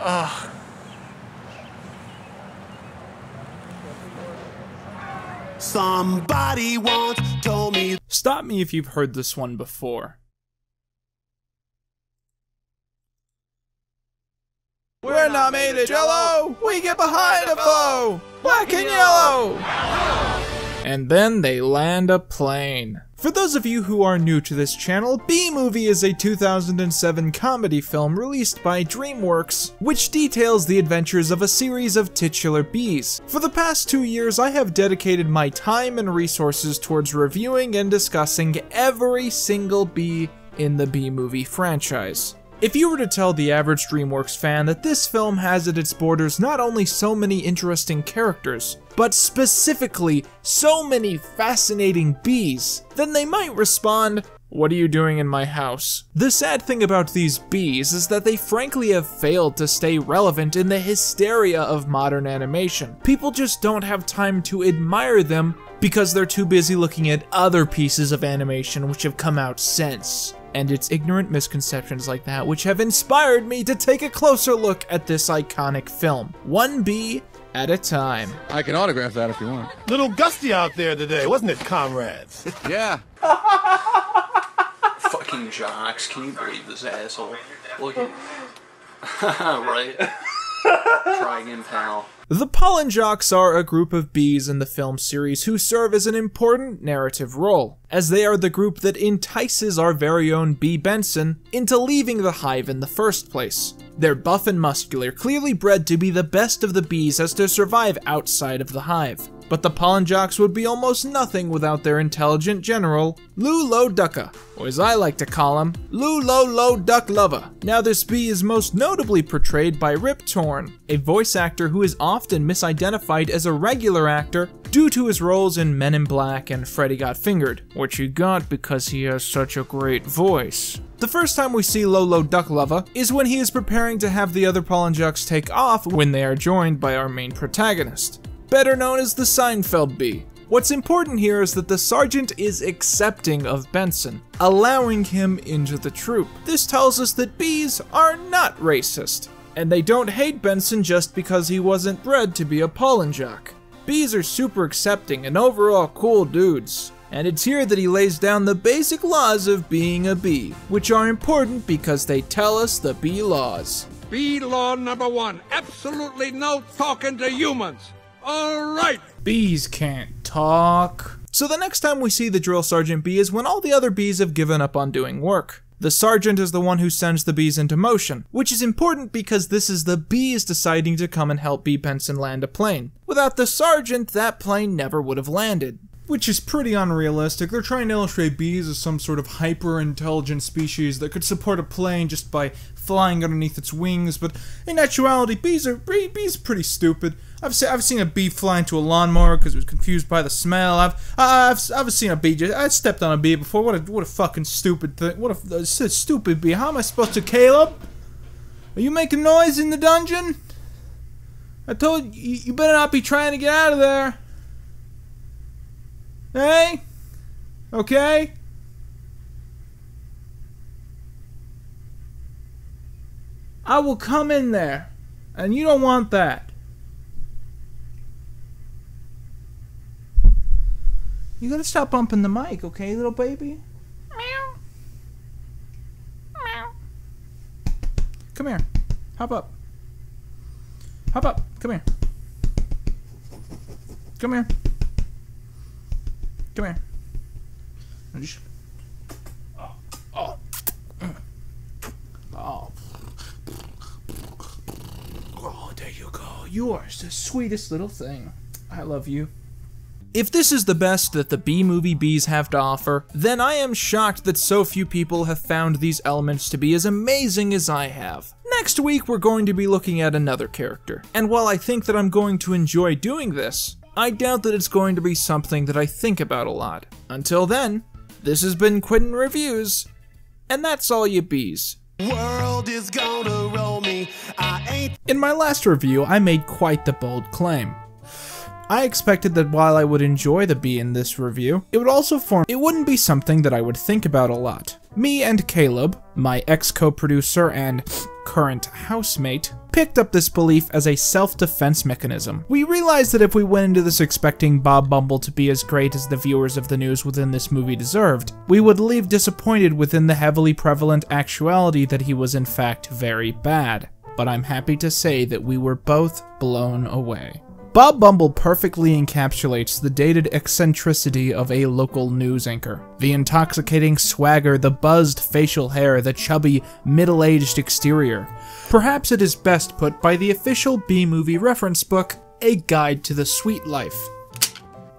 Ugh. Somebody once told me. Stop me if you've heard this one before. We're not made of jello. We get behind a foe. Black and yellow. And then they land a plane. For those of you who are new to this channel, B-Movie is a 2007 comedy film released by DreamWorks, which details the adventures of a series of titular bees. For the past 2 years, I have dedicated my time and resources towards reviewing and discussing every single bee in the B-Movie franchise. If you were to tell the average DreamWorks fan that this film has at its borders not only so many interesting characters, but specifically so many fascinating bees, then they might respond, "What are you doing in my house?" The sad thing about these bees is that they frankly have failed to stay relevant in the hysteria of modern animation. People just don't have time to admire them because they're too busy looking at other pieces of animation which have come out since. And it's ignorant misconceptions like that which have inspired me to take a closer look at this iconic film, one bee at a time. I can autograph that if you want. Little gusty out there today, wasn't it, comrades? Yeah. Fucking jocks, can you believe this asshole? Look at right? Try again, pal. The pollen jocks are a group of bees in the film series who serve as an important narrative role, as they are the group that entices our very own Bee Benson into leaving the hive in the first place. They're buff and muscular, clearly bred to be the best of the bees as to survive outside of the hive. But the pollen jocks would be almost nothing without their intelligent general, Lou Ducka, or as I like to call him, Lou Duck Lover. Now this bee is most notably portrayed by Rip Torn, a voice actor who is often misidentified as a regular actor due to his roles in Men in Black and Freddy Got Fingered, which he got because he has such a great voice. The first time we see Lou Duck Lover is when he is preparing to have the other pollen jocks take off when they are joined by our main protagonist, better known as the Seinfeld bee. What's important here is that the sergeant is accepting of Benson, allowing him into the troop. This tells us that bees are not racist, and they don't hate Benson just because he wasn't bred to be a pollen jock. Bees are super accepting and overall cool dudes, and it's here that he lays down the basic laws of being a bee, which are important because they tell us the bee laws. Bee law number one, absolutely no talking to humans. All right. Bees can't talk. So the next time we see the drill sergeant bee is when all the other bees have given up on doing work. The sergeant is the one who sends the bees into motion, which is important because this is the bees deciding to come and help Bee Benson land a plane. Without the sergeant, that plane never would have landed. Which is pretty unrealistic. They're trying to illustrate bees as some sort of hyper-intelligent species that could support a plane just by flying underneath its wings, but in actuality, bees are pretty stupid. I've seen a bee fly into a lawnmower because it was confused by the smell. I've seen a bee. I stepped on a bee before. What a fucking stupid thing. What a stupid bee. How am I supposed to, Caleb? Are you making noise in the dungeon? I told you, you better not be trying to get out of there. Hey? Okay? I will come in there, and you don't want that. You gotta stop bumping the mic, okay, little baby? Meow. Meow. Come here. Hop up. Hop up. Come here. Come here. Come here. Oh. Oh. Oh. Oh, there you go. You are the sweetest little thing. I love you. If this is the best that the B-Movie bees have to offer, then I am shocked that so few people have found these elements to be as amazing as I have. Next week, we're going to be looking at another character, and while I think that I'm going to enjoy doing this, I doubt that it's going to be something that I think about a lot. Until then, this has been Quintin Reviews, and that's all you bees. World is gonna roll me, I ain't. In my last review, I made quite the bold claim. I expected that while I would enjoy the bee in this review, it wouldn't be something that I would think about a lot. Me and Caleb, my ex-co-producer and current housemate, picked up this belief as a self-defense mechanism. We realize that if we went into this expecting Bob Bumble to be as great as the viewers of the news within this movie deserved, we would leave disappointed within the heavily prevalent actuality that he was in fact very bad. But I'm happy to say that we were both blown away. Bob Bumble perfectly encapsulates the dated eccentricity of a local news anchor. The intoxicating swagger, the buzzed facial hair, the chubby, middle-aged exterior. Perhaps it is best put by the official B-movie reference book, A Guide to the Sweet Life.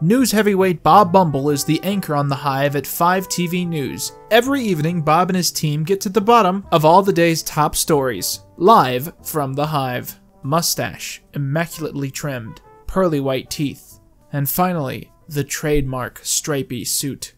News heavyweight Bob Bumble is the anchor on The Hive at 5 TV News. Every evening, Bob and his team get to the bottom of all the day's top stories. Live from The Hive. Mustache, immaculately trimmed. Pearly white teeth, and finally, the trademark stripy suit.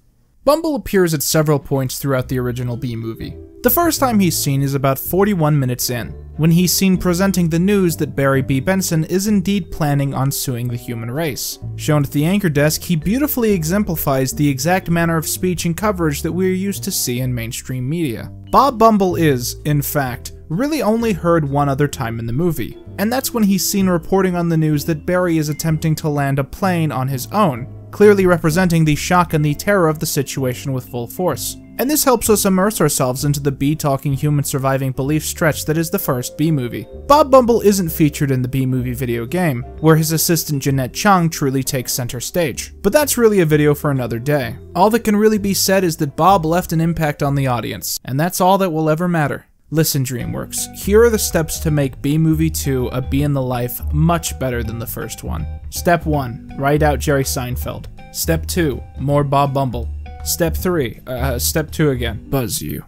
Bumble appears at several points throughout the original B-movie. The first time he's seen is about 41 minutes in, when he's seen presenting the news that Barry B. Benson is indeed planning on suing the human race. Shown at the anchor desk, he beautifully exemplifies the exact manner of speech and coverage that we're used to see in mainstream media. Bob Bumble is, in fact, really only heard one other time in the movie. And that's when he's seen reporting on the news that Barry is attempting to land a plane on his own, clearly representing the shock and the terror of the situation with full force. And this helps us immerse ourselves into the B-talking human surviving belief stretch that is the first B-movie. Bob Bumble isn't featured in the B-movie video game, where his assistant Jeanette Chung truly takes center stage. But that's really a video for another day. All that can really be said is that Bob left an impact on the audience, and that's all that will ever matter. Listen, DreamWorks, here are the steps to make B-Movie 2 a B in the Life much better than the first one. Step 1, write out Jerry Seinfeld. Step 2, more Bob Bumble. Step 3, step 2 again, buzz you.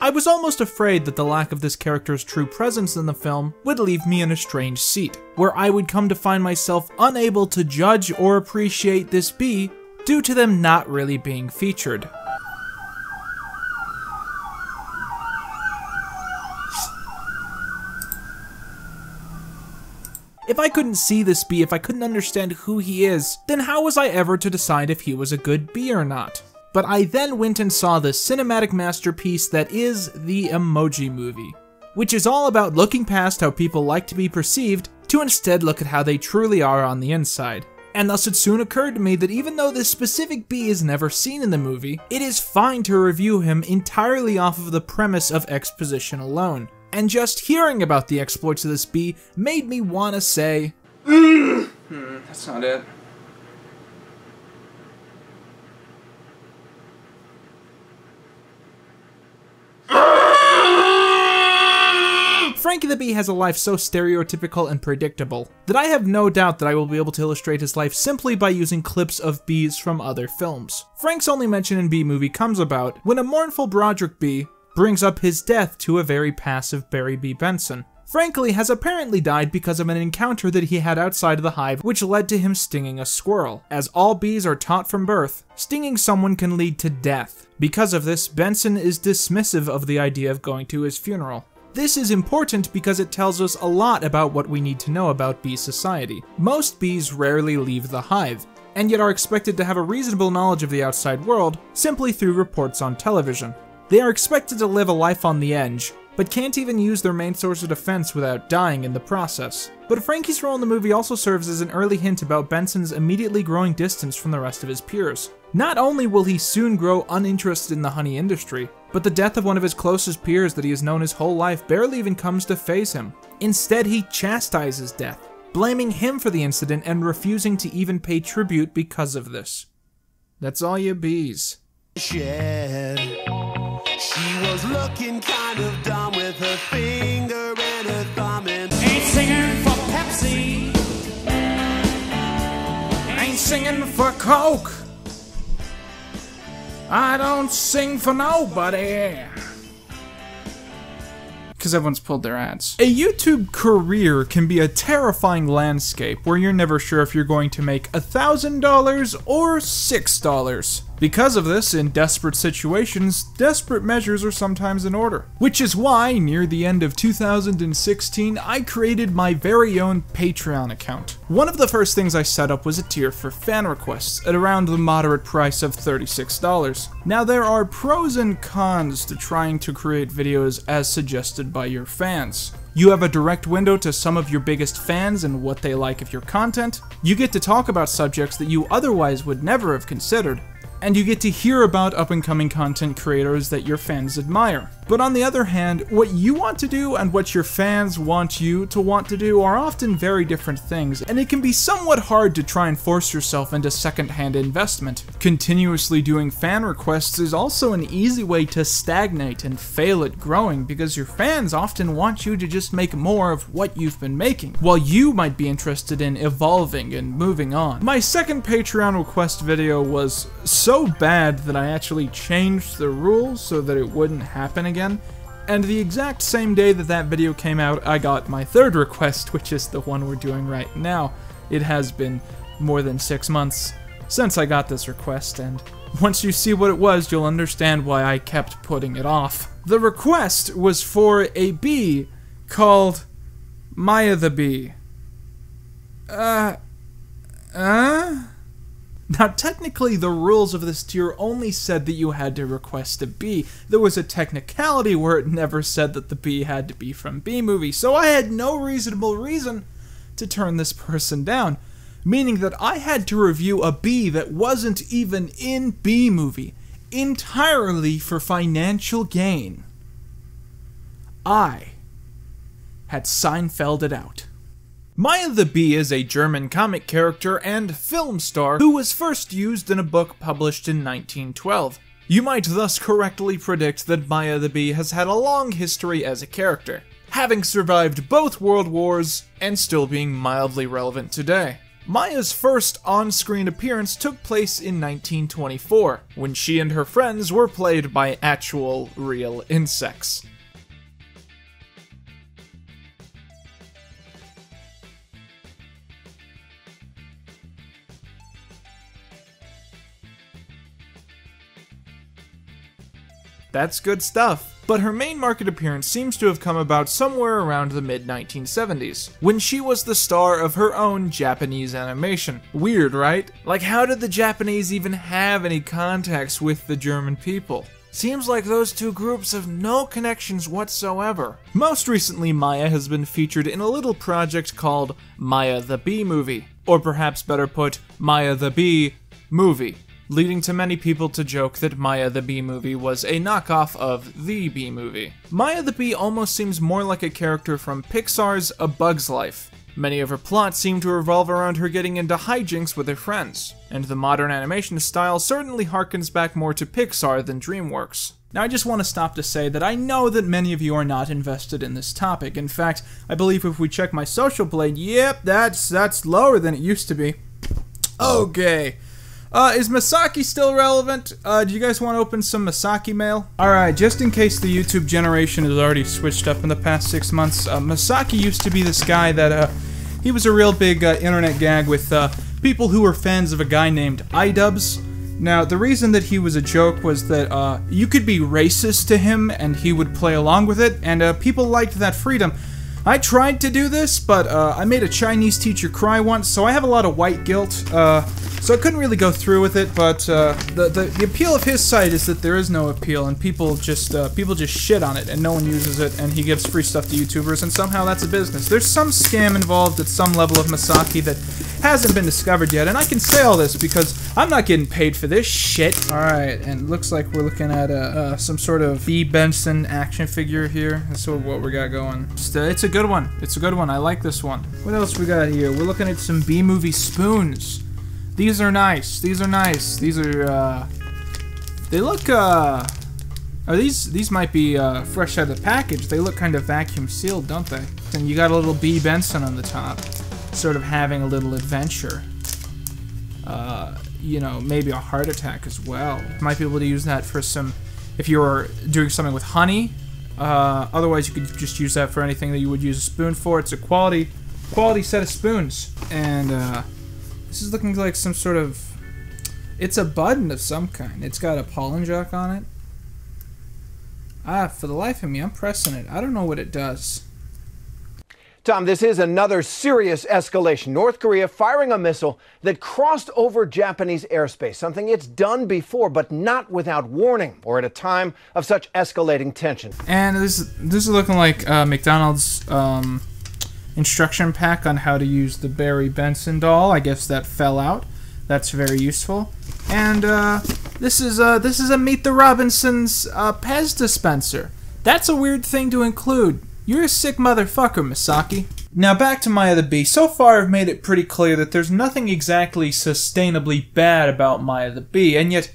I was almost afraid that the lack of this character's true presence in the film would leave me in a strange seat, where I would come to find myself unable to judge or appreciate this B due to them not really being featured. If I couldn't see this B, if I couldn't understand who he is, then how was I ever to decide if he was a good B or not? But I then went and saw the cinematic masterpiece that is the Emoji Movie, which is all about looking past how people like to be perceived to instead look at how they truly are on the inside. And thus it soon occurred to me that even though this specific B is never seen in the movie, it is fine to review him entirely off of the premise of exposition alone. And just hearing about the exploits of this bee made me want to say, that's not it. Frankie the Bee has a life so stereotypical and predictable that I have no doubt that I will be able to illustrate his life simply by using clips of bees from other films. Frank's only mention in B-Movie comes about when a mournful Broderick Bee brings up his death to a very passive Barry B. Benson. Frankly has apparently died because of an encounter that he had outside of the hive, which led to him stinging a squirrel. As all bees are taught from birth, stinging someone can lead to death. Because of this, Benson is dismissive of the idea of going to his funeral. This is important because it tells us a lot about what we need to know about bee society. Most bees rarely leave the hive, and yet are expected to have a reasonable knowledge of the outside world simply through reports on television. They are expected to live a life on the edge, but can't even use their main source of defense without dying in the process. But Frankie's role in the movie also serves as an early hint about Benson's immediately growing distance from the rest of his peers. Not only will he soon grow uninterested in the honey industry, but the death of one of his closest peers that he has known his whole life barely even comes to faze him. Instead, he chastises death, blaming him for the incident and refusing to even pay tribute because of this. That's all you bees. She was looking kind of dumb with her finger and her thumb and ain't singing for Pepsi, ain't singing for Coke, I don't sing for nobody. Because everyone's pulled their ads. A YouTube career can be a terrifying landscape where you're never sure if you're going to make $1,000 or $6. Because of this, in desperate situations, desperate measures are sometimes in order. Which is why, near the end of 2016, I created my very own Patreon account. One of the first things I set up was a tier for fan requests, at around the moderate price of $36. Now there are pros and cons to trying to create videos as suggested by your fans. You have a direct window to some of your biggest fans and what they like of your content. You get to talk about subjects that you otherwise would never have considered. And you get to hear about up-and-coming content creators that your fans admire. But on the other hand, what you want to do and what your fans want you to want to do are often very different things, and it can be somewhat hard to try and force yourself into second-hand investment. Continuously doing fan requests is also an easy way to stagnate and fail at growing, because your fans often want you to just make more of what you've been making, while you might be interested in evolving and moving on. My second Patreon request video was so bad that I actually changed the rules so that it wouldn't happen again, and the exact same day that that video came out, I got my third request, which is the one we're doing right now. It has been more than 6 months since I got this request, and once you see what it was, you'll understand why I kept putting it off. The request was for a bee called Maya the Bee. Now technically the rules of this tier only said that you had to request a bee. There was a technicality where it never said that the bee had to be from Bee Movie, so I had no reasonable reason to turn this person down, meaning that I had to review a bee that wasn't even in Bee Movie, entirely for financial gain. I had Seinfelded out. Maya the Bee is a German comic character and film star who was first used in a book published in 1912. You might thus correctly predict that Maya the Bee has had a long history as a character, having survived both world wars and still being mildly relevant today. Maya's first on-screen appearance took place in 1924, when she and her friends were played by actual, real insects. That's good stuff. But her main market appearance seems to have come about somewhere around the mid-1970s, when she was the star of her own Japanese animation. Weird, right? Like, how did the Japanese even have any contacts with the German people? Seems like those two groups have no connections whatsoever. Most recently, Maya has been featured in a little project called Maya the Bee Movie, or perhaps better put, Maya the Bee Movie, leading to many people to joke that Maya the Bee Movie was a knockoff of The Bee Movie. Maya the Bee almost seems more like a character from Pixar's A Bug's Life. Many of her plots seem to revolve around her getting into hijinks with her friends, and the modern animation style certainly harkens back more to Pixar than DreamWorks. Now I just want to stop to say that I know that many of you are not invested in this topic. In fact, I believe if we check my social blade, yep, that's lower than it used to be. Okay. Is Misaki still relevant? Do you guys want to open some Misaki mail? Alright, just in case the YouTube generation has already switched up in the past 6 months, Misaki used to be this guy that, he was a real big internet gag with people who were fans of a guy named iDubbbz. Now, the reason that he was a joke was that you could be racist to him and he would play along with it, and people liked that freedom. I tried to do this, but I made a Chinese teacher cry once, so I have a lot of white guilt, so I couldn't really go through with it, but the appeal of his site is that there is no appeal, and people just shit on it, and no one uses it, and he gives free stuff to YouTubers, and somehow that's a business. There's some scam involved at some level of Misaki that hasn't been discovered yet, and I can say all this because I'm not getting paid for this shit. Alright, and it looks like we're looking at some sort of B. Benson action figure here. That's sort of what we got going. It's a good one. It's a good one. I like this one. What else we got here? We're looking at some Bee Movie spoons. These are nice. These are nice. These are, they look, are these might be, fresh out of the package. They look kind of vacuum sealed, don't they? And you got a little B. Benson on the top, sort of having a little adventure. You know, maybe a heart attack as well. Might be able to use that for some, if you're doing something with honey. Otherwise, you could just use that for anything that you would use a spoon for. It's a quality set of spoons. And, this is looking like some sort of It's a button of some kind. It's got a pollen jock on it. Ah, for the life of me, I'm pressing it. I don't know what it does. Tom, this is another serious escalation. North Korea firing a missile that crossed over Japanese airspace, something it's done before, but not without warning or at a time of such escalating tension. And this is looking like McDonald's instruction pack on how to use the Barry Benson doll. I guess that fell out. That's very useful. And this is a Meet the Robinsons Pez dispenser. That's a weird thing to include. You're a sick motherfucker, Misaki. Now back to Maya the Bee. So far I've made it pretty clear that there's nothing exactly sustainably bad about Maya the Bee, and yet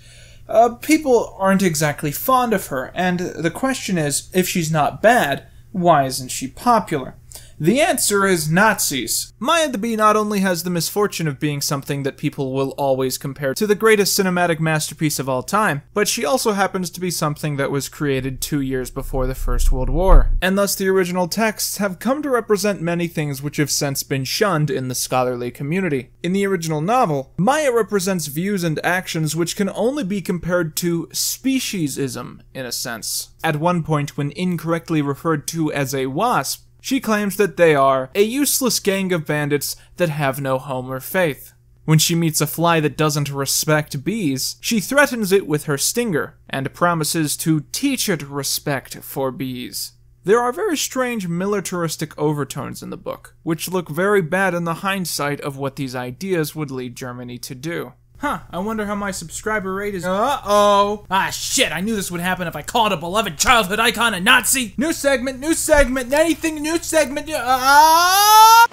people aren't exactly fond of her, and the question is, if she's not bad, why isn't she popular? The answer is Nazis. Maya the Bee not only has the misfortune of being something that people will always compare to the greatest cinematic masterpiece of all time, but she also happens to be something that was created 2 years before the First World War, and thus the original texts have come to represent many things which have since been shunned in the scholarly community. In the original novel, Maya represents views and actions which can only be compared to speciesism, in a sense. At one point, when incorrectly referred to as a wasp, she claims that they are a useless gang of bandits that have no home or faith. When she meets a fly that doesn't respect bees, she threatens it with her stinger and promises to teach it respect for bees. There are very strange militaristic overtones in the book, which look very bad in the hindsight of what these ideas would lead Germany to do. Huh, I wonder how my subscriber rate is. Uh-oh! Ah, shit, I knew this would happen if I called a beloved childhood icon a Nazi! New segment, anything, new segment, Hi,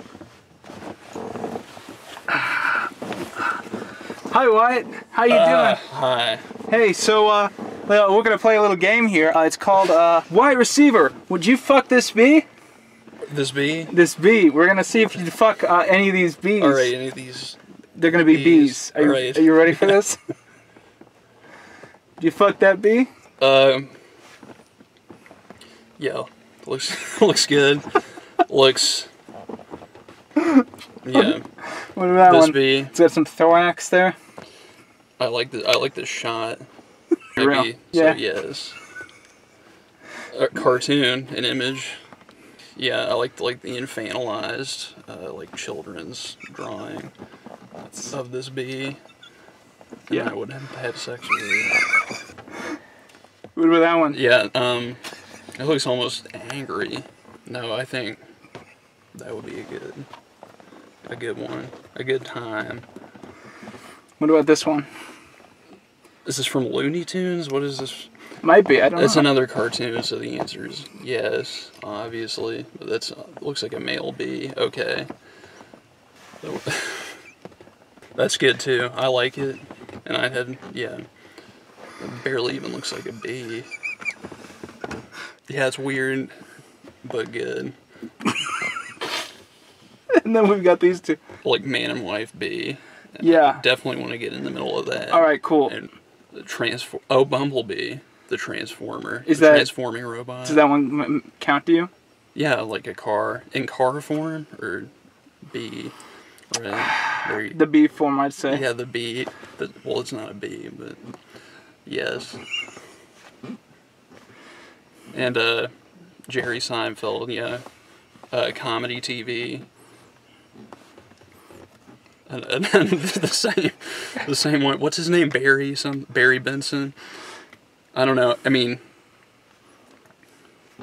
Wyatt. How you doing? Hi. Hey, so, we're gonna play a little game here. It's called, Wide Receiver. Would you fuck this bee? This bee? This bee. We're gonna see if you fuck, any of these bees. Alright, any of these... They're gonna be bees. Are you ready for this? Do you fuck that bee? Yeah. Looks good. Yeah. What about this one? Bee. It's got some thorax there. I like the shot. Real. Maybe, yeah. So, yes. A cartoon, an image. Yeah, I like the infantilized, like children's drawing. Of this bee. Yeah, I wouldn't have had sex with it. What about that one? Yeah, it looks almost angry. No, I think that would be a good one. A good time. What about this one? Is this from Looney Tunes? What is this? Might be, I don't know. It's another cartoon, so the answer is yes, obviously. But that's looks like a male bee. Okay. So, that's good too. I like it. And I had, yeah, it barely even looks like a bee. Yeah, it's weird, but good. And then we've got these two. Like man and wife bee. And yeah. I definitely want to get in the middle of that. All right, cool. And the Bumblebee, the transformer. Is that transforming robot? Does that one count to you? Yeah, like a car in car form or bee. Right. The bee form, I'd say. Yeah, the bee. Well, it's not a bee, but yes. And Jerry Seinfeld, yeah. Comedy TV. And the same one. What's his name? Barry? Barry Benson. I don't know. I mean,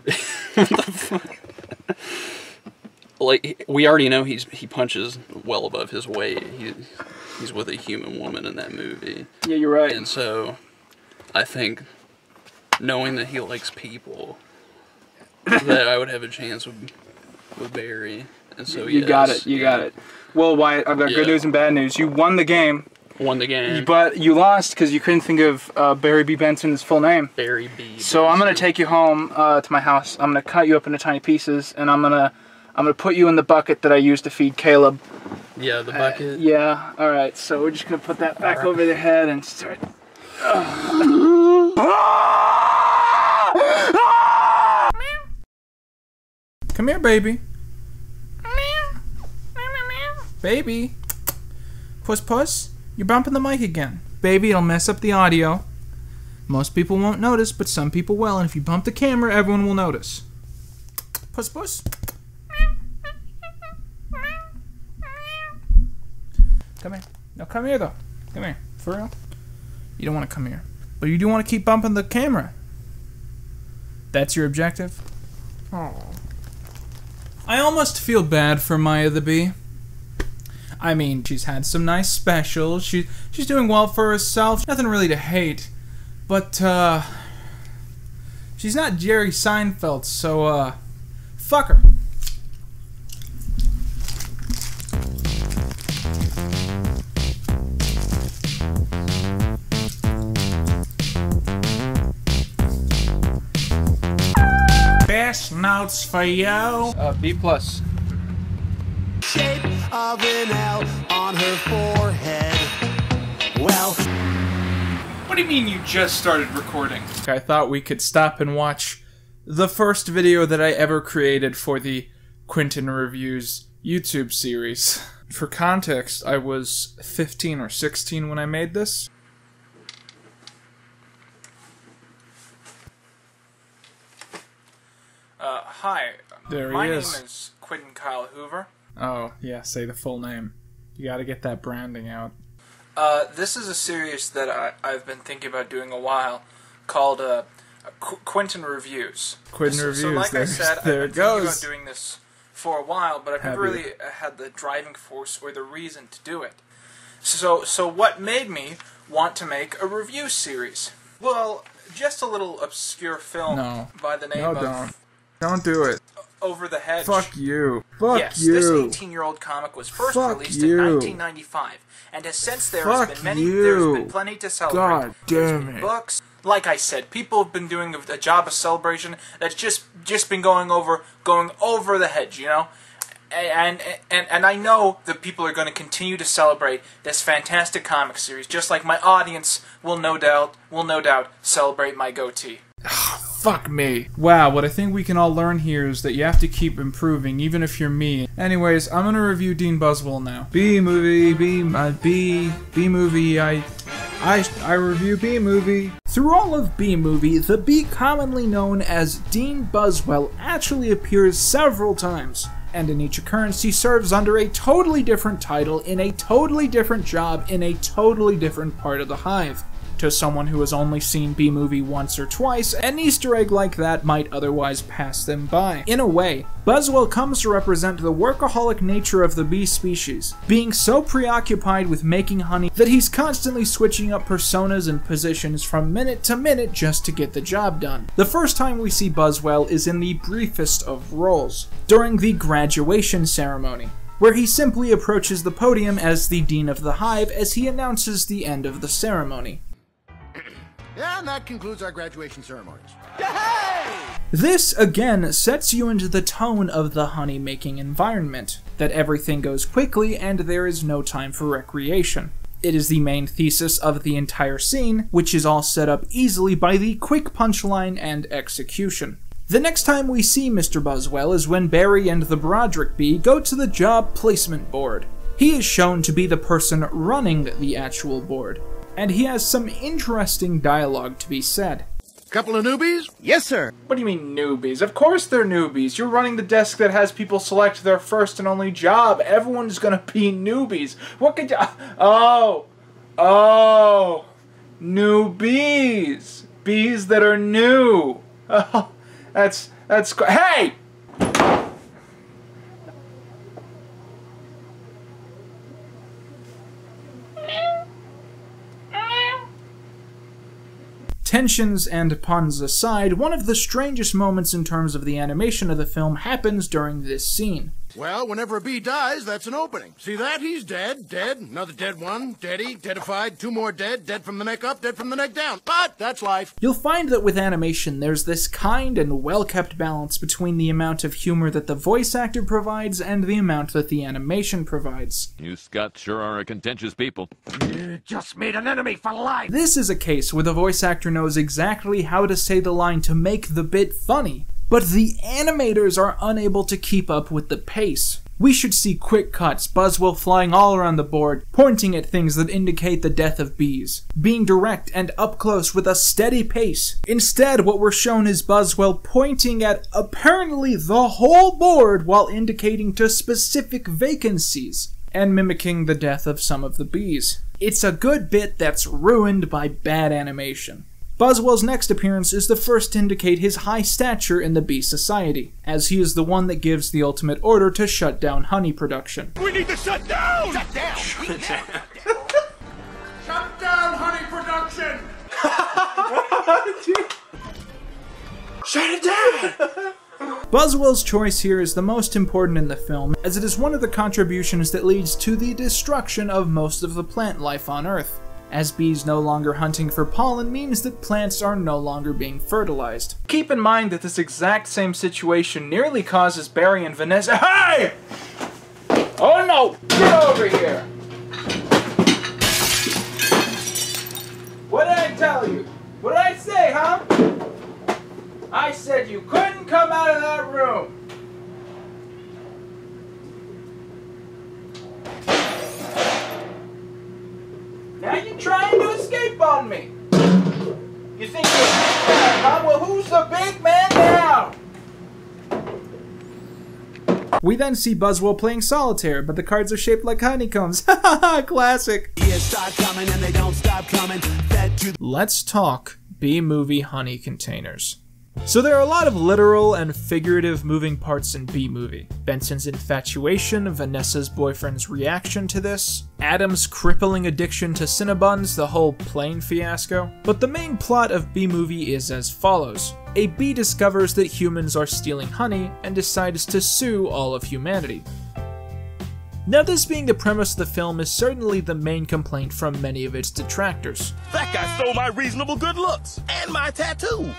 what the fuck? Like, we already know he punches well above his weight. He's with a human woman in that movie. Yeah, you're right. And so, I think, knowing that he likes people, that I would have a chance with Barry. And so, you yes, got it, you got it. Well, Wyatt, I've got good news and bad news. You won the game. Won the game. But you lost because you couldn't think of Barry B. Benson's full name. Barry B. Benson. So, I'm going to take you home to my house. I'm going to cut you up into tiny pieces, and I'm gonna put you in the bucket that I used to feed Caleb. Yeah, the bucket. Yeah. All right. So we're just gonna put that back over the head and start. Come here, baby. Baby. Puss, puss. You're bumping the mic again. baby, it'll mess up the audio. Most people won't notice, but some people will, and if you bump the camera, everyone will notice. Puss puss. Come here. No, come here, though. Come here. For real. You don't want to come here. But you do want to keep bumping the camera. That's your objective. Oh. I almost feel bad for Maya the Bee. I mean, she's had some nice specials. She's doing well for herself. Nothing really to hate. But, she's not Jerry Seinfeld, so, fuck her. Best notes for you. B+. Shape of an L on her forehead. Well... What do you mean you just started recording? I thought we could stop and watch the first video that I ever created for the Quentin Reviews YouTube series. For context, I was 15 or 16 when I made this. Hi. There he is. My name is Quentin Kyle Hoover. Oh, yeah, say the full name. You gotta get that branding out. This is a series that I've been thinking about doing a while, called Quentin Reviews. Quentin Reviews. So like I said, I've been thinking about doing this for a while, but I've never really had the driving force or the reason to do it. So what made me want to make a review series? Well, just a little obscure film by the name of... Don't do it. Over the Hedge. Fuck you. Fuck you. Yes, this 18-year-old comic was first released in 1995, and has since there's been plenty to celebrate. God damn it. Books. Like I said, people have been doing a job of celebration that's just been going over the hedge, you know? And I know that people are going to continue to celebrate this fantastic comic series, just like my audience will no doubt celebrate my goatee. Fuck me. Wow, what I think we can all learn here is that you have to keep improving, even if you're me. Anyways, I'm gonna review Dean Buzzwell now. B-movie, I review B-movie. Through all of B-movie, the B commonly known as Dean Buzzwell actually appears several times. And in each occurrence, he serves under a totally different title, in a totally different job, in a totally different part of the Hive. To someone who has only seen B-movie once or twice, an Easter egg like that might otherwise pass them by. In a way, Buzzwell comes to represent the workaholic nature of the bee species, being so preoccupied with making honey that he's constantly switching up personas and positions from minute to minute just to get the job done. The first time we see Buzzwell is in the briefest of roles, during the graduation ceremony, where he simply approaches the podium as the Dean of the Hive as he announces the end of the ceremony. And that concludes our graduation ceremonies. Yay! This, again, sets you into the tone of the honey-making environment, that everything goes quickly and there is no time for recreation. It is the main thesis of the entire scene, which is all set up easily by the quick punchline and execution. The next time we see Mr. Buzzwell is when Barry and the Broderick Bee go to the job placement board. He is shown to be the person running the actual board, and he has some interesting dialogue to be said. Couple of newbies? Yes, sir. What do you mean newbies? Of course they're newbies. You're running the desk that has people select their first and only job. Everyone's gonna be newbies. What could you... Oh. Oh. Newbies. Bees that are new. Oh, that's... Hey! Tensions and puns aside, one of the strangest moments in terms of the animation of the film happens during this scene. Well, whenever a bee dies, that's an opening. See that? He's dead, dead, another dead one, deady, deadified, two more dead, dead from the neck up, dead from the neck down. But that's life. You'll find that with animation, there's this kind and well-kept balance between the amount of humor that the voice actor provides and the amount that the animation provides. You Scots sure are a contentious people. You just made an enemy for life! This is a case where the voice actor knows exactly how to say the line to make the bit funny, but the animators are unable to keep up with the pace. We should see quick cuts, Buzzwell flying all around the board, pointing at things that indicate the death of bees, being direct and up close with a steady pace. Instead, what we're shown is Buzzwell pointing at apparently the whole board while indicating to specific vacancies, and mimicking the death of some of the bees. It's a good bit that's ruined by bad animation. Buzzwell's next appearance is the first to indicate his high stature in the bee society, as he is the one that gives the ultimate order to shut down honey production. We need to shut down! Shut down! Shut down honey production! Shut it down! Buzzwell's choice here is the most important in the film, as it is one of the contributions that leads to the destruction of most of the plant life on Earth, as bees no longer hunting for pollen means that plants are no longer being fertilized. Keep in mind that this exact same situation nearly causes Barry and Vanessa— Hey! Oh no! Get over here! What did I tell you? What did I say, huh? I said you couldn't come out of that room! Now you're trying to escape on me! You think you're a big man, huh? Well, who's the big man now? We then see Buzzwell playing solitaire, but the cards are shaped like honeycombs. Ha ha ha! Classic! Let's talk B-movie honey containers. So there are a lot of literal and figurative moving parts in B-Movie. Benson's infatuation, Vanessa's boyfriend's reaction to this, Adam's crippling addiction to Cinnabons, the whole plane fiasco. But the main plot of B-Movie is as follows. A bee discovers that humans are stealing honey and decides to sue all of humanity. Now, this being the premise of the film is certainly the main complaint from many of its detractors. That guy stole my reasonable good looks and my tattoo.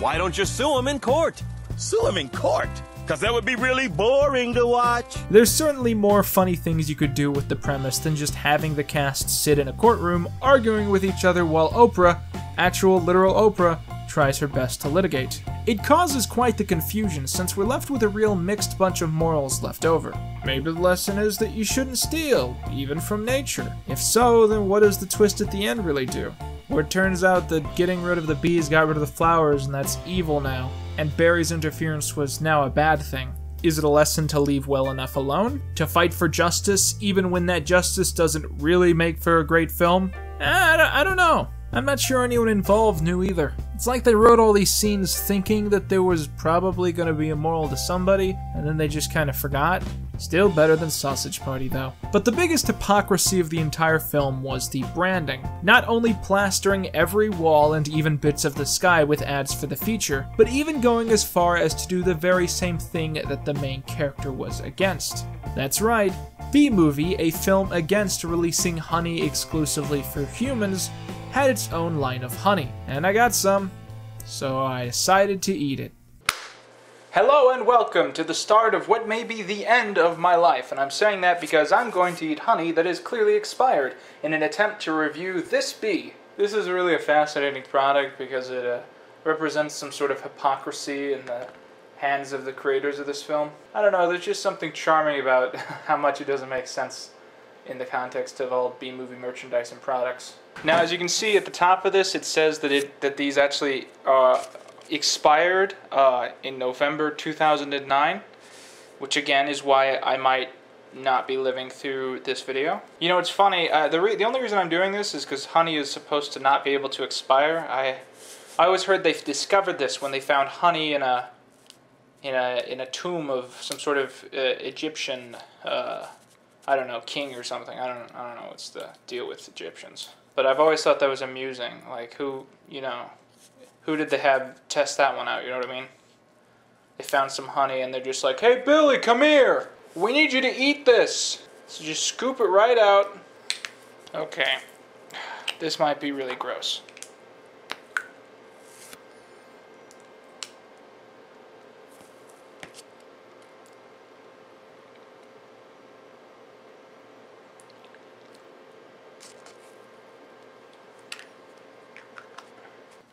Why don't you sue him in court? Sue him in court? Because that would be really boring to watch. There's certainly more funny things you could do with the premise than just having the cast sit in a courtroom arguing with each other while Oprah, actual literal Oprah, tries her best to litigate. It causes quite the confusion since we're left with a real mixed bunch of morals left over. Maybe the lesson is that you shouldn't steal, even from nature. If so, then what does the twist at the end really do? Where it turns out that getting rid of the bees got rid of the flowers, and that's evil now, and Barry's interference was now a bad thing. Is it a lesson to leave well enough alone? To fight for justice, even when that justice doesn't really make for a great film? I don't know. I'm not sure anyone involved knew either. It's like they wrote all these scenes thinking that there was probably going to be a moral to somebody, and then they just kind of forgot. Still better than Sausage Party, though. But the biggest hypocrisy of the entire film was the branding. Not only plastering every wall and even bits of the sky with ads for the feature, but even going as far as to do the very same thing that the main character was against. That's right. B-Movie, a film against releasing honey exclusively for humans, had its own line of honey, and I got some, so I decided to eat it. Hello and welcome to the start of what may be the end of my life, and I'm saying that because I'm going to eat honey that is clearly expired in an attempt to review this bee. This is really a fascinating product because it represents some sort of hypocrisy in the hands of the creators of this film. I don't know, there's just something charming about how much it doesn't make sense in the context of all B-movie merchandise and products. Now, as you can see at the top of this, it says that these actually expired in November 2009, which again is why I might not be living through this video. You know, it's funny, the only reason I'm doing this is because honey is supposed to not be able to expire. I always heard they discovered this when they found honey in a tomb of some sort of Egyptian, I don't know, king or something. I don't know what's the deal with Egyptians. But I've always thought that was amusing. Like, who, you know, who did they have test that one out, you know what I mean? They found some honey and they're just like, hey Billy, come here! We need you to eat this! So just scoop it right out. Okay. This might be really gross.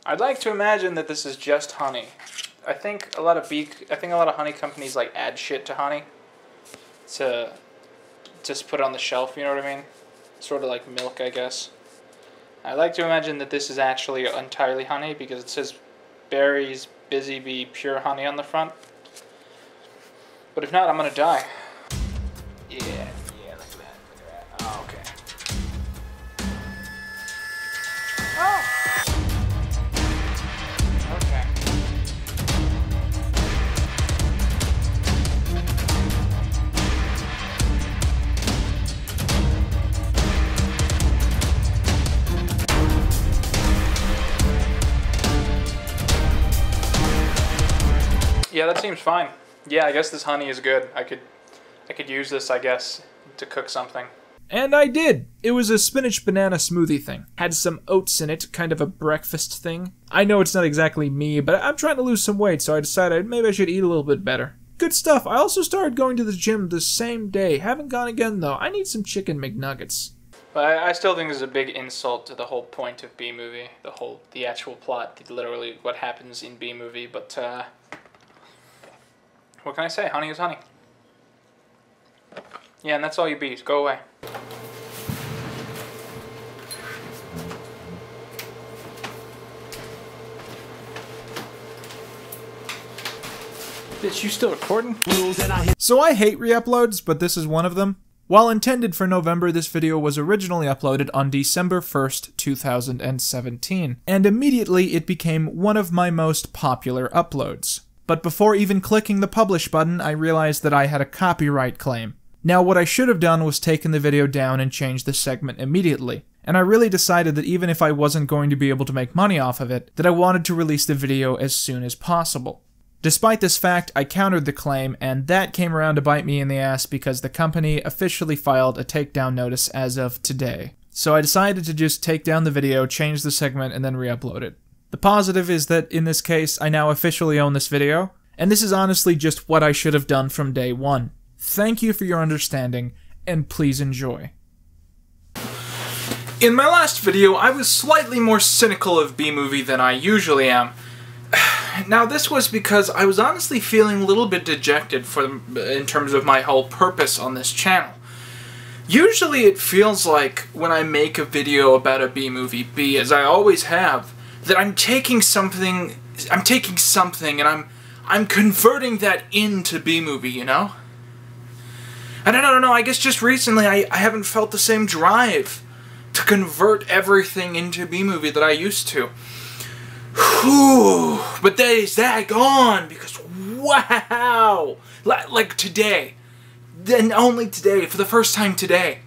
I'd like to imagine that this is just honey. I think a lot of honey companies like add shit to honey. to just put on the shelf, you know what I mean? Sort of like milk, I guess. I like to imagine that this is actually entirely honey because it says Berries Busy Bee Pure Honey on the front. But if not, I'm gonna die. Yeah, look at that, Oh, okay. Yeah, that seems fine. Yeah, I guess this honey is good. I could use this, I guess, to cook something. And I did! It was a spinach banana smoothie thing. Had some oats in it, kind of a breakfast thing. I know it's not exactly me, but I'm trying to lose some weight, so I decided maybe I should eat a little bit better. Good stuff. I also started going to the gym the same day. Haven't gone again, though. I need some chicken McNuggets. But I still think this is a big insult to the whole point of B-Movie. The actual plot, literally what happens in B-Movie, but, what can I say? Honey is honey. Yeah, and that's all you bees. Go away. Bitch, you still recording? So I hate re-uploads, but this is one of them. While intended for November, this video was originally uploaded on December 1st, 2017, and immediately it became one of my most popular uploads. But before even clicking the publish button, I realized that I had a copyright claim. Now, what I should have done was taken the video down and changed the segment immediately. And I really decided that even if I wasn't going to be able to make money off of it, that I wanted to release the video as soon as possible. Despite this fact, I countered the claim, and that came around to bite me in the ass because the company officially filed a takedown notice as of today. So I decided to just take down the video, change the segment, and then re-upload it. The positive is that, in this case, I now officially own this video, and this is honestly just what I should have done from day one. Thank you for your understanding, and please enjoy. In my last video, I was slightly more cynical of B-Movie than I usually am. Now, this was because I was honestly feeling a little bit dejected in terms of my whole purpose on this channel. Usually it feels like when I make a video about a B-Movie B, as I always have, that I'm taking something and I'm converting that into B-Movie, you know? And I don't know, I guess just recently I haven't felt the same drive to convert everything into B-Movie that I used to. Whew, but there's that gone, because wow! Like today, and only today, for the first time today,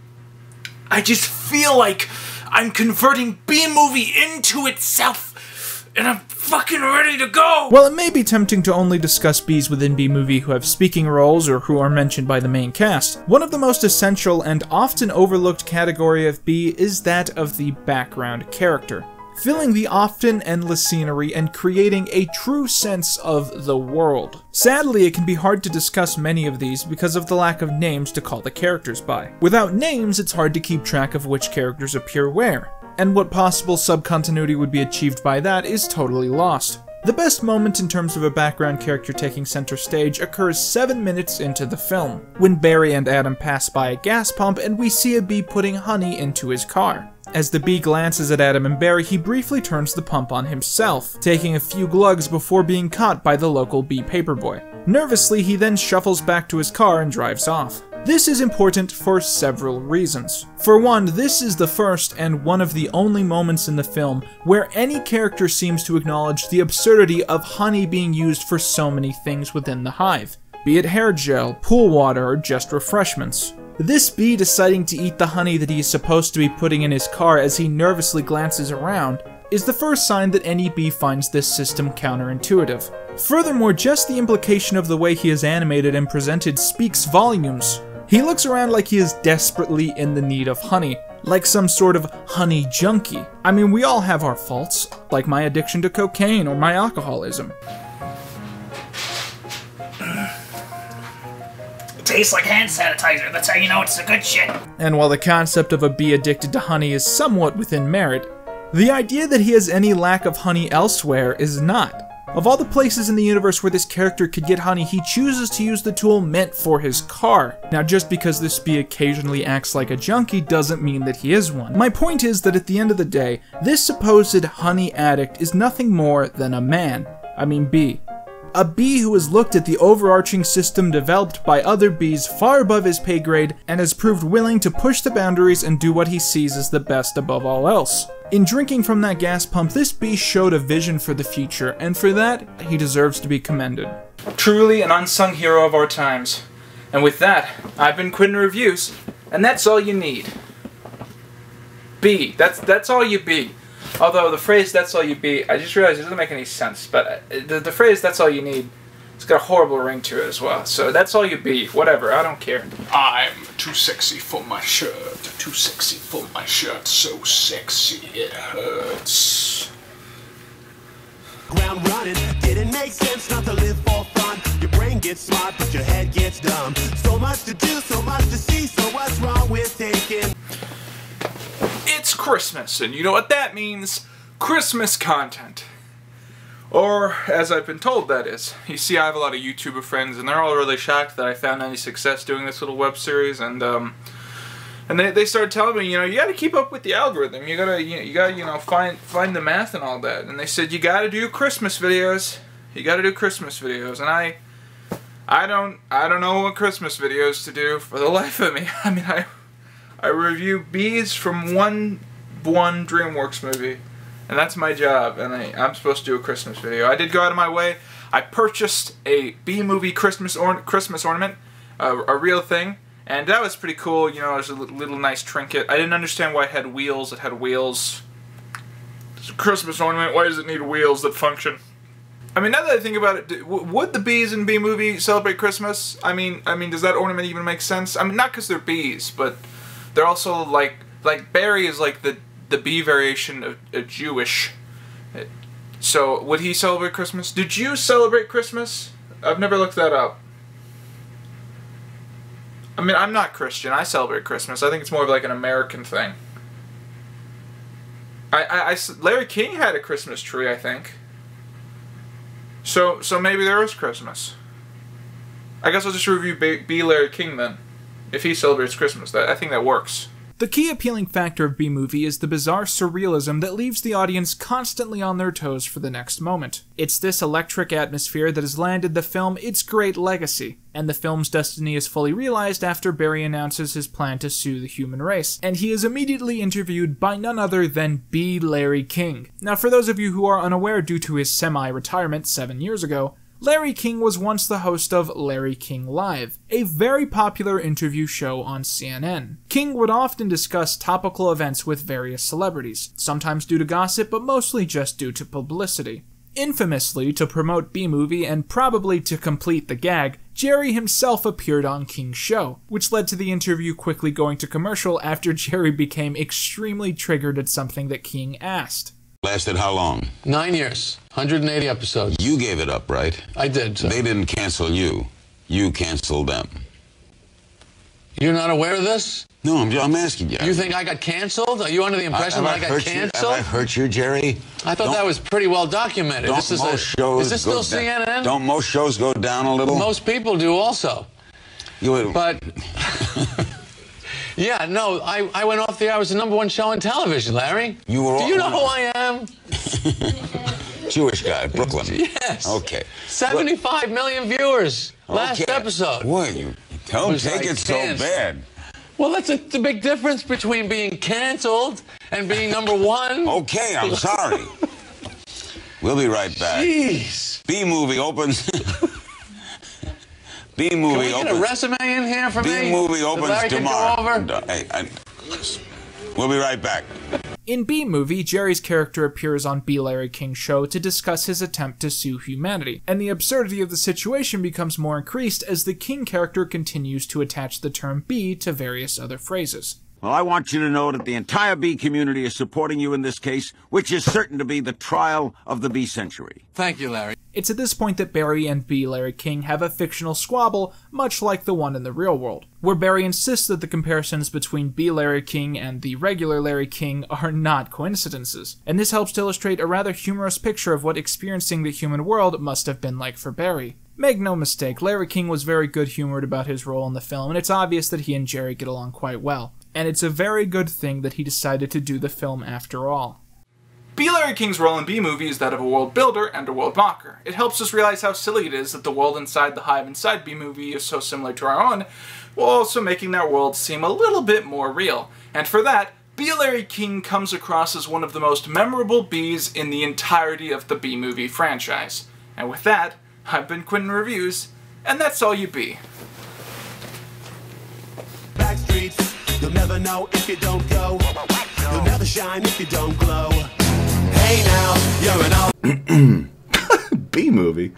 I just feel like I'm converting B-Movie into itself, and I'm fucking ready to go! Well, it may be tempting to only discuss Bs within B-Movie who have speaking roles or who are mentioned by the main cast. One of the most essential and often overlooked category of B is that of the background character, filling the often endless scenery and creating a true sense of the world. Sadly, it can be hard to discuss many of these because of the lack of names to call the characters by. Without names, it's hard to keep track of which characters appear where, and what possible subcontinuity would be achieved by that is totally lost. The best moment in terms of a background character taking center stage occurs 7 minutes into the film, when Barry and Adam pass by a gas pump and we see a bee putting honey into his car. As the bee glances at Adam and Barry, he briefly turns the pump on himself, taking a few glugs before being caught by the local bee paperboy. Nervously, he then shuffles back to his car and drives off. This is important for several reasons. For one, this is the first and one of the only moments in the film where any character seems to acknowledge the absurdity of honey being used for so many things within the hive, be it hair gel, pool water, or just refreshments. This bee deciding to eat the honey that he is supposed to be putting in his car as he nervously glances around is the first sign that any bee finds this system counterintuitive. Furthermore, just the implication of the way he is animated and presented speaks volumes. He looks around like he is desperately in the need of honey, like some sort of honey junkie. I mean, we all have our faults, like my addiction to cocaine or my alcoholism. Tastes like hand sanitizer, that's how you know it's the good shit. And while the concept of a bee addicted to honey is somewhat within merit, the idea that he has any lack of honey elsewhere is not. Of all the places in the universe where this character could get honey, he chooses to use the tool meant for his car. Now, just because this bee occasionally acts like a junkie doesn't mean that he is one. My point is that at the end of the day, this supposed honey addict is nothing more than a man. I mean bee. A bee who has looked at the overarching system developed by other bees far above his pay grade and has proved willing to push the boundaries and do what he sees as the best above all else. In drinking from that gas pump, this bee showed a vision for the future, and for that, he deserves to be commended. Truly an unsung hero of our times. And with that, I've been Quinton Reviews, and that's all you need. Bee. That's all you be. Although the phrase, that's all you be, I just realized it doesn't make any sense, but the phrase, that's all you need, it's got a horrible ring to it as well. So that's all you be, whatever, I don't care. I'm too sexy for my shirt, too sexy for my shirt, so sexy it hurts. Ground running, didn't make sense not to live for fun. Your brain gets smart, but your head gets dumb. So much to do, so much to see, so what's wrong with taking... It's Christmas, and you know what that means, Christmas content. Or, as I've been told, that is. You see, I have a lot of YouTuber friends, and they're all really shocked that I found any success doing this little web series, and they started telling me, you know, you gotta keep up with the algorithm, you gotta find the math and all that, and they said, you gotta do Christmas videos, and I don't know what Christmas videos to do for the life of me. I mean, I review bees from one DreamWorks movie, and that's my job, and I'm supposed to do a Christmas video. I did go out of my way. I purchased a bee movie Christmas ornament, a real thing, and that was pretty cool. You know, it was a little nice trinket. I didn't understand why it had wheels. It had wheels. It's a Christmas ornament. Why does it need wheels that function? I mean, now that I think about it, would the bees in Bee Movie celebrate Christmas? I mean, does that ornament even make sense? I mean, not because they're bees, but... they're also like Barry is like the bee variation of a Jewish. So would he celebrate Christmas? Do Jews celebrate Christmas? I've never looked that up. I mean, I'm not Christian. I celebrate Christmas. I think it's more of like an American thing. Larry King had a Christmas tree, I think. So maybe there is Christmas. I guess I'll just review Bee Larry King then. If he celebrates Christmas, I think that works. The key appealing factor of Bee Movie is the bizarre surrealism that leaves the audience constantly on their toes for the next moment. It's this electric atmosphere that has landed the film its great legacy, and the film's destiny is fully realized after Barry announces his plan to sue the human race, and he is immediately interviewed by none other than Bee Larry King. Now, for those of you who are unaware due to his semi-retirement 7 years ago, Larry King was once the host of Larry King Live, a very popular interview show on CNN. King would often discuss topical events with various celebrities, sometimes due to gossip, but mostly just due to publicity. Infamously, to promote Bee Movie and probably to complete the gag, Jerry himself appeared on King's show, which led to the interview quickly going to commercial after Jerry became extremely triggered at something that King asked. Lasted how long? 9 years, 180 episodes. You gave it up, right? I did, sir. They didn't cancel you. You canceled them. You're not aware of this? No, I'm asking you. You think I got canceled? Are you under the impression that I got canceled? Have I hurt you, Jerry? I thought that was pretty well documented. Don't most shows is this still CNN? Don't most shows go down a little? Most people do also. But... yeah, no, I went off the air. I was the #1 show on television, Larry. You were. Do you know who I am? Jewish guy, Brooklyn. Yes. Okay. 75 million viewers last episode. Well, you don't take it so bad. Well, that's the big difference between being canceled and being #1. Okay, I'm sorry. We'll be right back. Jeez. Bee Movie opens... Bee Movie opens. Can we get a resume in here for me? Bee Movie opens tomorrow. Hey, we'll be right back. In Bee Movie, Jerry's character appears on Bee Larry King's show to discuss his attempt to sue humanity, and the absurdity of the situation becomes more increased as the King character continues to attach the term bee to various other phrases. Well, I want you to know that the entire bee community is supporting you in this case, which is certain to be the trial of the bee century. Thank you, Larry. It's at this point that Barry and B. Larry King have a fictional squabble, much like the one in the real world, where Barry insists that the comparisons between B. Larry King and the regular Larry King are not coincidences, and this helps to illustrate a rather humorous picture of what experiencing the human world must have been like for Barry. Make no mistake, Larry King was very good-humored about his role in the film, and it's obvious that he and Jerry get along quite well. And it's a very good thing that he decided to do the film after all. B. Larry King's role in B-Movie is that of a world builder and a world mocker. It helps us realize how silly it is that the world inside the hive inside B-Movie is so similar to our own, while also making that world seem a little bit more real. And for that, B. Larry King comes across as one of the most memorable Bs in the entirety of the B-Movie franchise. And with that, I've been Quentin Reviews, and that's all you be. Backstreets, you'll never know if you don't go. You'll never shine if you don't glow. Hey now, you're an all B-movie.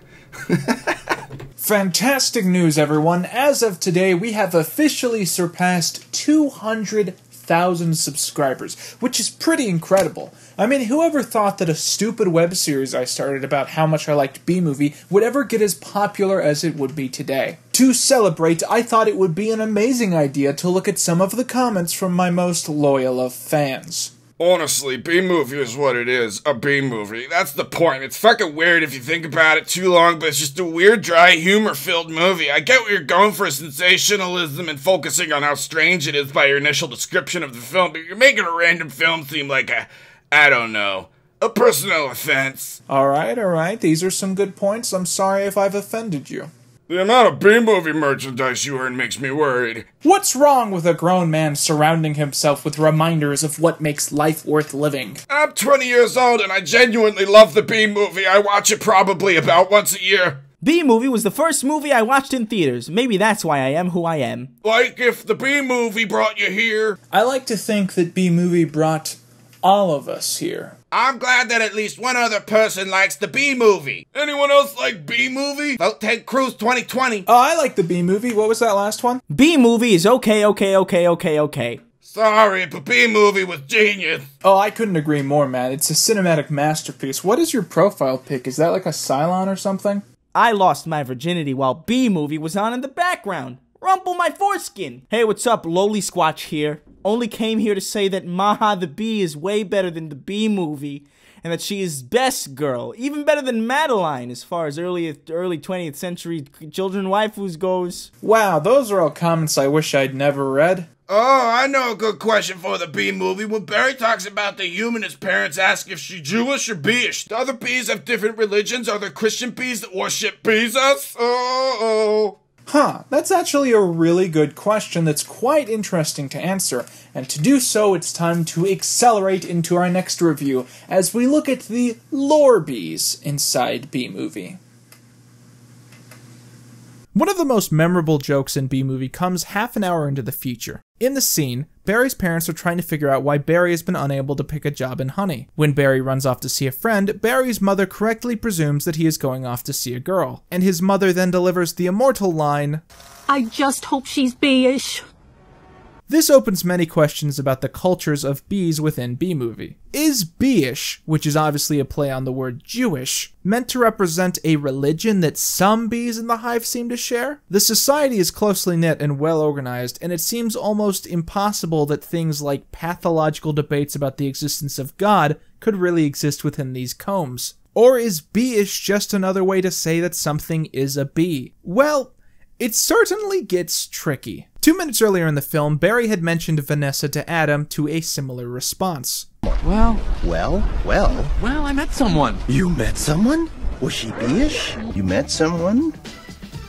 Fantastic news, everyone. As of today, we have officially surpassed 200,000 subscribers, which is pretty incredible. I mean, whoever thought that a stupid web series I started about how much I liked B-Movie would ever get as popular as it would be today. To celebrate, I thought it would be an amazing idea to look at some of the comments from my most loyal of fans. Honestly, B-Movie is what it is, a B-Movie. That's the point. It's fucking weird if you think about it too long, but it's just a weird, dry, humor-filled movie. I get what you're going for, sensationalism and focusing on how strange it is by your initial description of the film, but you're making a random film seem like a, I don't know, a personal offense. Alright, these are some good points. I'm sorry if I've offended you. The amount of B-Movie merchandise you earn makes me worried. What's wrong with a grown man surrounding himself with reminders of what makes life worth living? I'm 20 years old and I genuinely love the B-Movie. I watch it probably about once a year. B-Movie was the first movie I watched in theaters. Maybe that's why I am who I am. Like if the B-Movie brought you here. I like to think that B-Movie brought all of us here. I'm glad that at least one other person likes the B-Movie. Anyone else like B-Movie? Vote Ted Cruz 2020. Oh, I like the B-Movie. What was that last one? B-Movie is okay. Sorry, but B-Movie was genius. Oh, I couldn't agree more, Matt. It's a cinematic masterpiece. What is your profile pic? Is that like a Cylon or something? I lost my virginity while B-Movie was on in the background. Rumple my foreskin. Hey, what's up? Lowly Squatch here. Only came here to say that Maha the Bee is way better than the B-Movie, and that she is best girl, even better than Madeline as far as early 20th century children waifus goes. Wow, those are all comments I wish I'd never read. Oh, I know a good question for the B-Movie. When Barry talks about the human, his parents ask if she's Jewish or Beish. The other bees have different religions. Are there Christian bees that worship Jesus? Oh. Huh, that's actually a really good question that's quite interesting to answer, and to do so it's time to accelerate into our next review as we look at the lore bees inside B-Movie. One of the most memorable jokes in B-Movie comes half an hour into the feature. In the scene, Barry's parents are trying to figure out why Barry has been unable to pick a job in Honey. When Barry runs off to see a friend, Barry's mother correctly presumes that he is going off to see a girl, and his mother then delivers the immortal line, "I just hope she's bee-ish." This opens many questions about the cultures of bees within B-Movie. Is bee-ish, which is obviously a play on the word Jewish, meant to represent a religion that some bees in the hive seem to share? The society is closely knit and well organized, and it seems almost impossible that things like pathological debates about the existence of God could really exist within these combs. Or is bee-ish just another way to say that something is a bee? Well, it certainly gets tricky. 2 minutes earlier in the film, Barry had mentioned Vanessa to Adam to a similar response. Well, I met someone. You met someone? Was she bee-ish? You met someone?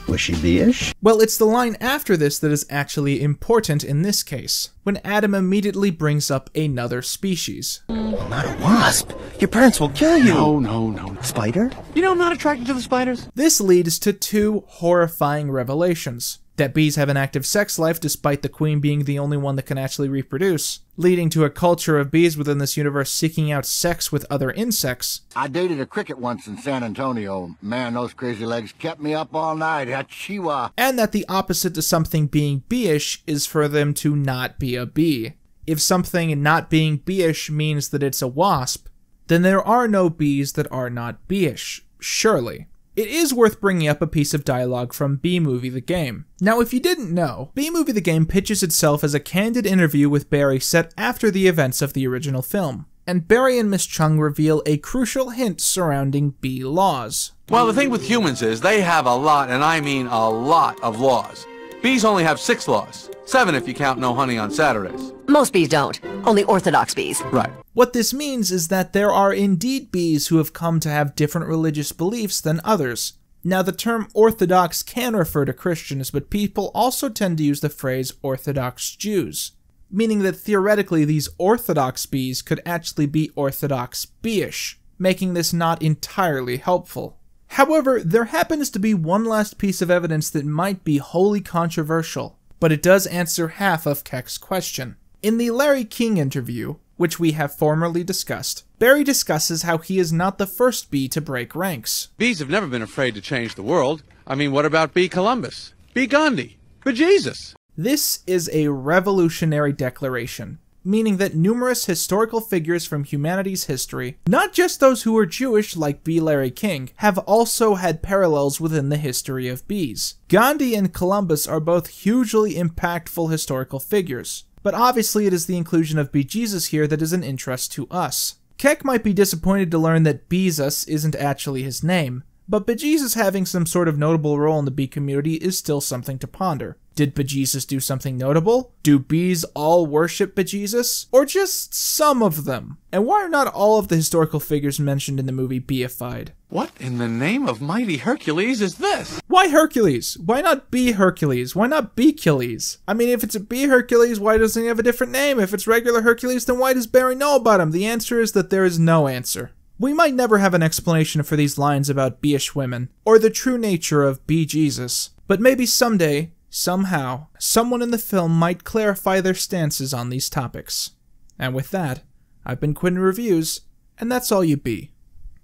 Was she bee-ish? Well, it's the line after this that is actually important in this case, when Adam immediately brings up another species. Well, not a wasp. Your parents will kill you. No. Spider? You know I'm not attracted to the spiders. This leads to two horrifying revelations. That bees have an active sex life despite the queen being the only one that can actually reproduce, leading to a culture of bees within this universe seeking out sex with other insects. I dated a cricket once in San Antonio. Man, those crazy legs kept me up all night. Achiewa. And that the opposite to something being bee-ish is for them to not be a bee. If something not being bee-ish means that it's a wasp, then there are no bees that are not bee-ish, surely. it is worth bringing up a piece of dialogue from B-Movie the Game. Now, if you didn't know, B-Movie the Game pitches itself as a candid interview with Barry set after the events of the original film, and Barry and Miss Chung reveal a crucial hint surrounding B-laws. Well, the thing with humans is they have a lot, and I mean a lot, of laws. Bees only have 6 laws. 7 if you count no honey on Saturdays. Most bees don't. Only orthodox bees. Right. What this means is that there are indeed bees who have come to have different religious beliefs than others. Now, the term orthodox can refer to Christians, but people also tend to use the phrase orthodox Jews, meaning that theoretically these orthodox bees could actually be orthodox bee-ish, making this not entirely helpful. However, there happens to be one last piece of evidence that might be wholly controversial, but it does answer half of Keck's question. In the Larry King interview, which we have formerly discussed, Barry discusses how he is not the first bee to break ranks. Bees have never been afraid to change the world. I mean, what about Bee Columbus? Bee Gandhi? Bejesus? This is a revolutionary declaration, meaning that numerous historical figures from humanity's history, not just those who were Jewish like B. Larry King, have also had parallels within the history of bees. Gandhi and Columbus are both hugely impactful historical figures, but obviously it is the inclusion of Bejesus here that is an interest to us. Keck might be disappointed to learn that Bejesus isn't actually his name, but Bejesus having some sort of notable role in the bee community is still something to ponder. Did Bejesus do something notable? Do bees all worship Bejesus? Or just some of them? And why are not all of the historical figures mentioned in the movie beified? What in the name of mighty Hercules is this? Why Hercules? Why not Bee Hercules? Why not Bee-Killes? I mean, if it's a Bee Hercules, why doesn't he have a different name? If it's regular Hercules, then why does Barry know about him? The answer is that there is no answer. We might never have an explanation for these lines about bee-ish women, or the true nature of Bejesus, but maybe someday, somehow, someone in the film might clarify their stances on these topics. And with that, I've been Quinn Reviews, and that's all you be.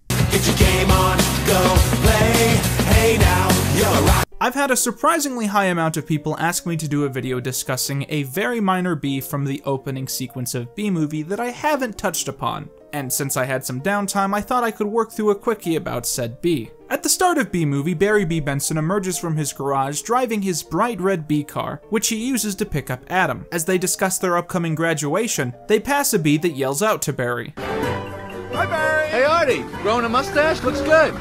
Get your game on, go play, hey now, you're right. I've had a surprisingly high amount of people ask me to do a video discussing a very minor bee from the opening sequence of B-Movie that I haven't touched upon, and since I had some downtime, I thought I could work through a quickie about said bee. At the start of B-Movie, Barry B. Benson emerges from his garage driving his bright red bee car, which he uses to pick up Adam. As they discuss their upcoming graduation, they pass a bee that yells out to Barry. Hi, Barry! Hey, Artie! Growing a mustache? Looks good!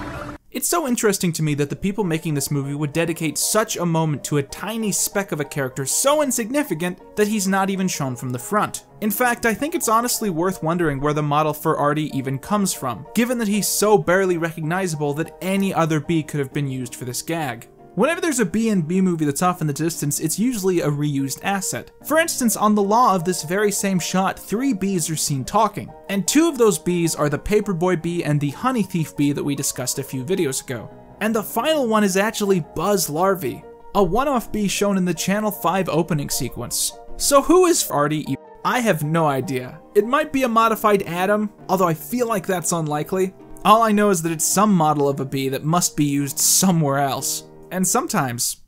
It's so interesting to me that the people making this movie would dedicate such a moment to a tiny speck of a character so insignificant that he's not even shown from the front. In fact, I think it's honestly worth wondering where the model for Artie even comes from, given that he's so barely recognizable that any other bee could have been used for this gag. Whenever there's a bee in B-Movie that's off in the distance, it's usually a reused asset. For instance, on the law of this very same shot, 3 bees are seen talking, and 2 of those bees are the paperboy bee and the honey thief bee that we discussed a few videos ago. And the final one is actually buzz larvae, a one-off bee shown in the Channel 5 opening sequence. So who is Artie? I have no idea. It might be a modified Adam, although I feel like that's unlikely. All I know is that it's some model of a bee that must be used somewhere else. And sometimes,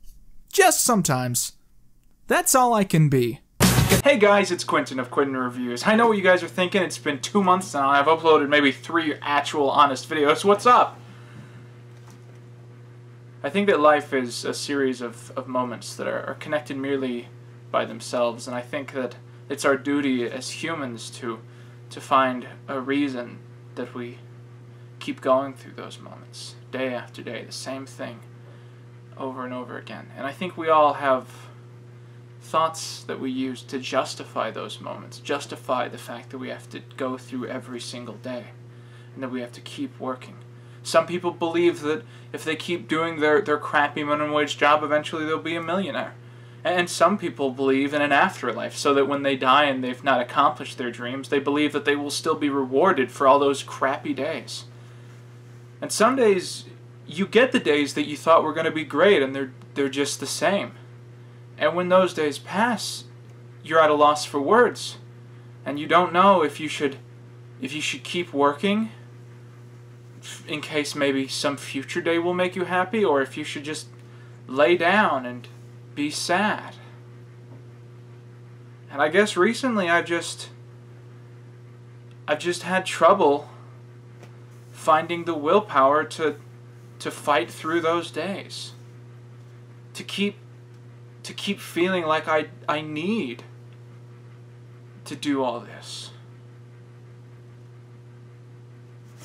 just sometimes, that's all I can be. Hey guys, it's Quentin of Quentin Reviews. I know what you guys are thinking. It's been 2 months now. I've uploaded maybe 3 actual honest videos. What's up? I think that life is a series of moments that are connected merely by themselves, and I think that it's our duty as humans to find a reason that we keep going through those moments, day after day, the same thing, over and over again. And I think we all have thoughts that we use to justify those moments, justify the fact that we have to go through every single day, and that we have to keep working. Some people believe that if they keep doing their crappy minimum wage job, eventually they'll be a millionaire. And some people believe in an afterlife, so that when they die and they've not accomplished their dreams, they believe that they will still be rewarded for all those crappy days. And some days, you get the days that you thought were going to be great, and they're just the same. And when those days pass, you're at a loss for words, and you don't know if you should keep working in case maybe some future day will make you happy, or if you should just lay down and be sad. And I guess recently I've just had trouble finding the willpower to to fight through those days, to keep feeling like I need to do all this.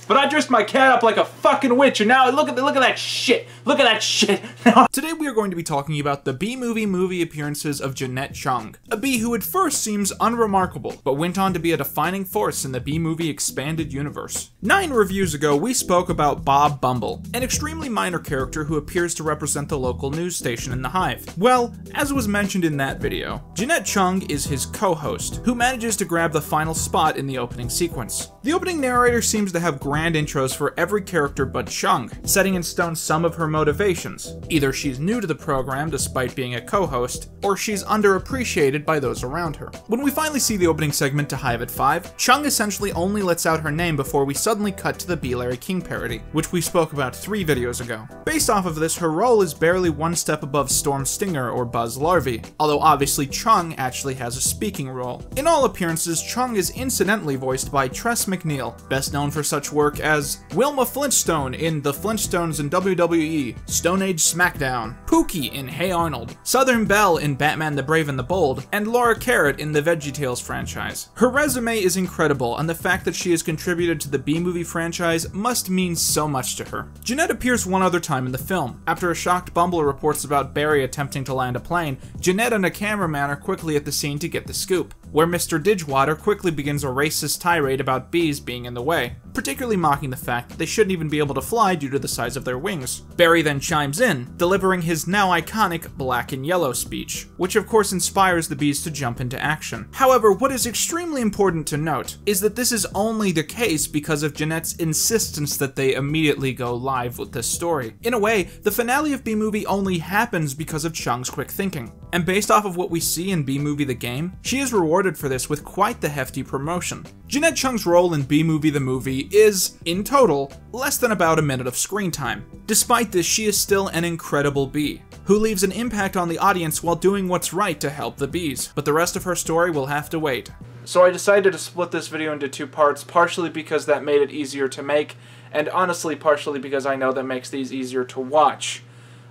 But I dressed my cat up like a fucking witch, and now look at that shit. Look at that shit. Today we are going to be talking about the B-movie movie appearances of Jeanette Chung, a bee who at first seems unremarkable, but went on to be a defining force in the B-movie expanded universe. 9 reviews ago, we spoke about Bob Bumble, an extremely minor character who appears to represent the local news station in the Hive. Well, as was mentioned in that video, Jeanette Chung is his co-host, who manages to grab the final spot in the opening sequence. The opening narrator seems to have grand intros for every character but Chung, setting in stone some of her motivations. Either she's new to the program despite being a co-host, or she's underappreciated by those around her. When we finally see the opening segment to Hive at 5, Chung essentially only lets out her name before we suddenly cut to the B. Larry King parody, which we spoke about 3 videos ago. Based off of this, her role is barely one step above Storm Stinger or Buzz Larvey, although obviously Chung actually has a speaking role. In all appearances, Chung is incidentally voiced by Tress MacNeille, best known for such work as Wilma Flintstone in The Flintstones and WWE, Stone Age SmackDown, Pookie in Hey Arnold, Southern Belle in Batman the Brave and the Bold, and Laura Carrot in the VeggieTales franchise. Her resume is incredible, and the fact that she has contributed to the B-movie franchise must mean so much to her. Jeanette appears one other time in the film. After a shocked Bumbler reports about Barry attempting to land a plane, Jeanette and a cameraman are quickly at the scene to get the scoop, where Mr. Didgewater quickly begins a racist tirade about bees being in the way, particularly mocking the fact that they shouldn't even be able to fly due to the size of their wings. Barry then chimes in, delivering his now iconic black and yellow speech, which of course inspires the bees to jump into action. However, what is extremely important to note is that this is only the case because of Jeanette's insistence that they immediately go live with this story. In a way, the finale of B-Movie only happens because of Chung's quick thinking, and based off of what we see in B-Movie the Game, she is rewarded for this with quite the hefty promotion. Jeanette Chung's role in B-Movie the Movie is, in total, less than about a minute of screen time. Despite this, she is still an incredible bee, who leaves an impact on the audience while doing what's right to help the bees, but the rest of her story will have to wait. So I decided to split this video into 2 parts, partially because that made it easier to make, and honestly partially because I know that makes these easier to watch.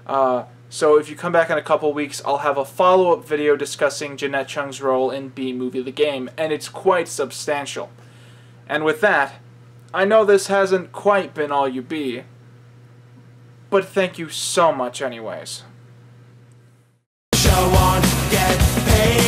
So if you come back in a couple weeks, I'll have a follow-up video discussing Jeanette Chung's role in B-Movie The Game, and it's quite substantial. And with that, I know this hasn't quite been all you be, but thank you so much anyways. Show on, get paid.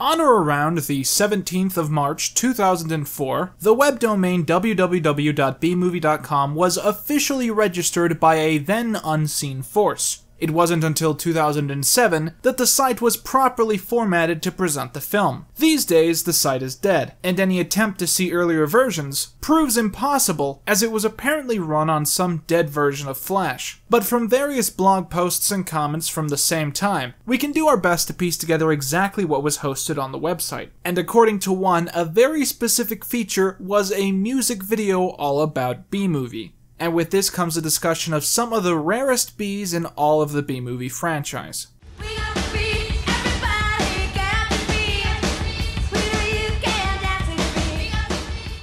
On or around the 17th of March, 2004, the web domain www.bmovie.com was officially registered by a then unseen force. It wasn't until 2007 that the site was properly formatted to present the film. These days, the site is dead, and any attempt to see earlier versions proves impossible, as it was apparently run on some dead version of Flash. But from various blog posts and comments from the same time, we can do our best to piece together exactly what was hosted on the website. And according to one, a very specific feature was a music video all about B-Movie. And with this comes a discussion of some of the rarest bees in all of the B-Movie franchise.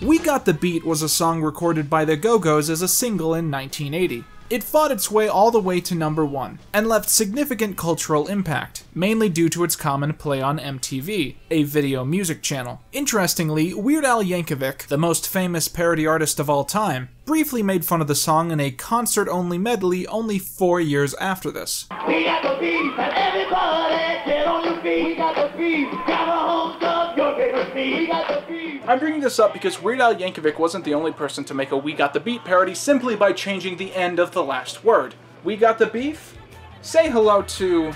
We Got the Beat was a song recorded by the Go-Go's as a single in 1980. It fought its way all the way to #1, and left significant cultural impact, mainly due to its common play on MTV, a video music channel. Interestingly, Weird Al Yankovic, the most famous parody artist of all time, briefly made fun of the song in a concert-only medley only 4 years after this. We got the beat, everybody get on your feet, we got the beat, got a whole stuff, your favorite beat, we got the beat. I'm bringing this up because Weird Al Yankovic wasn't the only person to make a We Got the Beat parody simply by changing the end of the last word. We got the beef? Say hello to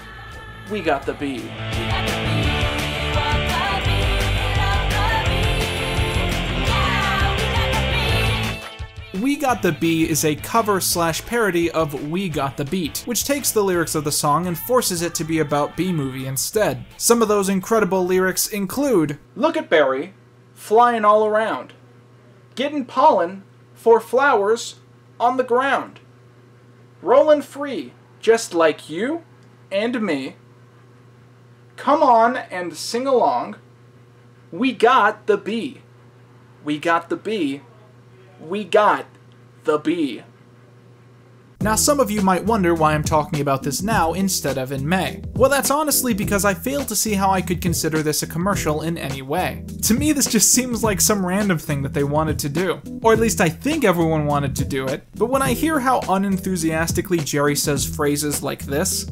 We Got the Beat. We Got the Bee is a cover/parody of We Got the Beat, which takes the lyrics of the song and forces it to be about B-Movie instead. Some of those incredible lyrics include, "Look at Barry, flying all around, getting pollen for flowers on the ground, rolling free just like you and me, come on and sing along, we got the bee, We got the B. We got the B. Now some of you might wonder why I'm talking about this now instead of in May. Well, that's honestly because I fail to see how I could consider this a commercial in any way. To me, this just seems like some random thing that they wanted to do. Or at least I think everyone wanted to do it. But when I hear how unenthusiastically Jerry says phrases like this,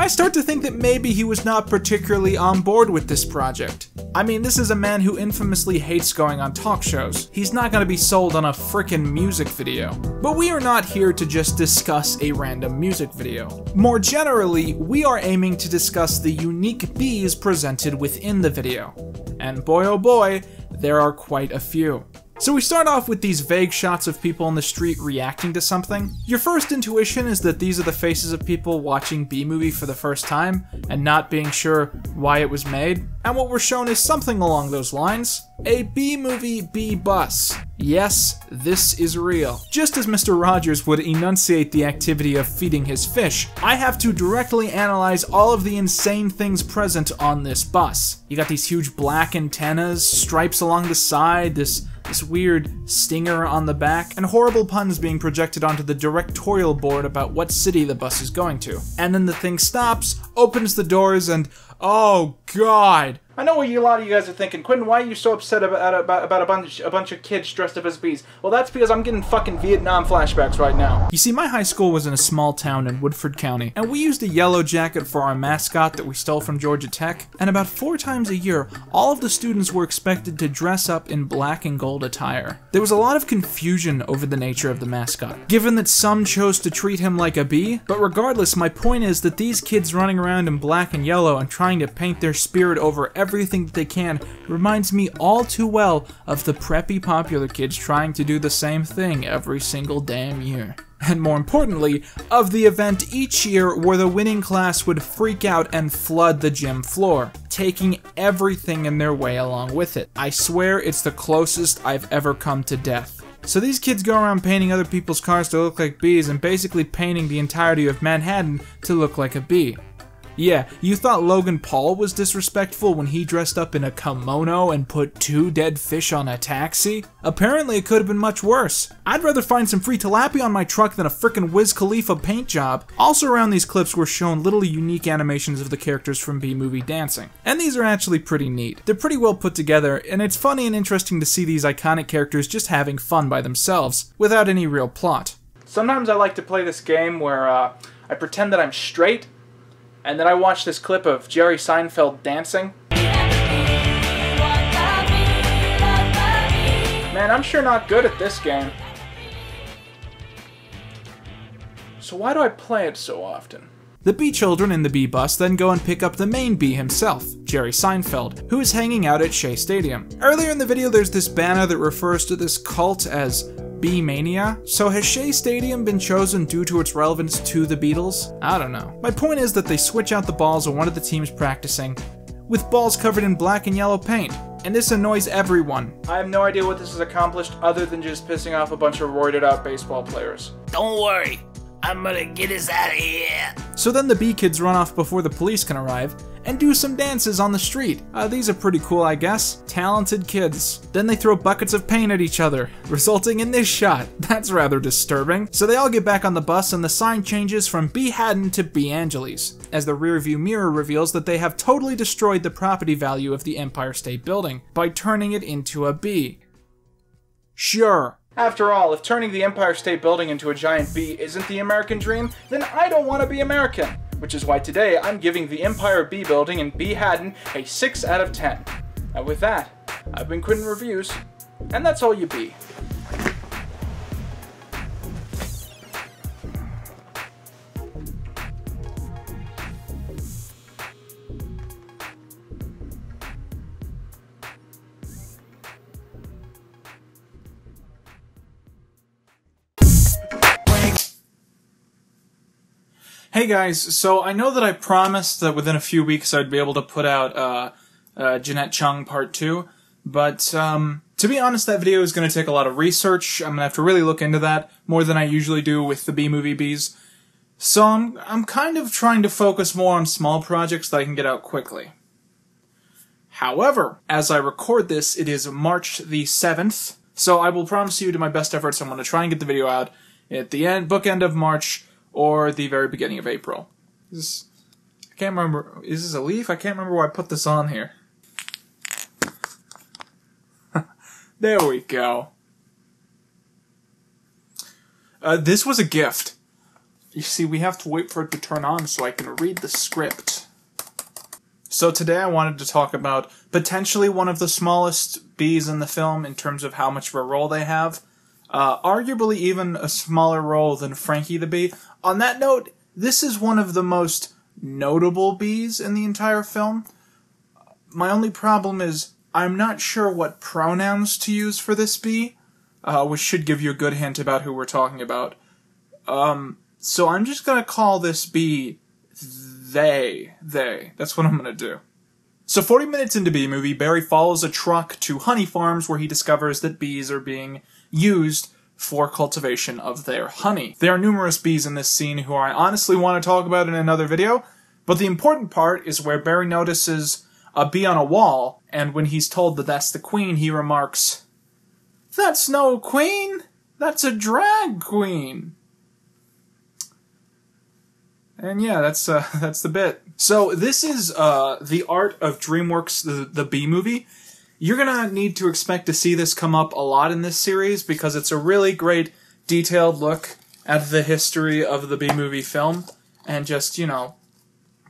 I start to think that maybe he was not particularly on board with this project. I mean, this is a man who infamously hates going on talk shows. He's not gonna be sold on a frickin' music video. But we are not here to just discuss a random music video. More generally, we are aiming to discuss the unique bees presented within the video. And boy oh boy, there are quite a few. So we start off with these vague shots of people on the street reacting to something. Your first intuition is that these are the faces of people watching B-Movie for the first time and not being sure why it was made. And what we're shown is something along those lines. A B-Movie B-Bus. Yes, this is real. Just as Mr. Rogers would enunciate the activity of feeding his fish, I have to directly analyze all of the insane things present on this bus. You got these huge black antennas, stripes along the side, this weird stinger on the back, and horrible puns being projected onto the directorial board about what city the bus is going to. And then the thing stops, opens the doors, and oh god! I know what a lot of you guys are thinking, Quentin, why are you so upset about a bunch of kids dressed up as bees? Well, that's because I'm getting fucking Vietnam flashbacks right now. You see, my high school was in a small town in Woodford County, and we used a yellow jacket for our mascot that we stole from Georgia Tech, and about 4 times a year, all of the students were expected to dress up in black and gold attire. There was a lot of confusion over the nature of the mascot, given that some chose to treat him like a bee, but regardless, my point is that these kids running around in black and yellow and trying to paint their spirit over everything that they can reminds me all too well of the preppy popular kids trying to do the same thing every single damn year. And more importantly, of the event each year where the winning class would freak out and flood the gym floor, taking everything in their way along with it. I swear it's the closest I've ever come to death. So these kids go around painting other people's cars to look like bees and basically painting the entirety of Manhattan to look like a bee. Yeah, you thought Logan Paul was disrespectful when he dressed up in a kimono and put 2 dead fish on a taxi? Apparently it could have been much worse. I'd rather find some free tilapia on my truck than a frickin' Wiz Khalifa paint job. Also around these clips were shown little unique animations of the characters from B-Movie dancing. And these are actually pretty neat. They're pretty well put together, and it's funny and interesting to see these iconic characters just having fun by themselves, without any real plot. Sometimes I like to play this game where I pretend that I'm straight, and then I watched this clip of Jerry Seinfeld dancing. Man, I'm sure not good at this game. So why do I play it so often? The bee children in the bee bus then go and pick up the main bee himself, Jerry Seinfeld, who is hanging out at Shea Stadium. Earlier in the video, there's this banner that refers to this cult as Bee Mania. So has Shea Stadium been chosen due to its relevance to the Beatles? I don't know. My point is that they switch out the balls on one of the teams practicing with balls covered in black and yellow paint, and this annoys everyone. I have no idea what this has accomplished other than just pissing off a bunch of roided out baseball players. Don't worry, I'm gonna get us out of here. So then the bee kids run off before the police can arrive and do some dances on the street. These are pretty cool, I guess. Talented kids. Then they throw buckets of paint at each other, resulting in this shot. That's rather disturbing. So they all get back on the bus and the sign changes from B. Haddon to B. Angeles, as the rearview mirror reveals that they have totally destroyed the property value of the Empire State Building by turning it into a bee. Sure. After all, if turning the Empire State Building into a giant bee isn't the American dream, then I don't want to be American. Which is why today I'm giving the Empire B Building in B. Haddon a 6 out of 10. And with that, I've been Quentin Reviews, and that's all you be. Hey guys, so I know that I promised that within a few weeks I'd be able to put out Jeanette Chung Part 2, but to be honest, that video is going to take a lot of research. I'm going to have to really look into that, more than I usually do with the B-Movie Bees. So I'm kind of trying to focus more on small projects that I can get out quickly. However, as I record this, it is March the 7th, so I will promise you to my best efforts I'm going to try and get the video out at the end, bookend of March or the very beginning of April. Is this, I can't remember, is this a leaf? I can't remember why I put this on here. There we go. This was a gift. You see, we have to wait for it to turn on so I can read the script. So today I wanted to talk about potentially one of the smallest bees in the film in terms of how much of a role they have. Arguably even a smaller role than Frankie the Bee. On that note, this is one of the most notable bees in the entire film. My only problem is I'm not sure what pronouns to use for this bee, which should give you a good hint about who we're talking about. So I'm just going to call this bee they. That's what I'm going to do. So 40 minutes into Bee Movie, Barry follows a truck to honey farms where he discovers that bees are being used for cultivation of their honey. There are numerous bees in this scene who I honestly want to talk about in another video, but the important part is where Barry notices a bee on a wall, and when he's told that that's the queen, he remarks, "That's no queen! That's a drag queen!" And yeah, that's the bit. So this is the art of DreamWorks, the Bee Movie. You're gonna need to expect to see this come up a lot in this series because it's a really great detailed look at the history of the Bee Movie film and just, you know,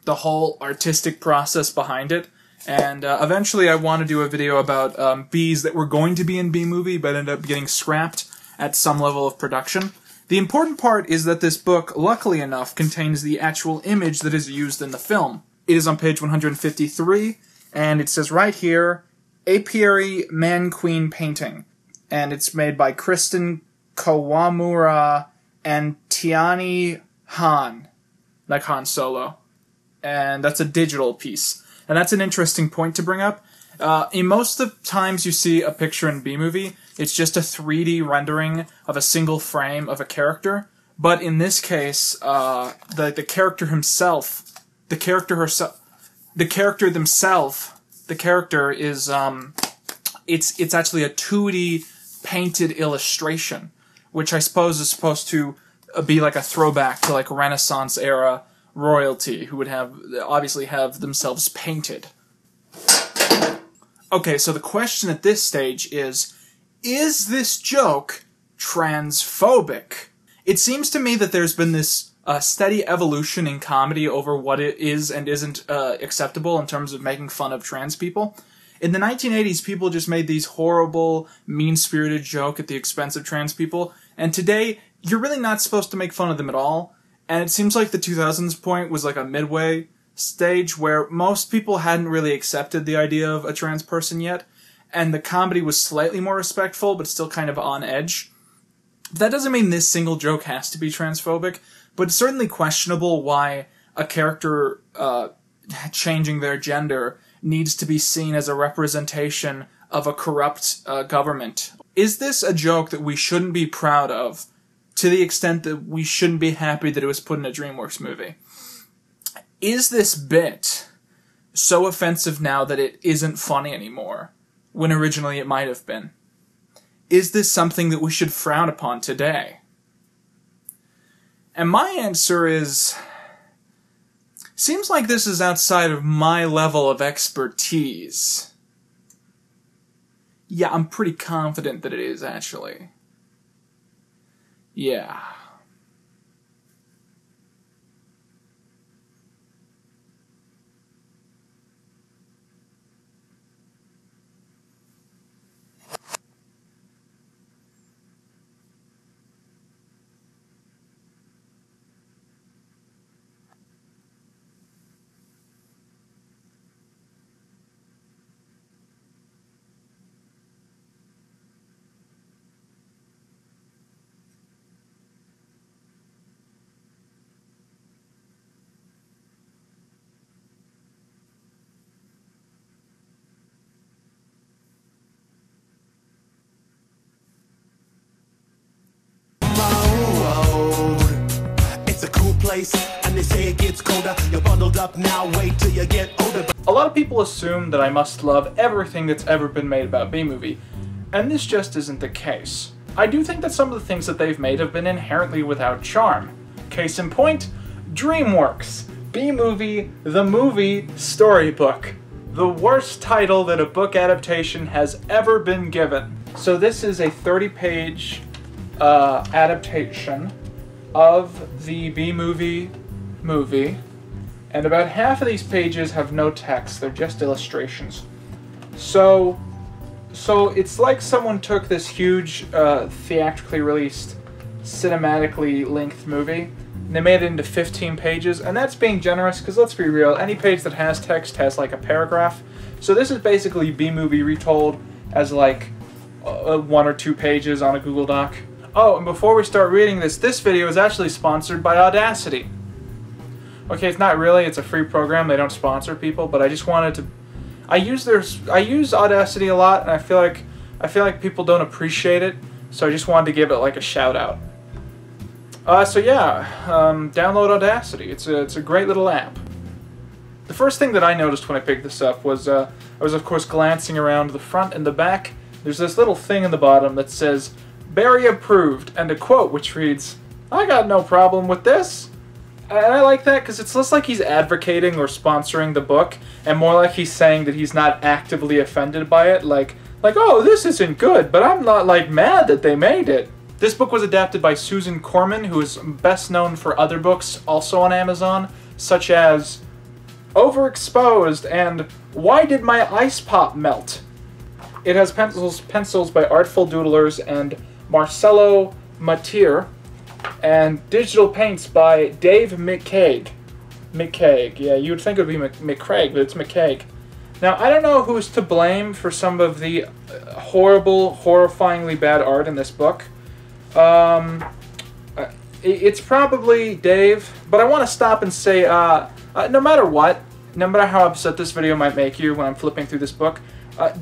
the whole artistic process behind it. And eventually I want to do a video about bees that were going to be in Bee Movie but ended up getting scrapped at some level of production. The important part is that this book, luckily enough, contains the actual image that is used in the film. It is on page 153, and it says right here, Apiary Man-Queen Painting. And it's made by Kristen Kawamura and Tiani Han, like Han Solo. And that's a digital piece. And that's an interesting point to bring up. In most of the times you see a picture in Bee Movie, it's just a 3D rendering of a single frame of a character. But in this case, the character is it's actually a 2D painted illustration, which I suppose is supposed to be like a throwback to like Renaissance era royalty, who would have obviously have themselves painted. Okay, so the question at this stage is this joke transphobic? It seems to me that there's been this steady evolution in comedy over what it is and isn't acceptable in terms of making fun of trans people. In the 1980s, people just made these horrible, mean-spirited jokes at the expense of trans people, and today, you're really not supposed to make fun of them at all, and it seems like the 2000s point was like a midway stage where most people hadn't really accepted the idea of a trans person yet, and the comedy was slightly more respectful, but still kind of on edge. That doesn't mean this single joke has to be transphobic, but it's certainly questionable why a character changing their gender needs to be seen as a representation of a corrupt government. Is this a joke that we shouldn't be proud of to the extent that we shouldn't be happy that it was put in a DreamWorks movie? Is this bit so offensive now that it isn't funny anymore, when originally it might have been? Is this something that we should frown upon today? And my answer is, seems like this is outside of my level of expertise. Yeah, I'm pretty confident that it is, actually. Yeah. place, and they say it gets colder. You're bundled up now, wait till you get older. A lot of people assume that I must love everything that's ever been made about B-Movie, and this just isn't the case. I do think that some of the things that they've made have been inherently without charm. Case in point, DreamWorks. B-Movie, the movie, storybook. The worst title that a book adaptation has ever been given. So this is a 30-page adaptation of the B-Movie movie, and about half of these pages have no text, they're just illustrations. So it's like someone took this huge, theatrically released, cinematically linked movie, they made it into 15 pages, and that's being generous, because let's be real, any page that has text has like a paragraph. So this is basically B-Movie retold as like one or two pages on a Google Doc. Oh, and before we start reading this, this video is actually sponsored by Audacity. Okay, it's not really, it's a free program, they don't sponsor people, but I just wanted to... I use Audacity a lot, and I feel like people don't appreciate it, so I just wanted to give it like a shout out. So yeah, download Audacity. It's a great little app. The first thing that I noticed when I picked this up was, I was of course glancing around the front and the back. There's this little thing in the bottom that says, "Barry approved," and a quote which reads, "I got no problem with this." And I like that because it's less like he's advocating or sponsoring the book, and more like he's saying that he's not actively offended by it, like, oh, this isn't good, but I'm not, like, mad that they made it. This book was adapted by Susan Corman, who is best known for other books also on Amazon, such as Overexposed and Why Did My Ice Pop Melt? It has pencils by Artful Doodlers and Marcelo Matier, and digital paints by Dave McCaig. McCaig, yeah, you would think it would be McCraig, but it's McCaig. Now, I don't know who's to blame for some of the horrible, horrifyingly bad art in this book. It's probably Dave, but I want to stop and say, no matter what, no matter how upset this video might make you when I'm flipping through this book,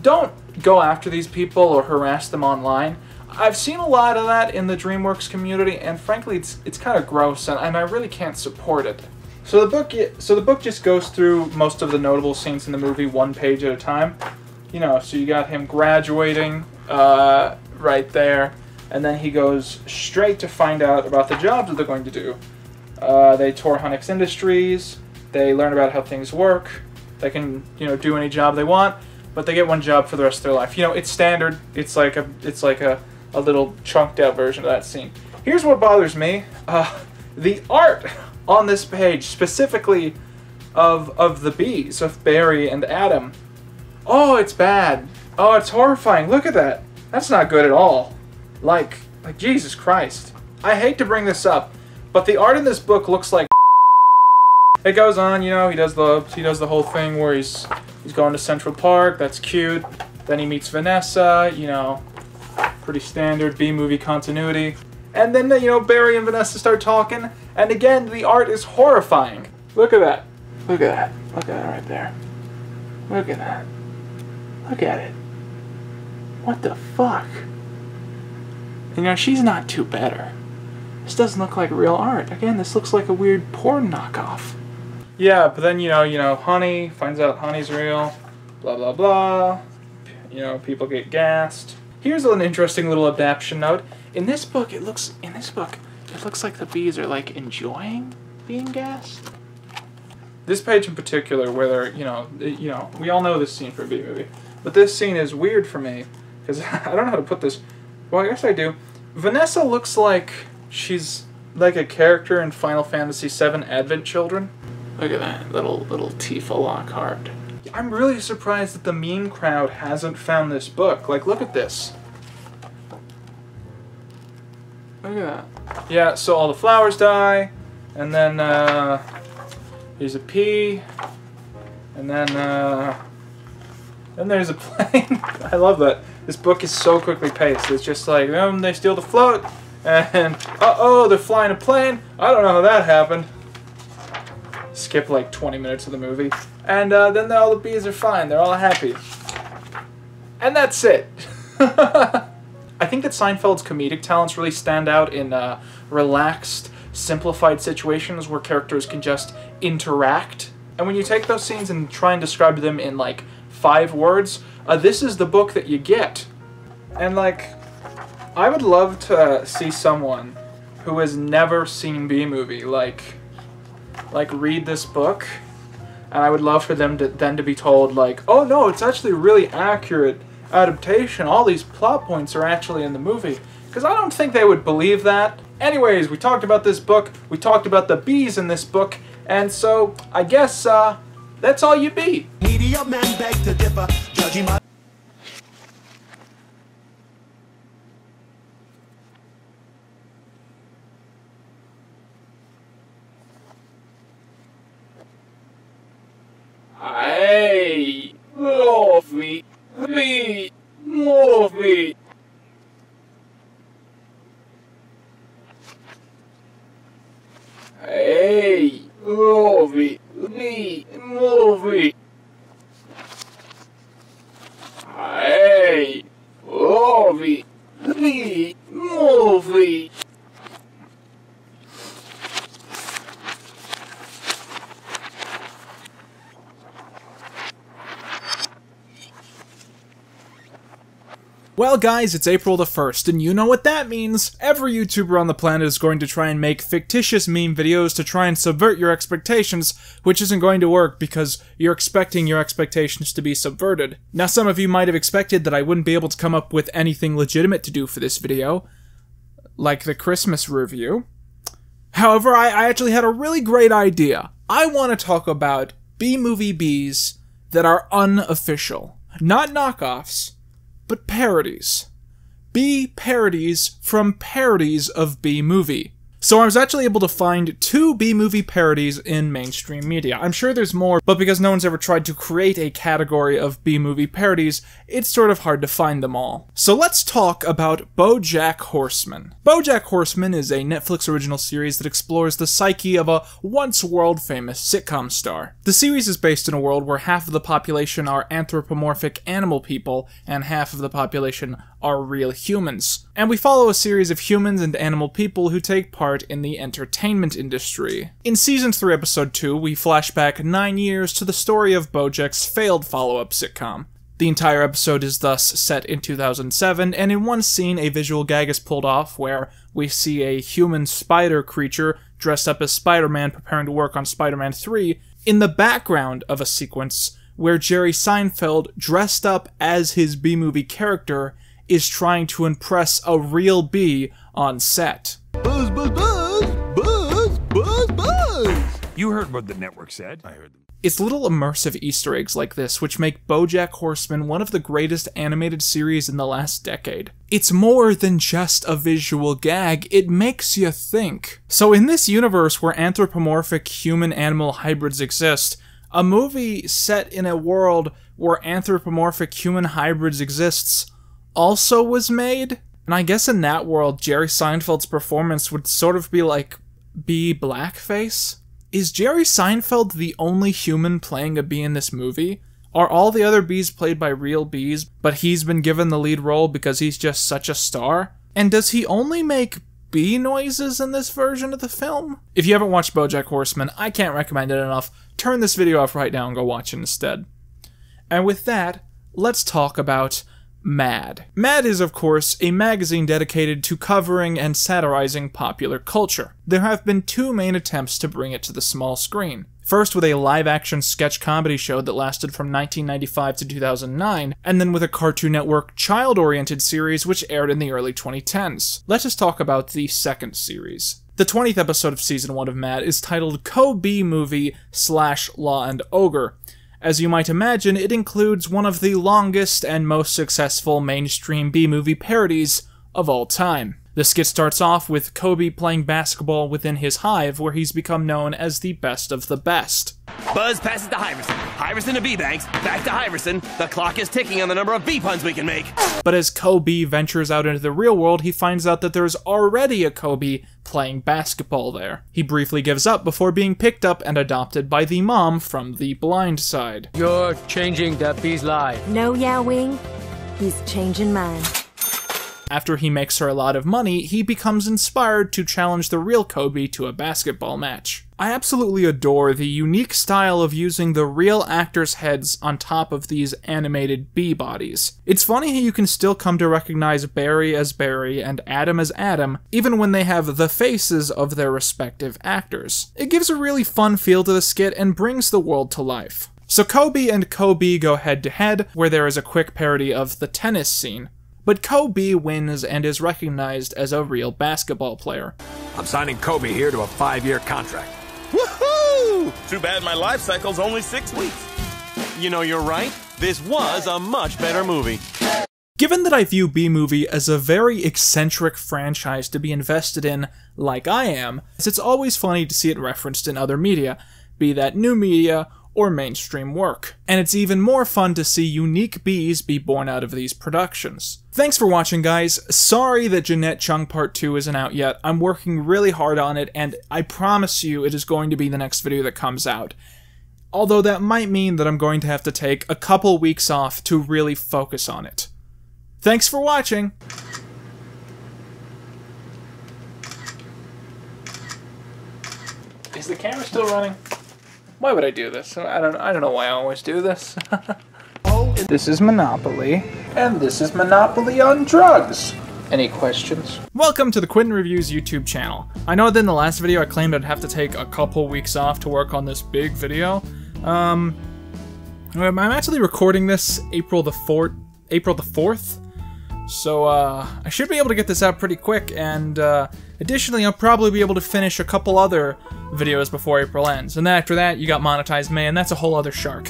don't go after these people or harass them online. I've seen a lot of that in the DreamWorks community, and frankly, it's kind of gross, and I really can't support it. So the book just goes through most of the notable scenes in the movie one page at a time. You know, so you got him graduating right there. And then he goes straight to find out about the jobs that they're going to do. They tour Hunnick's Industries, they learn about how things work, they can, you know, do any job they want, but they get one job for the rest of their life. You know, it's standard, it's like a little chunked out version of that scene. Here's what bothers me, the art on this page, specifically of the bees, of Barry and Adam. Oh, it's bad. Oh, it's horrifying, look at that. That's not good at all. Like Jesus Christ. I hate to bring this up, but the art in this book looks like it goes on, you know, he does the whole thing where he's going to Central Park, that's cute. Then he meets Vanessa, you know, pretty standard B-movie continuity. And then, you know, Barry and Vanessa start talking, and again, the art is horrifying. Look at that. Look at that. Look at that right there. Look at that. Look at it. What the fuck? You know, she's not too better. This doesn't look like real art. Again, this looks like a weird porn knockoff. Yeah, but then, you know, Honey finds out Honey's real, blah, blah, blah. You know, people get gassed. Here's an interesting little adaptation note. In this book, it looks like the bees are, like, enjoying being gassed. This page in particular, where they're, you know, we all know this scene for a B-movie, but this scene is weird for me, because I don't know how to put this. Well, I guess I do. Vanessa looks like she's like a character in Final Fantasy VII Advent Children. Look at that, little Tifa Lockhart. I'm really surprised that the meme crowd hasn't found this book. Like, look at this. Look at that. Yeah, so all the flowers die, and then, here's a pea, and then there's a plane. I love that. This book is so quickly paced. It's just like, they steal the float, and uh-oh, they're flying a plane. I don't know how that happened. Skip like 20 minutes of the movie. And then all the bees are fine. They're all happy. And that's it. I think that Seinfeld's comedic talents really stand out in relaxed, simplified situations where characters can just interact. And when you take those scenes and try and describe them in like 5 words, this is the book that you get. And like, I would love to see someone who has never seen B-movie like read this book, and I would love for them to then to be told like, oh no, it's actually really accurate adaptation, all these plot points are actually in the movie, because I don't think they would believe that. Anyways, we talked about this book, we talked about the bees in this book, and so I guess that's all you be. Media man beg to differ, judging my I love me, movie. Hey, movie, me, movie. Hey, movie, me, movie. Well guys, it's April the 1st, and you know what that means! Every YouTuber on the planet is going to try and make fictitious meme videos to try and subvert your expectations, which isn't going to work because you're expecting your expectations to be subverted. Now some of you might have expected that I wouldn't be able to come up with anything legitimate to do for this video, like the Christmas review. However, I actually had a really great idea. I want to talk about B-movie bees that are unofficial, not knockoffs, but parodies. B parodies from parodies of B movie. So I was actually able to find 2 B movie parodies in mainstream media. I'm sure there's more, but because no one's ever tried to create a category of B movie parodies, it's sort of hard to find them all. So let's talk about BoJack Horseman. BoJack Horseman is a Netflix original series that explores the psyche of a once world famous sitcom star. The series is based in a world where half of the population are anthropomorphic animal people and half of the population are real humans. And we follow a series of humans and animal people who take part in the entertainment industry. In Season 3, Episode 2, we flash back 9 years to the story of BoJack's failed follow-up sitcom. The entire episode is thus set in 2007, and in one scene a visual gag is pulled off where we see a human spider creature dressed up as Spider-Man preparing to work on Spider-Man 3 in the background of a sequence where Jerry Seinfeld, dressed up as his B-movie character, is trying to impress a real bee on set. Buzz, buzz, buzz, buzz, buzz, buzz. You heard what the network said. I heard them. It's little immersive Easter eggs like this which make BoJack Horseman one of the greatest animated series in the last decade. It's more than just a visual gag, it makes you think. So in this universe where anthropomorphic human-animal hybrids exist, a movie set in a world where anthropomorphic human hybrids exists also was made? And I guess in that world, Jerry Seinfeld's performance would sort of be like bee blackface? Is Jerry Seinfeld the only human playing a bee in this movie? Are all the other bees played by real bees, but he's been given the lead role because he's just such a star? And does he only make bee noises in this version of the film? If you haven't watched BoJack Horseman, I can't recommend it enough. Turn this video off right now and go watch it instead. And with that, let's talk about Mad. Mad is, of course, a magazine dedicated to covering and satirizing popular culture. There have been 2 main attempts to bring it to the small screen. First with a live-action sketch comedy show that lasted from 1995 to 2009, and then with a Cartoon Network child-oriented series which aired in the early 2010s. Let us talk about the second series. The 20th episode of Season 1 of Mad is titled Co-B Movie/Law and Ogre. As you might imagine, it includes one of the longest and most successful mainstream B-movie parodies of all time. The skit starts off with Kobe playing basketball within his hive, where he's become known as the best of the best. Buzz passes to Hiverson, Hiverson to B-Banks, back to Hiverson, the clock is ticking on the number of B-puns we can make! But as Kobe ventures out into the real world, he finds out that there's already a Kobe playing basketball there. He briefly gives up before being picked up and adopted by the mom from The Blind Side. You're changing that bee's life. No, yeah, Wing. He's changing mine. After he makes her a lot of money, he becomes inspired to challenge the real Kobe to a basketball match. I absolutely adore the unique style of using the real actors' heads on top of these animated B-bodies. It's funny how you can still come to recognize Barry as Barry and Adam as Adam, even when they have the faces of their respective actors. It gives a really fun feel to the skit and brings the world to life. So Kobe and Kobe go head-to-head, where there is a quick parody of the tennis scene. But Kobe wins and is recognized as a real basketball player. I'm signing Kobe here to a 5-year contract. Woohoo! Too bad my life cycle's only 6 weeks. You know, you're right. This was a much better movie. Given that I view B-Movie as a very eccentric franchise to be invested in, like I am, it's always funny to see it referenced in other media, be that new media or mainstream work. And it's even more fun to see unique Bs be born out of these productions. Thanks for watching, guys. Sorry that Jeanette Chung Part 2 isn't out yet. I'm working really hard on it, and I promise you it is going to be the next video that comes out. Although that might mean that I'm going to have to take a couple weeks off to really focus on it. Thanks for watching! Is the camera still running? Why would I do this? I don't know why I always do this. Oh, this is Monopoly, and this is Monopoly on drugs. Any questions? Welcome to the Quinton Reviews YouTube channel. I know that in the last video I claimed I'd have to take a couple weeks off to work on this big video. I'm actually recording this April the 4th. So, I should be able to get this out pretty quick, and, additionally, I'll probably be able to finish a couple other videos before April ends. And then after that, you got Monetized May, and that's a whole other shark.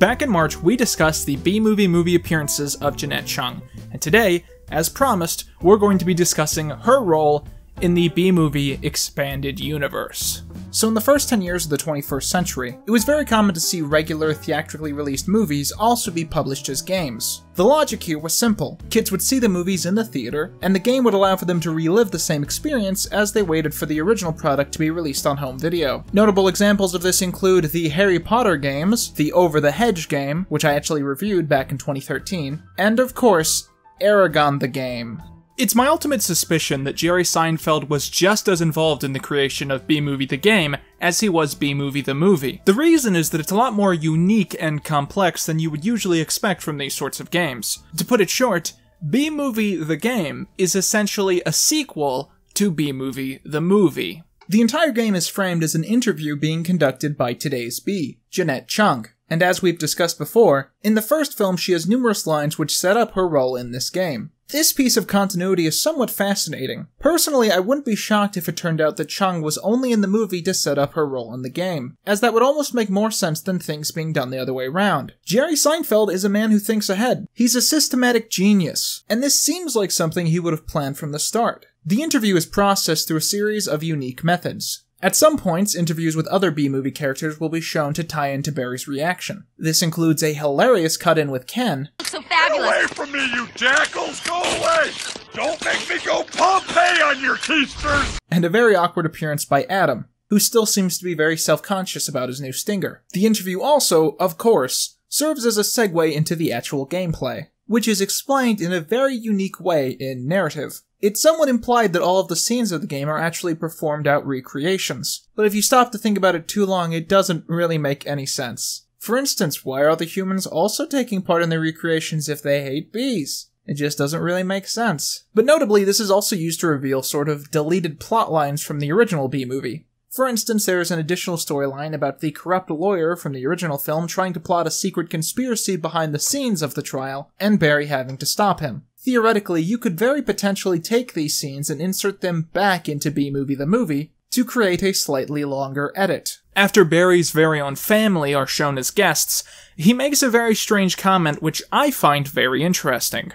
Back in March, we discussed the B-Movie movie appearances of Jeanette Chung, and today, as promised, we're going to be discussing her role in the B-Movie Expanded Universe. So in the first 10 years of the 21st century, it was very common to see regular theatrically released movies also be published as games. The logic here was simple. Kids would see the movies in the theater, and the game would allow for them to relive the same experience as they waited for the original product to be released on home video. Notable examples of this include the Harry Potter games, the Over the Hedge game, which I actually reviewed back in 2013, and of course, Aragon the game. It's my ultimate suspicion that Jerry Seinfeld was just as involved in the creation of B-Movie the Game as he was B-Movie the Movie. The reason is that it's a lot more unique and complex than you would usually expect from these sorts of games. To put it short, B-Movie the Game is essentially a sequel to B-Movie the Movie. The entire game is framed as an interview being conducted by today's B, Jeanette Chung. And as we've discussed before, in the first film she has numerous lines which set up her role in this game. This piece of continuity is somewhat fascinating. Personally, I wouldn't be shocked if it turned out that Chung was only in the movie to set up her role in the game, as that would almost make more sense than things being done the other way around. Jerry Seinfeld is a man who thinks ahead. He's a systematic genius, and this seems like something he would have planned from the start. The interview is processed through a series of unique methods. At some points, interviews with other B-movie characters will be shown to tie into Barry's reaction. This includes a hilarious cut-in with Ken. So fabulous. Get away from me, you jackals! Go away! Don't make me go Pompeii on your keisters! And a very awkward appearance by Adam, who still seems to be very self-conscious about his new stinger. The interview also, of course, serves as a segue into the actual gameplay, which is explained in a very unique way in narrative. It's somewhat implied that all of the scenes of the game are actually performed out recreations, but if you stop to think about it too long, it doesn't really make any sense. For instance, why are the humans also taking part in the recreations if they hate bees? It just doesn't really make sense. But notably, this is also used to reveal sort of deleted plot lines from the original B-movie. For instance, there is an additional storyline about the corrupt lawyer from the original film trying to plot a secret conspiracy behind the scenes of the trial, and Barry having to stop him. Theoretically, you could very potentially take these scenes and insert them back into B-Movie the Movie to create a slightly longer edit. After Barry's very own family are shown as guests, he makes a very strange comment which I find very interesting.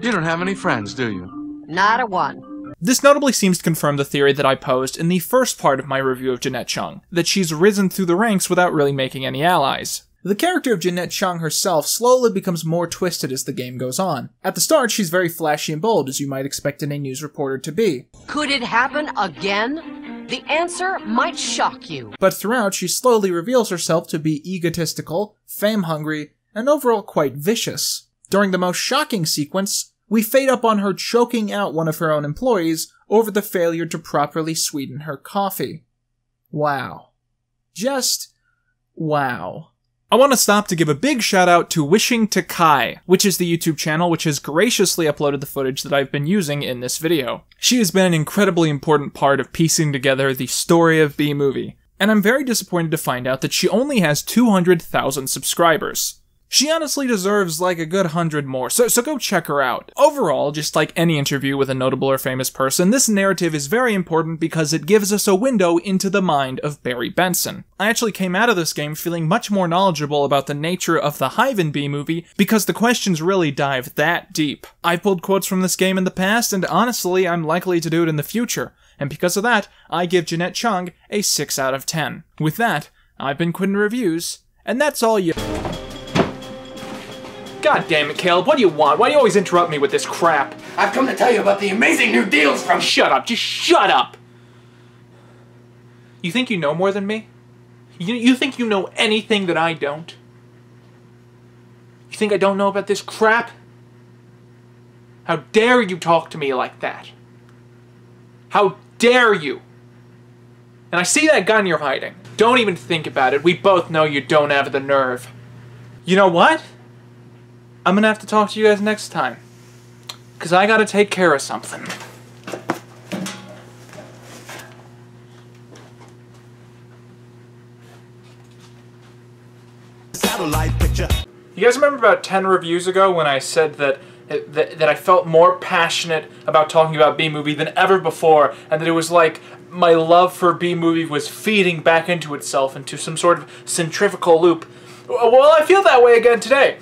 You don't have any friends, do you? Not a one. This notably seems to confirm the theory that I posed in the first part of my review of Jeanette Chung, that she's risen through the ranks without really making any allies. The character of Jeanette Chung herself slowly becomes more twisted as the game goes on. At the start, she's very flashy and bold, as you might expect any news reporter to be. Could it happen again? The answer might shock you. But throughout, she slowly reveals herself to be egotistical, fame-hungry, and overall quite vicious. During the most shocking sequence, we fade up on her choking out one of her own employees over the failure to properly sweeten her coffee. Wow. Just wow. I want to stop to give a big shout out to Wishing to Kai, which is the YouTube channel which has graciously uploaded the footage that I've been using in this video. She has been an incredibly important part of piecing together the story of B-Movie, and I'm very disappointed to find out that she only has 200,000 subscribers. She honestly deserves like a good 100 more, so go check her out. Overall, just like any interview with a notable or famous person, this narrative is very important because it gives us a window into the mind of Barry Benson. I actually came out of this game feeling much more knowledgeable about the nature of the Hive and B-Movie because the questions really dive that deep. I've pulled quotes from this game in the past, and honestly, I'm likely to do it in the future, and because of that, I give Jeanette Chung a 6 out of 10. With that, I've been Quinton Reviews, and that's all you— God damn it, Caleb, what do you want? Why do you always interrupt me with this crap? I've come to tell you about the amazing new deals from— Shut up, just shut up! You think you know more than me? You think you know anything that I don't? You think I don't know about this crap? How dare you talk to me like that? How dare you? And I see that gun you're hiding. Don't even think about it. We both know you don't have the nerve. You know what? I'm gonna have to talk to you guys next time, because I gotta take care of something. Satellite picture. You guys remember about 10 reviews ago when I said that I felt more passionate about talking about B-Movie than ever before, and that it was like my love for B-Movie was feeding back into itself into some sort of centrifugal loop? Well, I feel that way again today.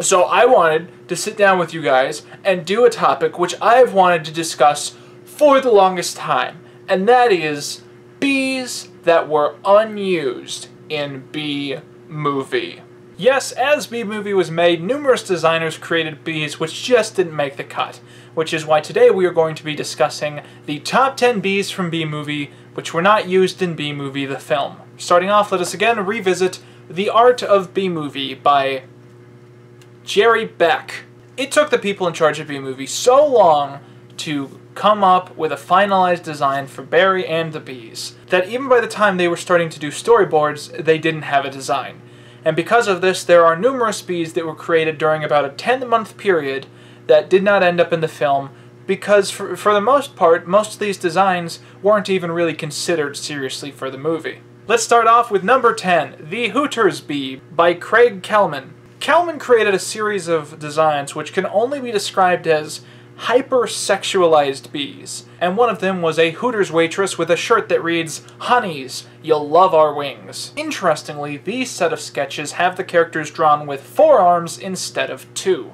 So I wanted to sit down with you guys and do a topic which I've wanted to discuss for the longest time, and that is bees that were unused in B-Movie. Yes, as B-Movie was made, numerous designers created bees which just didn't make the cut, which is why today we are going to be discussing the top 10 bees from B-Movie which were not used in B-Movie the film. Starting off, let us again revisit The Art of B-Movie by Jerry Beck. It took the people in charge of B-Movie so long to come up with a finalized design for Barry and the bees that even by the time they were starting to do storyboards, they didn't have a design. And because of this, there are numerous bees that were created during about a 10-month period that did not end up in the film because for the most part, most of these designs weren't even really considered seriously for the movie. Let's start off with number 10, The Hooters Bee by Craig Kellman. Kellman created a series of designs which can only be described as hyper-sexualized bees, and one of them was a Hooters waitress with a shirt that reads, "Honeys, you'll love our wings." Interestingly, these set of sketches have the characters drawn with 4 arms instead of 2.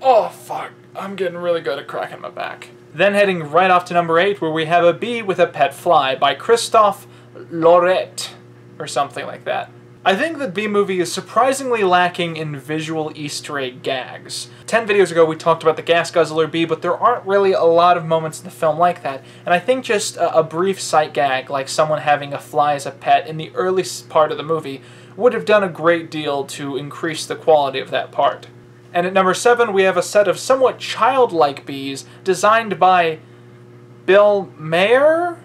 Oh fuck, I'm getting really good at cracking my back. Then heading right off to number 8, where we have A Bee with a Pet Fly by Christophe Laurette, or something like that. I think that B-Movie is surprisingly lacking in visual Easter egg gags. 10 videos ago we talked about the gas guzzler bee, but there aren't really a lot of moments in the film like that, and I think just a brief sight gag, like someone having a fly as a pet in the early part of the movie, would have done a great deal to increase the quality of that part. And at number 7 we have a set of somewhat childlike bees designed by Bill Mayer?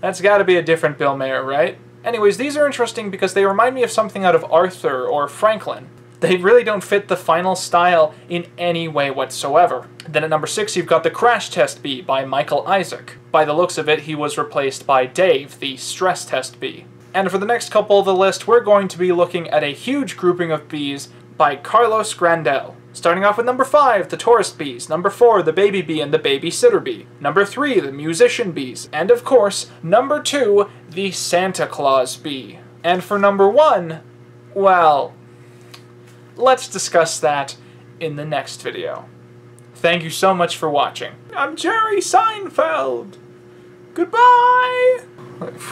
That's gotta be a different Bill Mayer, right? Anyways, these are interesting because they remind me of something out of Arthur or Franklin. They really don't fit the final style in any way whatsoever. Then at number 6, you've got The Crash Test Bee by Michael Isaac. By the looks of it, he was replaced by Dave, the Stress Test Bee. And for the next couple of the list, we're going to be looking at a huge grouping of bees by Carlos Grandel. Starting off with number 5, the tourist bees, number 4, the baby bee and the babysitter bee, number 3, the musician bees, and of course, number 2, the Santa Claus bee. And for number 1, well, let's discuss that in the next video. Thank you so much for watching. I'm Jerry Seinfeld! Goodbye!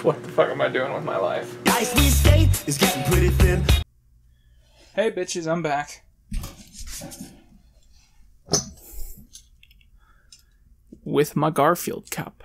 What the fuck am I doing with my life? Guys, this day is getting pretty thin. Hey bitches, I'm back. With my Garfield cup.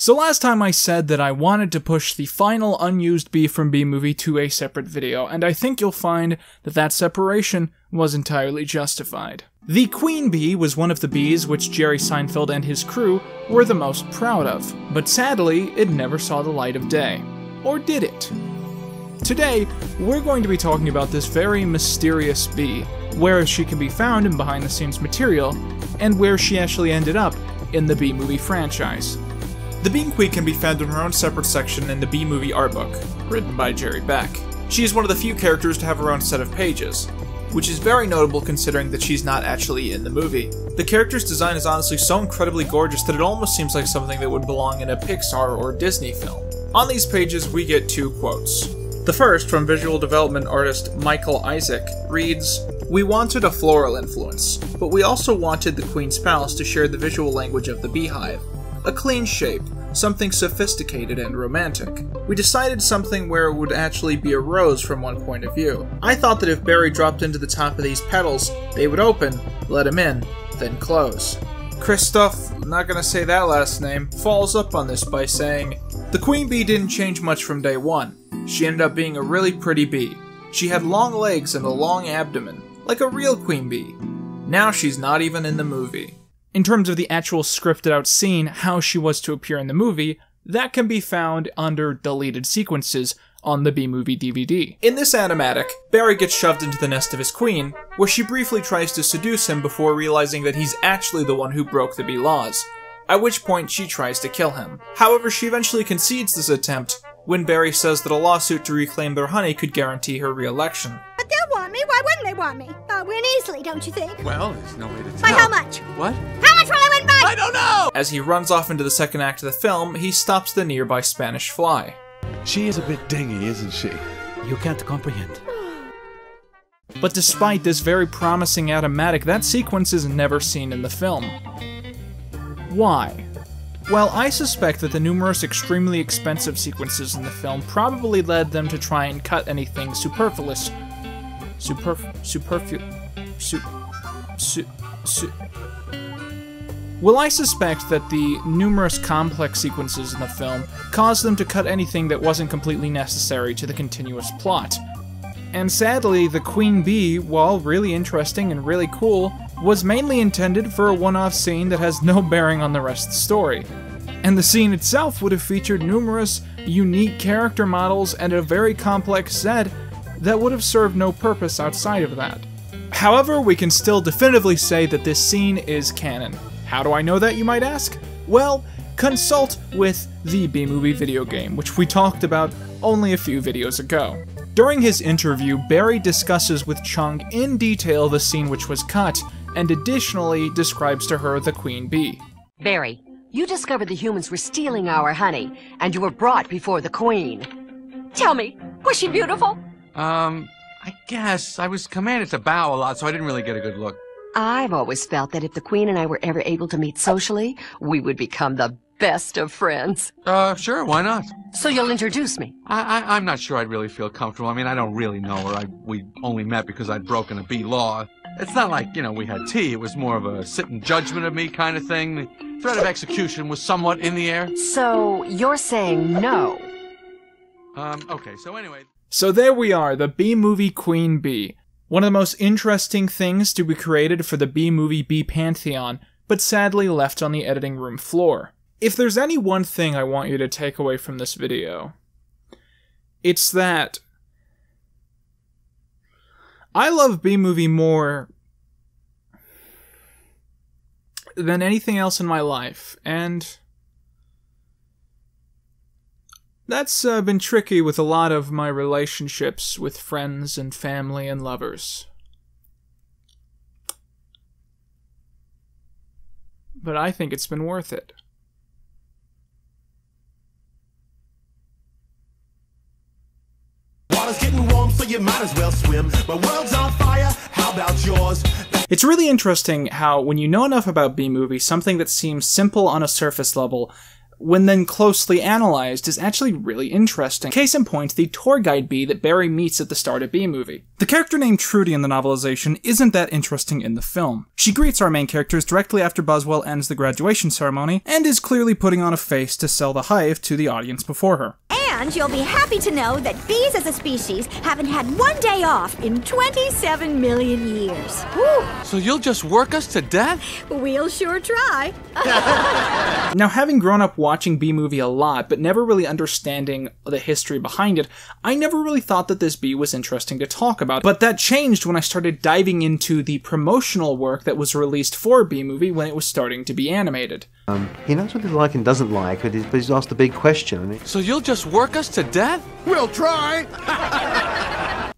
So last time I said that I wanted to push the final unused B from B movie to a separate video, and I think you'll find that that separation was entirely justified. The Queen Bee was one of the bees which Jerry Seinfeld and his crew were the most proud of, but sadly, it never saw the light of day. Or did it? Today, we're going to be talking about this very mysterious bee, where she can be found in behind-the-scenes material, and where she actually ended up in the B movie franchise. The Bean Queen can be found in her own separate section in the B Movie art book, written by Jerry Beck. She is one of the few characters to have her own set of pages, which is very notable considering that she's not actually in the movie. The character's design is honestly so incredibly gorgeous that it almost seems like something that would belong in a Pixar or Disney film. On these pages, we get two quotes. The first, from visual development artist Michael Isaac, reads, "We wanted a floral influence, but we also wanted the Queen's Palace to share the visual language of the beehive. A clean shape, something sophisticated and romantic. We decided something where it would actually be a rose from one point of view. I thought that if Barry dropped into the top of these petals, they would open, let him in, then close." Christoph, I'm not gonna say that last name, follows up on this by saying, "The Queen Bee didn't change much from day one. She ended up being a really pretty bee. She had long legs and a long abdomen, like a real queen bee. Now she's not even in the movie." In terms of the actual scripted out scene, how she was to appear in the movie, that can be found under deleted sequences on the B-Movie DVD. In this animatic, Barry gets shoved into the nest of his queen, where she briefly tries to seduce him before realizing that he's actually the one who broke the bee laws, at which point she tries to kill him. However, she eventually concedes this attempt when Barry says that a lawsuit to reclaim their honey could guarantee her re-election. "But they'll want me, why wouldn't they want me? I'll win easily, don't you think?" "Well, there's no way to tell." "By how much?" "What?" "How much will I win by?" "I don't know!" As he runs off into the second act of the film, he stops the nearby Spanish fly. "She is a bit dingy, isn't she? You can't comprehend." But despite this very promising automatic, that sequence is never seen in the film. Why? Well, I suspect that the numerous extremely expensive sequences in the film probably led them to try and cut anything superfluous. Well, I suspect that the numerous complex sequences in the film caused them to cut anything that wasn't completely necessary to the continuous plot. And sadly, the Queen Bee, while really interesting and really cool, was mainly intended for a one-off scene that has no bearing on the rest of the story. And the scene itself would have featured numerous unique character models and a very complex set that would have served no purpose outside of that. However, we can still definitively say that this scene is canon. How do I know that, you might ask? Well, consult with the B-Movie video game, which we talked about only a few videos ago. During his interview, Barry discusses with Chung in detail the scene which was cut, and additionally describes to her the Queen Bee. "Barry, you discovered the humans were stealing our honey, and you were brought before the Queen. Tell me, was she beautiful?" I guess. I was commanded to bow a lot, so I didn't really get a good look." "I've always felt that if the Queen and I were ever able to meet socially, we would become the best of friends." Sure, why not?" "So you'll introduce me?" I'm not sure I'd really feel comfortable. I mean, I don't really know her. We only met because I'd broken a bee law. It's not like, you know, we had tea. It was more of a sit in judgment of me kind of thing. The threat of execution was somewhat in the air." "So you're saying no?" Okay, so anyway." So there we are, the B-Movie Queen Bee. One of the most interesting things to be created for the B-Movie Bee Pantheon, but sadly left on the editing room floor. If there's any one thing I want you to take away from this video, it's that I love B-Movie more than anything else in my life, and that's been tricky with a lot of my relationships with friends and family and lovers. But I think it's been worth it. So you might as well swim. My world's on fire, how about yours? It's really interesting how, when you know enough about B-Movie, something that seems simple on a surface level when then closely analyzed, is actually really interesting. Case in point, the tour guide bee that Barry meets at the start of B-Movie. The character named Trudy in the novelization isn't that interesting in the film. She greets our main characters directly after Boswell ends the graduation ceremony, and is clearly putting on a face to sell the hive to the audience before her. And you'll be happy to know that bees as a species haven't had one day off in 27 million years. Woo. So you'll just work us to death? We'll sure try. Now, having grown up watching B-Movie a lot, but never really understanding the history behind it, I never really thought that this bee was interesting to talk about. But that changed when I started diving into the promotional work that was released for B-Movie when it was starting to be animated. He knows what he likes and doesn't like, but he's asked the big question. So you'll just work us to death? We'll try!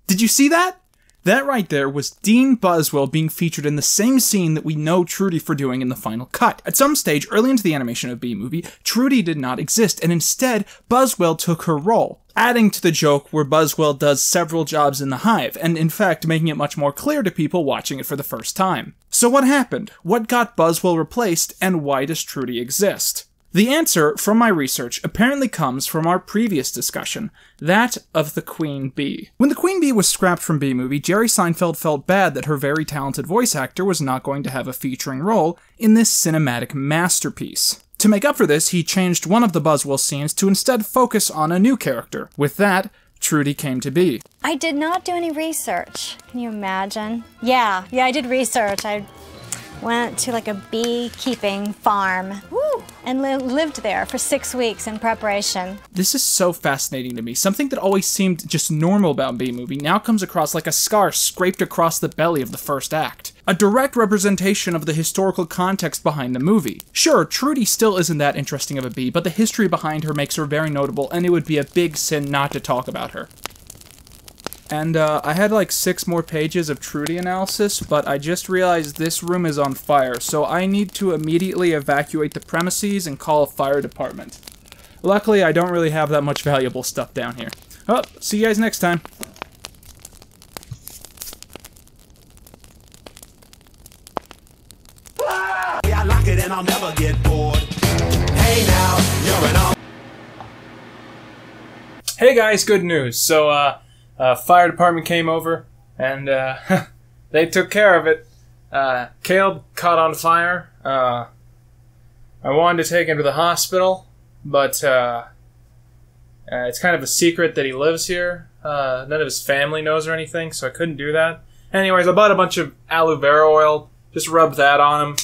Did you see that? That right there was Dean Boswell being featured in the same scene that we know Trudy for doing in the final cut. At some stage, early into the animation of B-Movie, Trudy did not exist, and instead, Boswell took her role, adding to the joke where Boswell does several jobs in the hive, and in fact making it much more clear to people watching it for the first time. So what happened? What got Boswell replaced, and why does Trudy exist? The answer, from my research, apparently comes from our previous discussion, that of the Queen Bee. When the Queen Bee was scrapped from B-Movie, Jerry Seinfeld felt bad that her very talented voice actor was not going to have a featuring role in this cinematic masterpiece. To make up for this, he changed one of the Boswell scenes to instead focus on a new character. With that, Trudy came to be. I did not do any research. Can you imagine? Yeah, I did research. I went to like a beekeeping farm. Woo! And lived there for 6 weeks in preparation. This is so fascinating to me. Something that always seemed just normal about B-Movie now comes across like a scar scraped across the belly of the first act. A direct representation of the historical context behind the movie. Sure, Trudy still isn't that interesting of a bee, but the history behind her makes her very notable, and it would be a big sin not to talk about her. And I had like 6 more pages of Trudy analysis, but I just realized this room is on fire, so I need to immediately evacuate the premises and call a fire department. Luckily, I don't really have that much valuable stuff down here. Oh, see you guys next time. Yeah, I like it and I'll never get bored. Hey now, you're an... Hey guys, good news. So, fire department came over, and they took care of it. Caleb caught on fire. I wanted to take him to the hospital, but it's kind of a secret that he lives here. None of his family knows or anything, so I couldn't do that. Anyways, I bought a bunch of aloe vera oil. Just rubbed that on him,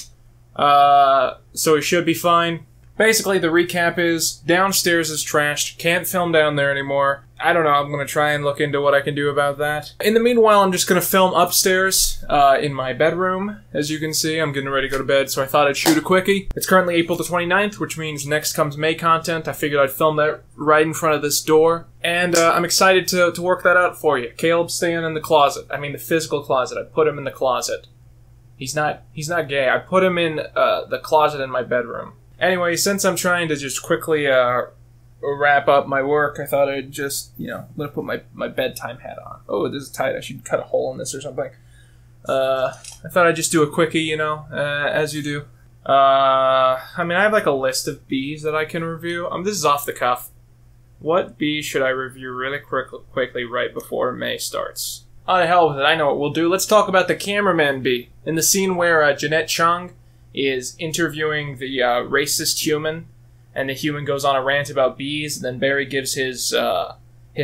so he should be fine. Basically, the recap is, downstairs is trashed, can't film down there anymore. I don't know, I'm gonna try and look into what I can do about that. In the meanwhile, I'm just gonna film upstairs, in my bedroom. As you can see, I'm getting ready to go to bed, so I thought I'd shoot a quickie. It's currently April the 29th, which means next comes May content. I figured I'd film that right in front of this door. And, I'm excited to work that out for you. Caleb's staying in the closet. I mean, the physical closet. I put him in the closet. He's not gay. I put him in, the closet in my bedroom. Anyway, since I'm trying to just quickly wrap up my work, I thought I'd just, you know, I'm gonna put my bedtime hat on. Oh, this is tight. I should cut a hole in this or something. I thought I'd just do a quickie, you know, as you do. I mean, I have like a list of bees that I can review. This is off the cuff. What bee should I review really quickly right before May starts? Oh, the hell with it. I know what we'll do. Let's talk about the cameraman bee in the scene where Jeanette Chung is interviewing the racist human, and the human goes on a rant about bees, and then Barry gives his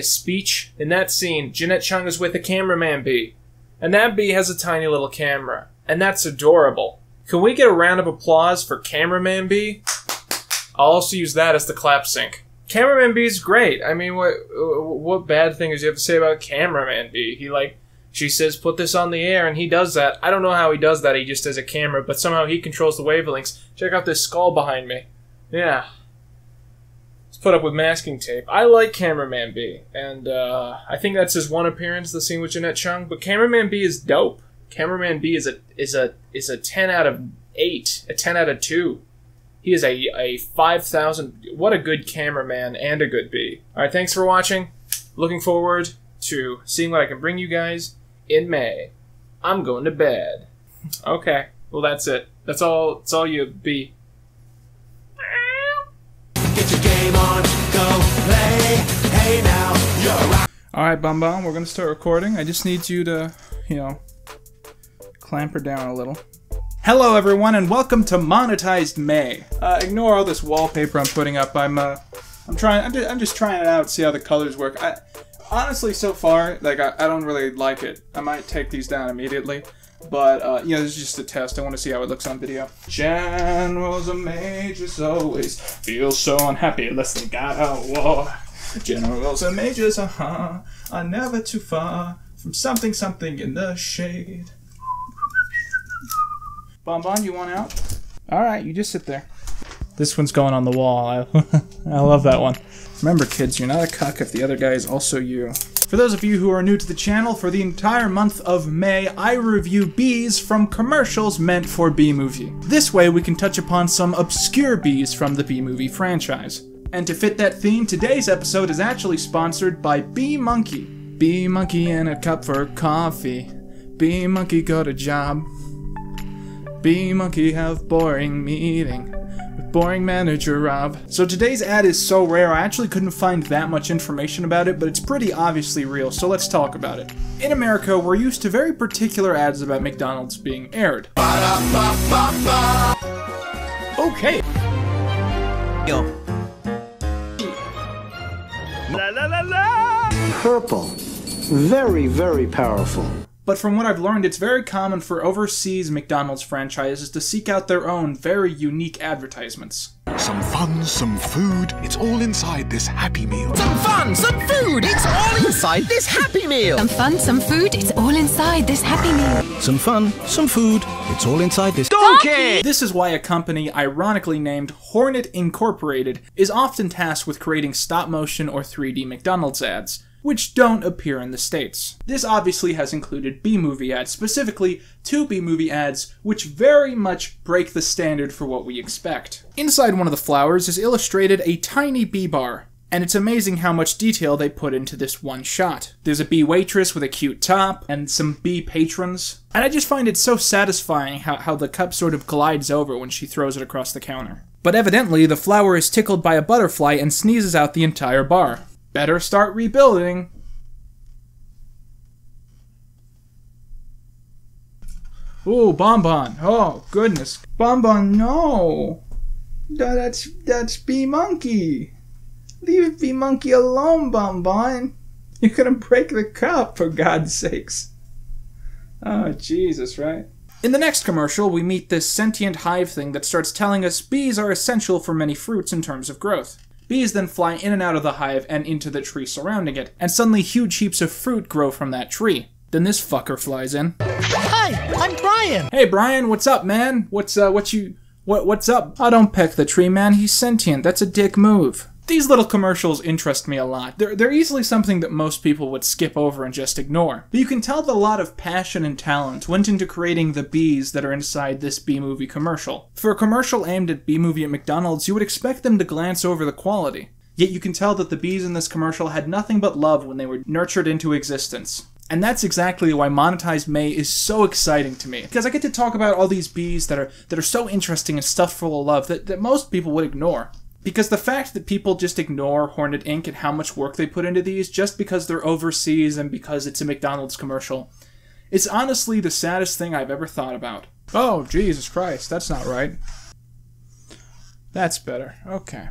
speech. In that scene, Jeanette Chung is with a cameraman bee, and that bee has a tiny little camera, and that's adorable. Can we get a round of applause for cameraman bee? I'll also use that as the clap sync. Cameraman bee's great. I mean, what bad thing is you have to say about cameraman bee? He like... She says, put this on the air, and he does that. I don't know how he does that. He just has a camera, but somehow he controls the wavelengths. Check out this skull behind me. Yeah. It's put up with masking tape. I like Cameraman B, and I think that's his one appearance, the scene with Jeanette Chung. But Cameraman B is dope. Cameraman B is a 10 out of 8, a 10 out of 2. He is a 5,000. What a good cameraman and a good B. All right, thanks for watching. Looking forward to seeing what I can bring you guys in May. I'm going to bed. Okay. Well, that's it. That's all you be. Alright, Bonbon, we're gonna start recording. I just need you to, clamp her down a little. Hello, everyone, and welcome to Monetized May. Ignore all this wallpaper I'm putting up. I'm just trying it out, see how the colors work. Honestly, so far, like, I don't really like it. I might take these down immediately, but, this is just a test. I want to see how it looks on video. Jan was a mage as always. Feels so unhappy unless they got a war. Generals and mages, are never too far from something in the shade. Bonbon, you want out? Alright, you just sit there. This one's going on the wall. I love that one. Remember, kids, you're not a cuck if the other guy is also you. For those of you who are new to the channel, for the entire month of May, I review bees from commercials meant for B-Movie. This way, we can touch upon some obscure bees from the B-Movie franchise. And to fit that theme, today's episode is actually sponsored by Bee Monkey. Bee Monkey in a cup for coffee. Bee Monkey got a job. Bee Monkey have boring meeting with boring manager Rob. So today's ad is so rare, I actually couldn't find that much information about it, but it's pretty obviously real, so let's talk about it. In America, we're used to very particular ads about McDonald's being aired. Okay. Yo. La, la, la, la. Purple. Very, very powerful. But from what I've learned, it's very common for overseas McDonald's franchises to seek out their own very unique advertisements. Some fun, some food, it's all inside this Happy Meal. Some fun, some food, it's all inside this Happy Meal. Some fun, some food, it's all inside this Happy Meal. Some fun, some food, it's all inside this Donkey! This is why a company ironically named Hornet Incorporated is often tasked with creating stop-motion or 3D McDonald's ads, which don't appear in the States. This obviously has included B-movie ads, specifically two B-movie ads, which very much break the standard for what we expect. Inside one of the flowers is illustrated a tiny bee bar, and it's amazing how much detail they put into this one shot. There's a bee waitress with a cute top, and some bee patrons. And I just find it so satisfying how the cup sort of glides over when she throws it across the counter. But evidently, the flower is tickled by a butterfly and sneezes out the entire bar. Better start rebuilding. Ooh, Bonbon. Oh, goodness. Bonbon, no. That's Bee Monkey. Leave Bee Monkey alone, Bonbon. You're gonna break the cup, for God's sakes. Oh, Jesus, right? In the next commercial, we meet this sentient hive thing that starts telling us bees are essential for many fruits in terms of growth. Bees then fly in and out of the hive and into the tree surrounding it, and suddenly huge heaps of fruit grow from that tree. Then this fucker flies in. Hi, I'm Brian! Hey Brian, what's up, man? What's up? Oh, don't peck the tree, man, he's sentient, that's a dick move. These little commercials interest me a lot. They're easily something that most people would skip over and just ignore. But you can tell that a lot of passion and talent went into creating the bees that are inside this B-movie commercial. For a commercial aimed at B-movie at McDonald's, you would expect them to glance over the quality. Yet you can tell that the bees in this commercial had nothing but love when they were nurtured into existence. And that's exactly why Monetized May is so exciting to me. Because I get to talk about all these bees that are so interesting and stuffed full of love that most people would ignore. Because the fact that people just ignore Hornet Inc. and how much work they put into these just because they're overseas and because it's a McDonald's commercial, it's honestly the saddest thing I've ever thought about. Oh, Jesus Christ, that's not right. That's better. Okay.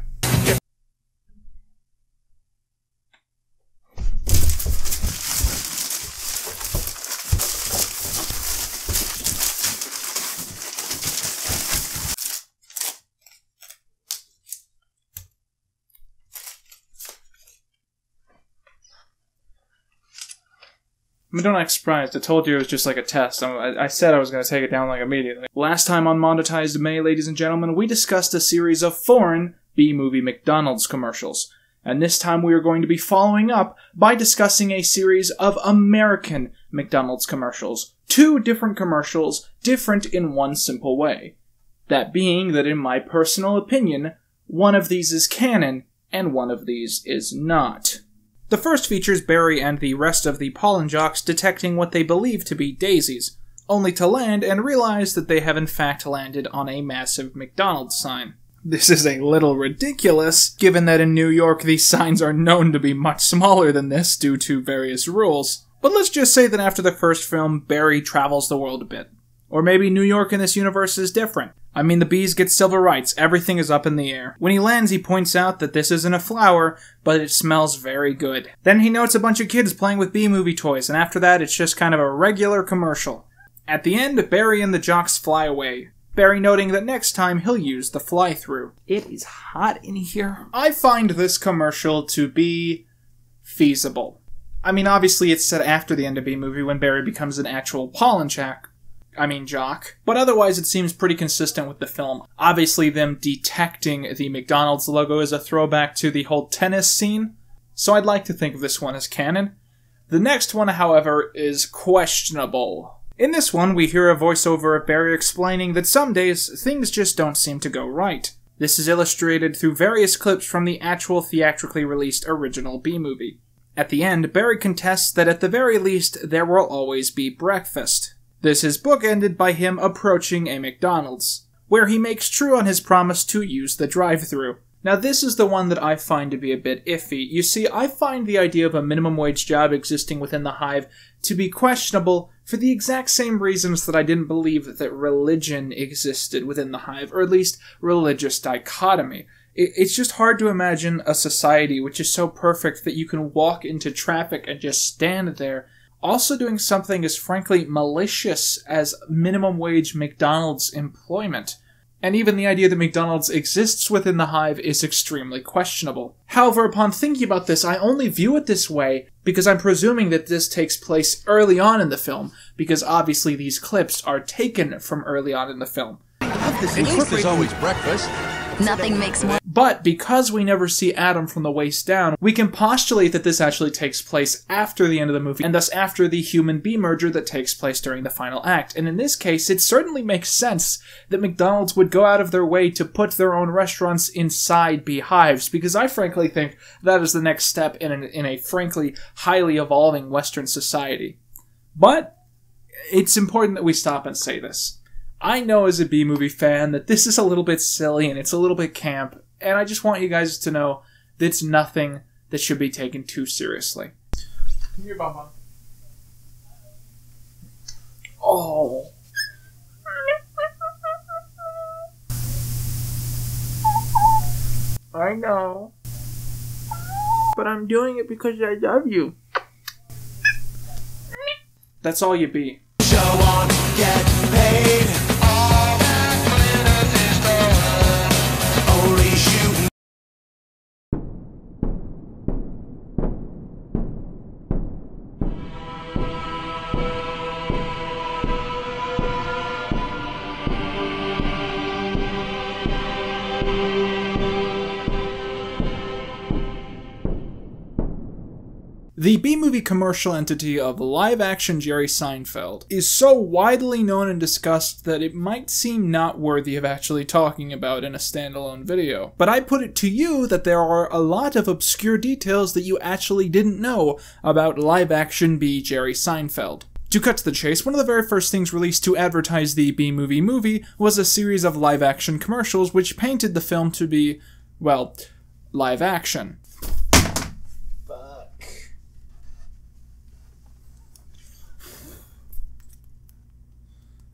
I mean, don't act surprised. I told you it was just like a test. I said I was going to take it down like immediately. Last time on Monetized May, ladies and gentlemen, we discussed a series of foreign B-movie McDonald's commercials. And this time we are going to be following up by discussing a series of American McDonald's commercials. Two different commercials, different in one simple way. That being that in my personal opinion, one of these is canon and one of these is not. The first features Barry and the rest of the pollen jocks detecting what they believe to be daisies, only to land and realize that they have in fact landed on a massive McDonald's sign. This is a little ridiculous, given that in New York these signs are known to be much smaller than this due to various rules. But let's just say that after the first film, Barry travels the world a bit. Or maybe New York in this universe is different. I mean, the bees get civil rights, everything is up in the air. When he lands, he points out that this isn't a flower, but it smells very good. Then he notes a bunch of kids playing with Bee Movie toys, and after that it's just kind of a regular commercial. At the end, Barry and the jocks fly away. Barry noting that next time he'll use the fly-through. It is hot in here. I find this commercial to be feasible. I mean, obviously it's set after the end of Bee Movie when Barry becomes an actual jock. But otherwise it seems pretty consistent with the film. Obviously them detecting the McDonald's logo is a throwback to the whole tennis scene, so I'd like to think of this one as canon. The next one, however, is questionable. In this one, we hear a voiceover of Barry explaining that some days things just don't seem to go right. This is illustrated through various clips from the actual theatrically released original Bee Movie. At the end, Barry contests that at the very least, there will always be breakfast. This is bookended by him approaching a McDonald's, where he makes true on his promise to use the drive-thru. Now this is the one that I find to be a bit iffy. You see, I find the idea of a minimum wage job existing within the hive to be questionable for the exact same reasons that I didn't believe that religion existed within the hive, or at least religious dichotomy. It's just hard to imagine a society which is so perfect that you can walk into traffic and just stand there, also doing something as frankly malicious as minimum wage McDonald's employment. And even the idea that McDonald's exists within the hive is extremely questionable. However, upon thinking about this, I only view it this way because I'm presuming that this takes place early on in the film, because obviously these clips are taken from early on in the film. In Cliff is always breakfast. Nothing makes more. But because we never see Adam from the waist down, we can postulate that this actually takes place after the end of the movie, and thus after the human-bee merger that takes place during the final act. And in this case, it certainly makes sense that McDonald's would go out of their way to put their own restaurants inside beehives, because I frankly think that is the next step in a frankly highly evolving Western society. But it's important that we stop and say this. I know as a Bee Movie fan that this is a little bit silly and it's a little bit camp, and I just want you guys to know that it's nothing that should be taken too seriously. Give me your bonbon. Oh. I know. But I'm doing it because I love you. That's all you be. Show on, get paid. The Bee Movie commercial entity of live-action Jerry Seinfeld is so widely known and discussed that it might seem not worthy of actually talking about in a standalone video. But I put it to you that there are a lot of obscure details that you actually didn't know about live-action Bee Jerry Seinfeld. To cut to the chase, one of the very first things released to advertise the Bee Movie was a series of live-action commercials which painted the film to be, well, live-action.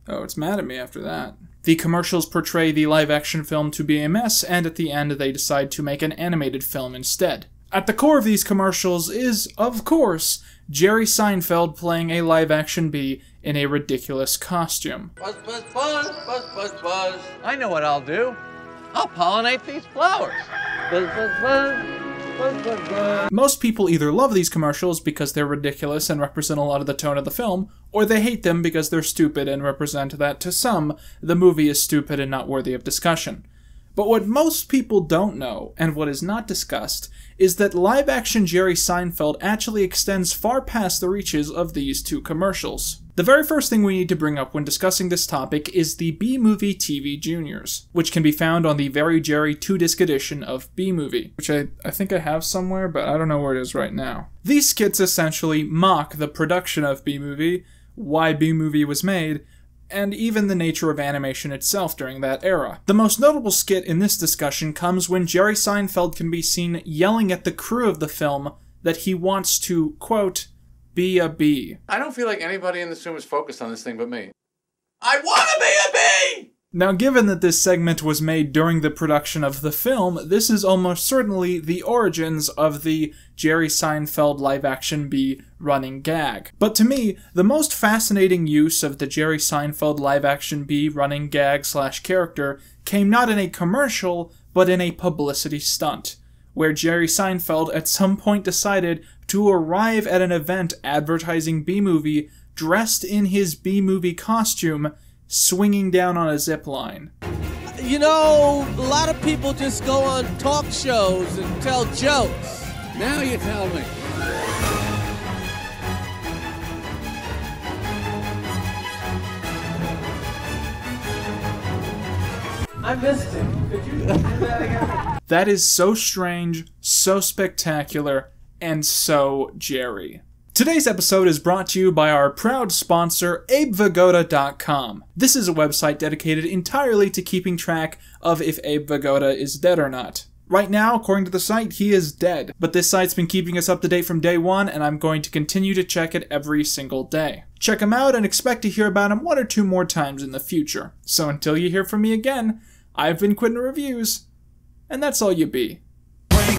Oh, it's mad at me after that. The commercials portray the live-action film to be a mess, and at the end they decide to make an animated film instead. At the core of these commercials is, of course, Jerry Seinfeld playing a live-action bee in a ridiculous costume. Buzz, buzz, buzz, buzz, buzz, buzz. I know what I'll do. I'll pollinate these flowers. Buzz, buzz, buzz. Most people either love these commercials because they're ridiculous and represent a lot of the tone of the film, or they hate them because they're stupid and represent that, to some, the movie is stupid and not worthy of discussion. But what most people don't know, and what is not discussed, is that live-action Jerry Seinfeld actually extends far past the reaches of these two commercials. The very first thing we need to bring up when discussing this topic is the Bee Movie TV Juniors, which can be found on the Very Jerry 2-disc edition of Bee Movie, which I think I have somewhere, but I don't know where it is right now. These skits essentially mock the production of Bee Movie, why Bee Movie was made, and even the nature of animation itself during that era. The most notable skit in this discussion comes when Jerry Seinfeld can be seen yelling at the crew of the film that he wants to, quote, be a bee. I don't feel like anybody in this room is focused on this thing but me. I wanna be a bee! Now, given that this segment was made during the production of the film, this is almost certainly the origins of the Jerry Seinfeld live-action bee running gag. But to me, the most fascinating use of the Jerry Seinfeld live-action bee running gag slash character came not in a commercial, but in a publicity stunt, where Jerry Seinfeld at some point decided to arrive at an event advertising B-Movie dressed in his B-Movie costume, swinging down on a zip line. You know, a lot of people just go on talk shows and tell jokes. Now you tell me. I missed it. Could you do that again? That is so strange, so spectacular, and so Jerry. Today's episode is brought to you by our proud sponsor, AbeVagoda.com. This is a website dedicated entirely to keeping track of if Abe Vigoda is dead or not. Right now, according to the site, he is dead, but this site's been keeping us up to date from day one, and I'm going to continue to check it every single day. Check him out and expect to hear about him 1 or 2 more times in the future. So until you hear from me again, I've been Quentin Reviews, and that's all you be.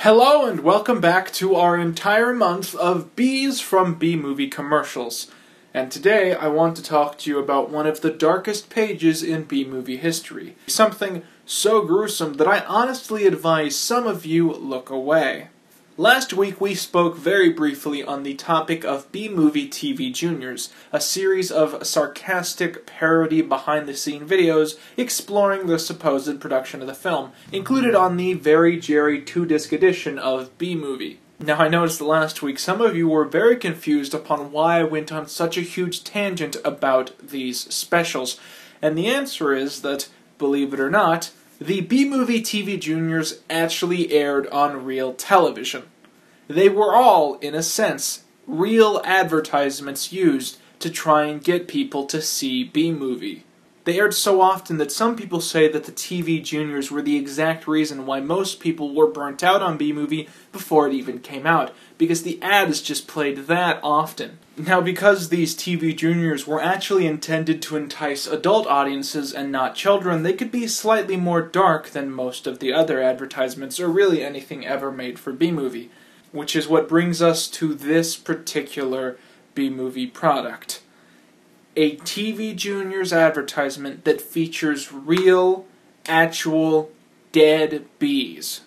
Hello and welcome back to our entire month of bees from B-Movie commercials. And today I want to talk to you about one of the darkest pages in B-Movie history. Something so gruesome that I honestly advise some of you look away. Last week we spoke very briefly on the topic of B-Movie TV Juniors, a series of sarcastic parody behind-the-scene videos exploring the supposed production of the film, included on the Very Jerry 2-disc edition of B-Movie. Now, I noticed last week some of you were very confused upon why I went on such a huge tangent about these specials, and the answer is that, believe it or not, the B-Movie TV Juniors actually aired on real television. They were all, in a sense, real advertisements used to try and get people to see B-Movie. They aired so often that some people say that the TV Juniors were the exact reason why most people were burnt out on B-Movie before it even came out, because the ads just played that often. Now, because these TV Juniors were actually intended to entice adult audiences and not children, they could be slightly more dark than most of the other advertisements, or really anything ever made for B-Movie, which is what brings us to this particular B-Movie product. A TV Juniors advertisement that features real, actual, dead bees.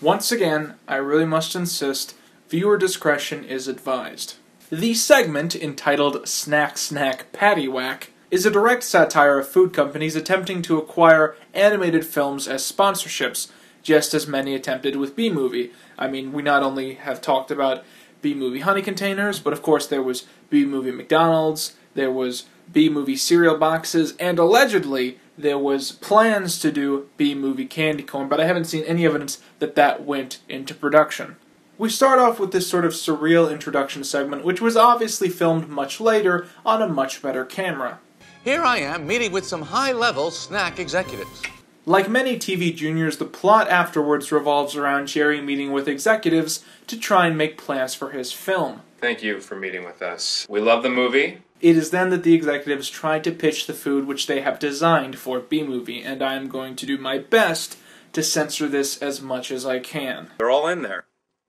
Once again, I really must insist, viewer discretion is advised. The segment, entitled Snack Snack Patty Whack, is a direct satire of food companies attempting to acquire animated films as sponsorships, just as many attempted with B-Movie. I mean, we not only have talked about B-Movie honey containers, but of course there was B-Movie McDonald's, there was B-Movie cereal boxes, and allegedly there was plans to do B-Movie candy corn, but I haven't seen any evidence that that went into production. We start off with this sort of surreal introduction segment, which was obviously filmed much later on a much better camera. Here I am, meeting with some high-level snack executives. Like many TV Juniors, the plot afterwards revolves around Jerry meeting with executives to try and make plans for his film. Thank you for meeting with us. We love the movie. It is then that the executives try to pitch the food which they have designed for B-Movie, and I am going to do my best to censor this as much as I can. They're all in there.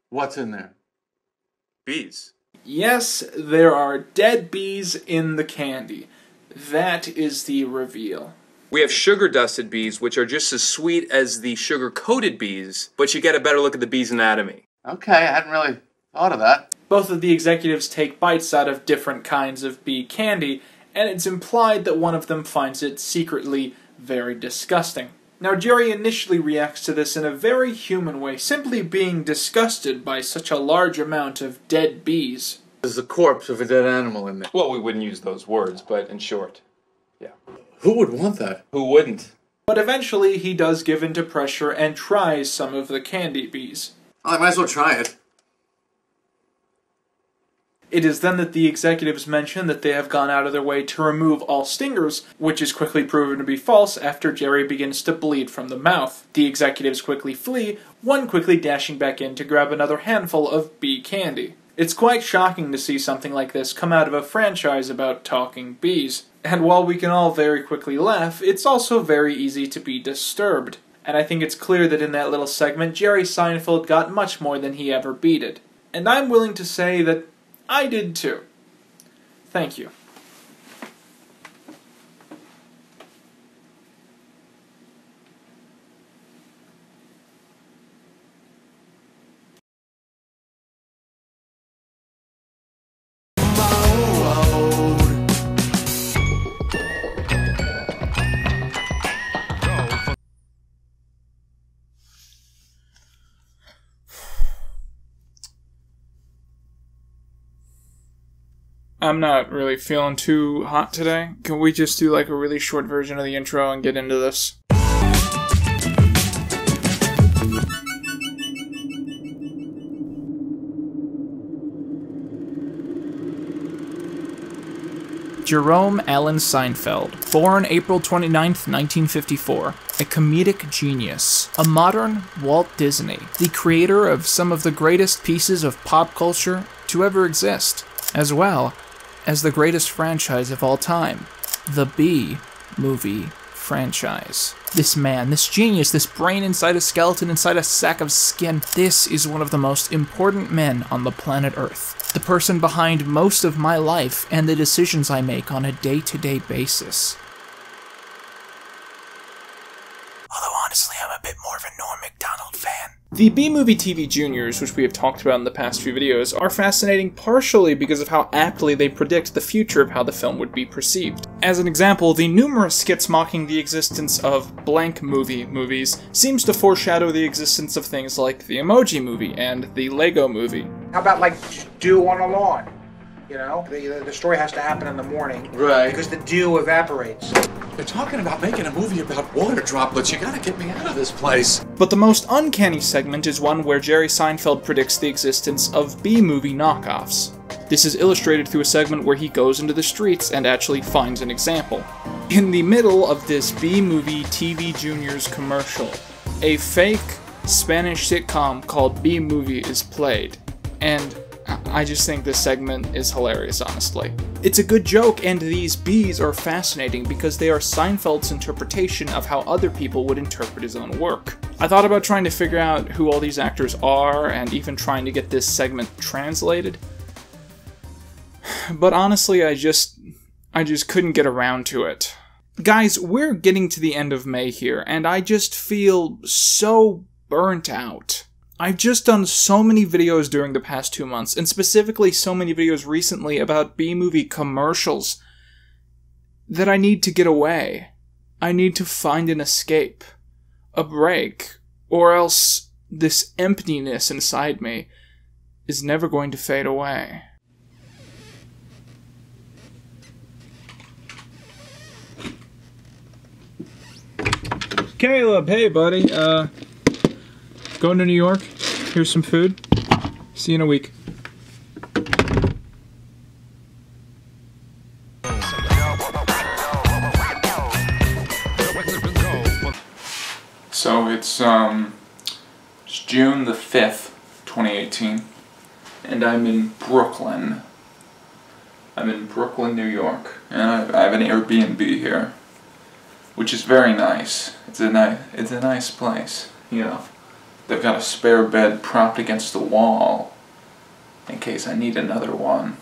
What's in there? Bees. Yes, there are dead bees in the candy. That is the reveal. We have sugar-dusted bees, which are just as sweet as the sugar-coated bees, but you get a better look at the bee's anatomy. Okay, I hadn't really thought of that. Both of the executives take bites out of different kinds of bee candy, and it's implied that one of them finds it secretly very disgusting. Now, Jerry initially reacts to this in a very human way, simply being disgusted by such a large amount of dead bees. There's a corpse of a dead animal in there. Well, we wouldn't use those words, but in short, yeah. Who would want that? Who wouldn't? But eventually, he does give in to pressure and tries some of the candy bees. I might as well try it. It is then that the executives mention that they have gone out of their way to remove all stingers, which is quickly proven to be false after Jerry begins to bleed from the mouth. The executives quickly flee, one quickly dashing back in to grab another handful of bee candy. It's quite shocking to see something like this come out of a franchise about talking bees. And while we can all very quickly laugh, it's also very easy to be disturbed. And I think it's clear that in that little segment, Jerry Seinfeld got much more than he ever beaded. And I'm willing to say that I did too. Thank you. I'm not really feeling too hot today. Can we just do like a really short version of the intro and get into this? Jerome Allen Seinfeld, born April 29th, 1954. A comedic genius, a modern Walt Disney, the creator of some of the greatest pieces of pop culture to ever exist, as well as the greatest franchise of all time, the Bee movie franchise. This man, this genius, this brain inside a skeleton, inside a sack of skin, this is one of the most important men on the planet Earth. The person behind most of my life and the decisions I make on a day-to-day basis. Although honestly, I'm a bit more of a Norm Macdonald fan. The Bee Movie TV Juniors, which we have talked about in the past few videos, are fascinating partially because of how aptly they predict the future of how the film would be perceived. As an example, the numerous skits mocking the existence of blank movie movies seems to foreshadow the existence of things like the Emoji Movie and the Lego Movie. How about like dew on a lawn? You know, the story has to happen in the morning, right? Because the dew evaporates. They're talking about making a movie about water droplets. You gotta get me out of this place. But the most uncanny segment is one where Jerry Seinfeld predicts the existence of B-movie knockoffs. This is illustrated through a segment where he goes into the streets and actually finds an example. In the middle of this B-movie TV Juniors commercial, a fake Spanish sitcom called B-movie is played, and I just think this segment is hilarious, honestly. It's a good joke, and these bees are fascinating because they are Seinfeld's interpretation of how other people would interpret his own work. I thought about trying to figure out who all these actors are, and even trying to get this segment translated. But honestly, I just couldn't get around to it. Guys, we're getting to the end of May here, and I just feel so burnt out. I've just done so many videos during the past 2 months, and specifically so many videos recently about B-movie commercials, that I need to get away. I need to find an escape, a break, or else this emptiness inside me is never going to fade away. Caleb, hey buddy, going to New York, here's some food, see you in a week. So it's June the 5th, 2018, and I'm in Brooklyn. I'm in Brooklyn, New York, and I have an Airbnb here, which is very nice. It's a nice place, you know. They've got a spare bed propped against the wall in case I need another one.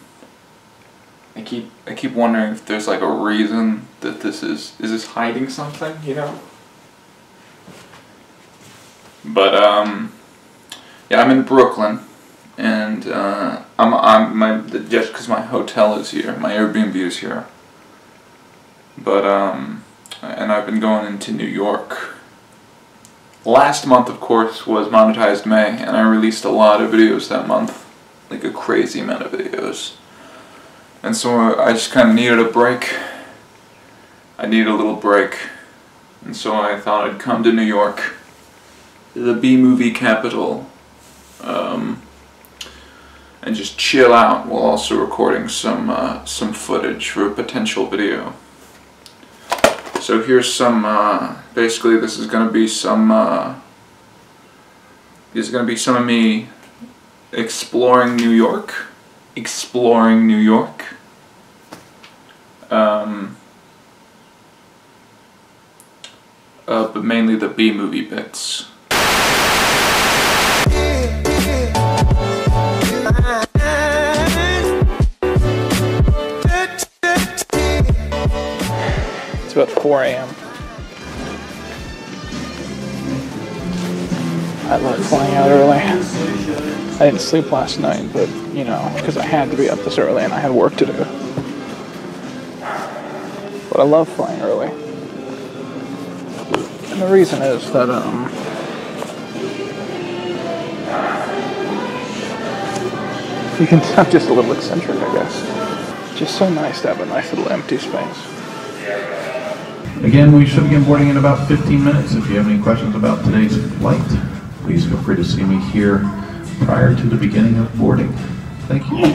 I keep wondering if there's like a reason that is this hiding something, you know? But yeah, I'm in Brooklyn, and just because my hotel is here, my Airbnb is here. But and I've been going into New York. Last month, of course, was Monetized May, and I released a lot of videos that month. Like a crazy amount of videos. And so I just kind of needed a break. I needed a little break. And so I thought I'd come to New York, the B-movie capital. and just chill out while also recording some footage for a potential video. So here's some, basically this is going to be some, of me exploring New York. But mainly the B-movie bits. It's about 4 a.m. I love flying out early. I didn't sleep last night, but, you know, because I had to be up this early and I had work to do. But I love flying early. And the reason is that, you can tell I'm just a little eccentric, I guess. Just so nice to have a nice little empty space. Again, we should begin boarding in about 15 minutes. If you have any questions about today's flight, please feel free to see me here prior to the beginning of boarding. Thank you.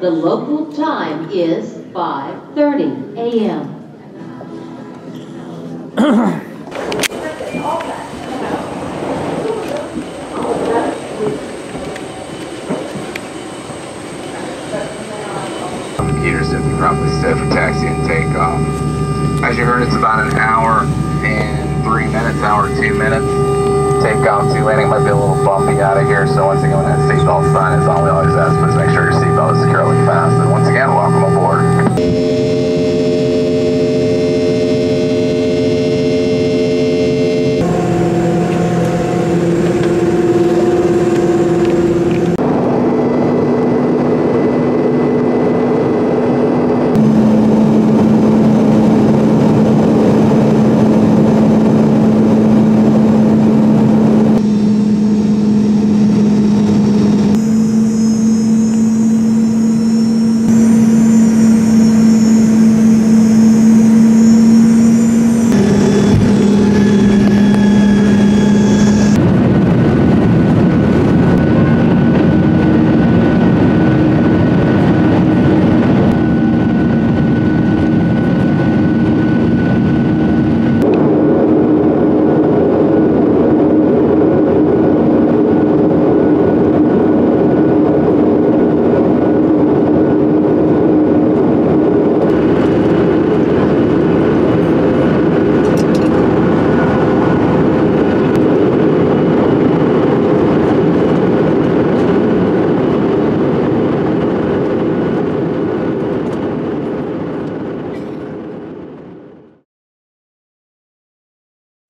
The local time is 5:30 a.m. Computers have probably set for taxi and takeoff. As you heard, it's about an hour and 3 minutes, hour and 2 minutes. Takeoff to landing might be a little bumpy out of here, so once again, when that seatbelt sign is on, we always ask for is make sure your seatbelt is securely fastened. And once again, welcome aboard.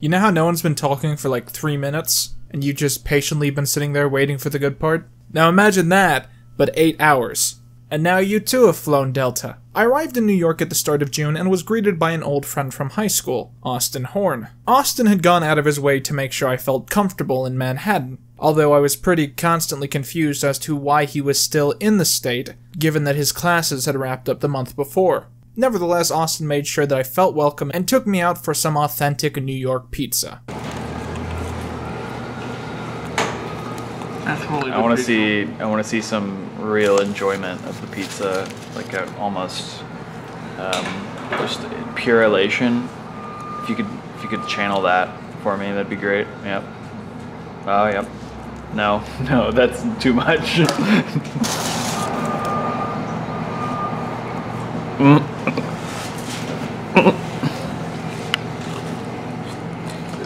You know how no one's been talking for like 3 minutes, and you've just patiently been sitting there waiting for the good part? Now imagine that, but 8 hours. And now you too have flown Delta. I arrived in New York at the start of June and was greeted by an old friend from high school, Austin Horn. Austin had gone out of his way to make sure I felt comfortable in Manhattan, although I was pretty constantly confused as to why he was still in the state, given that his classes had wrapped up the month before. Nevertheless, Austin made sure that I felt welcome and took me out for some authentic New York pizza. That's really good. I want to see some real enjoyment of the pizza, like almost just pure elation. If you could channel that for me, that'd be great. Yep. Oh, yep. No, that's too much.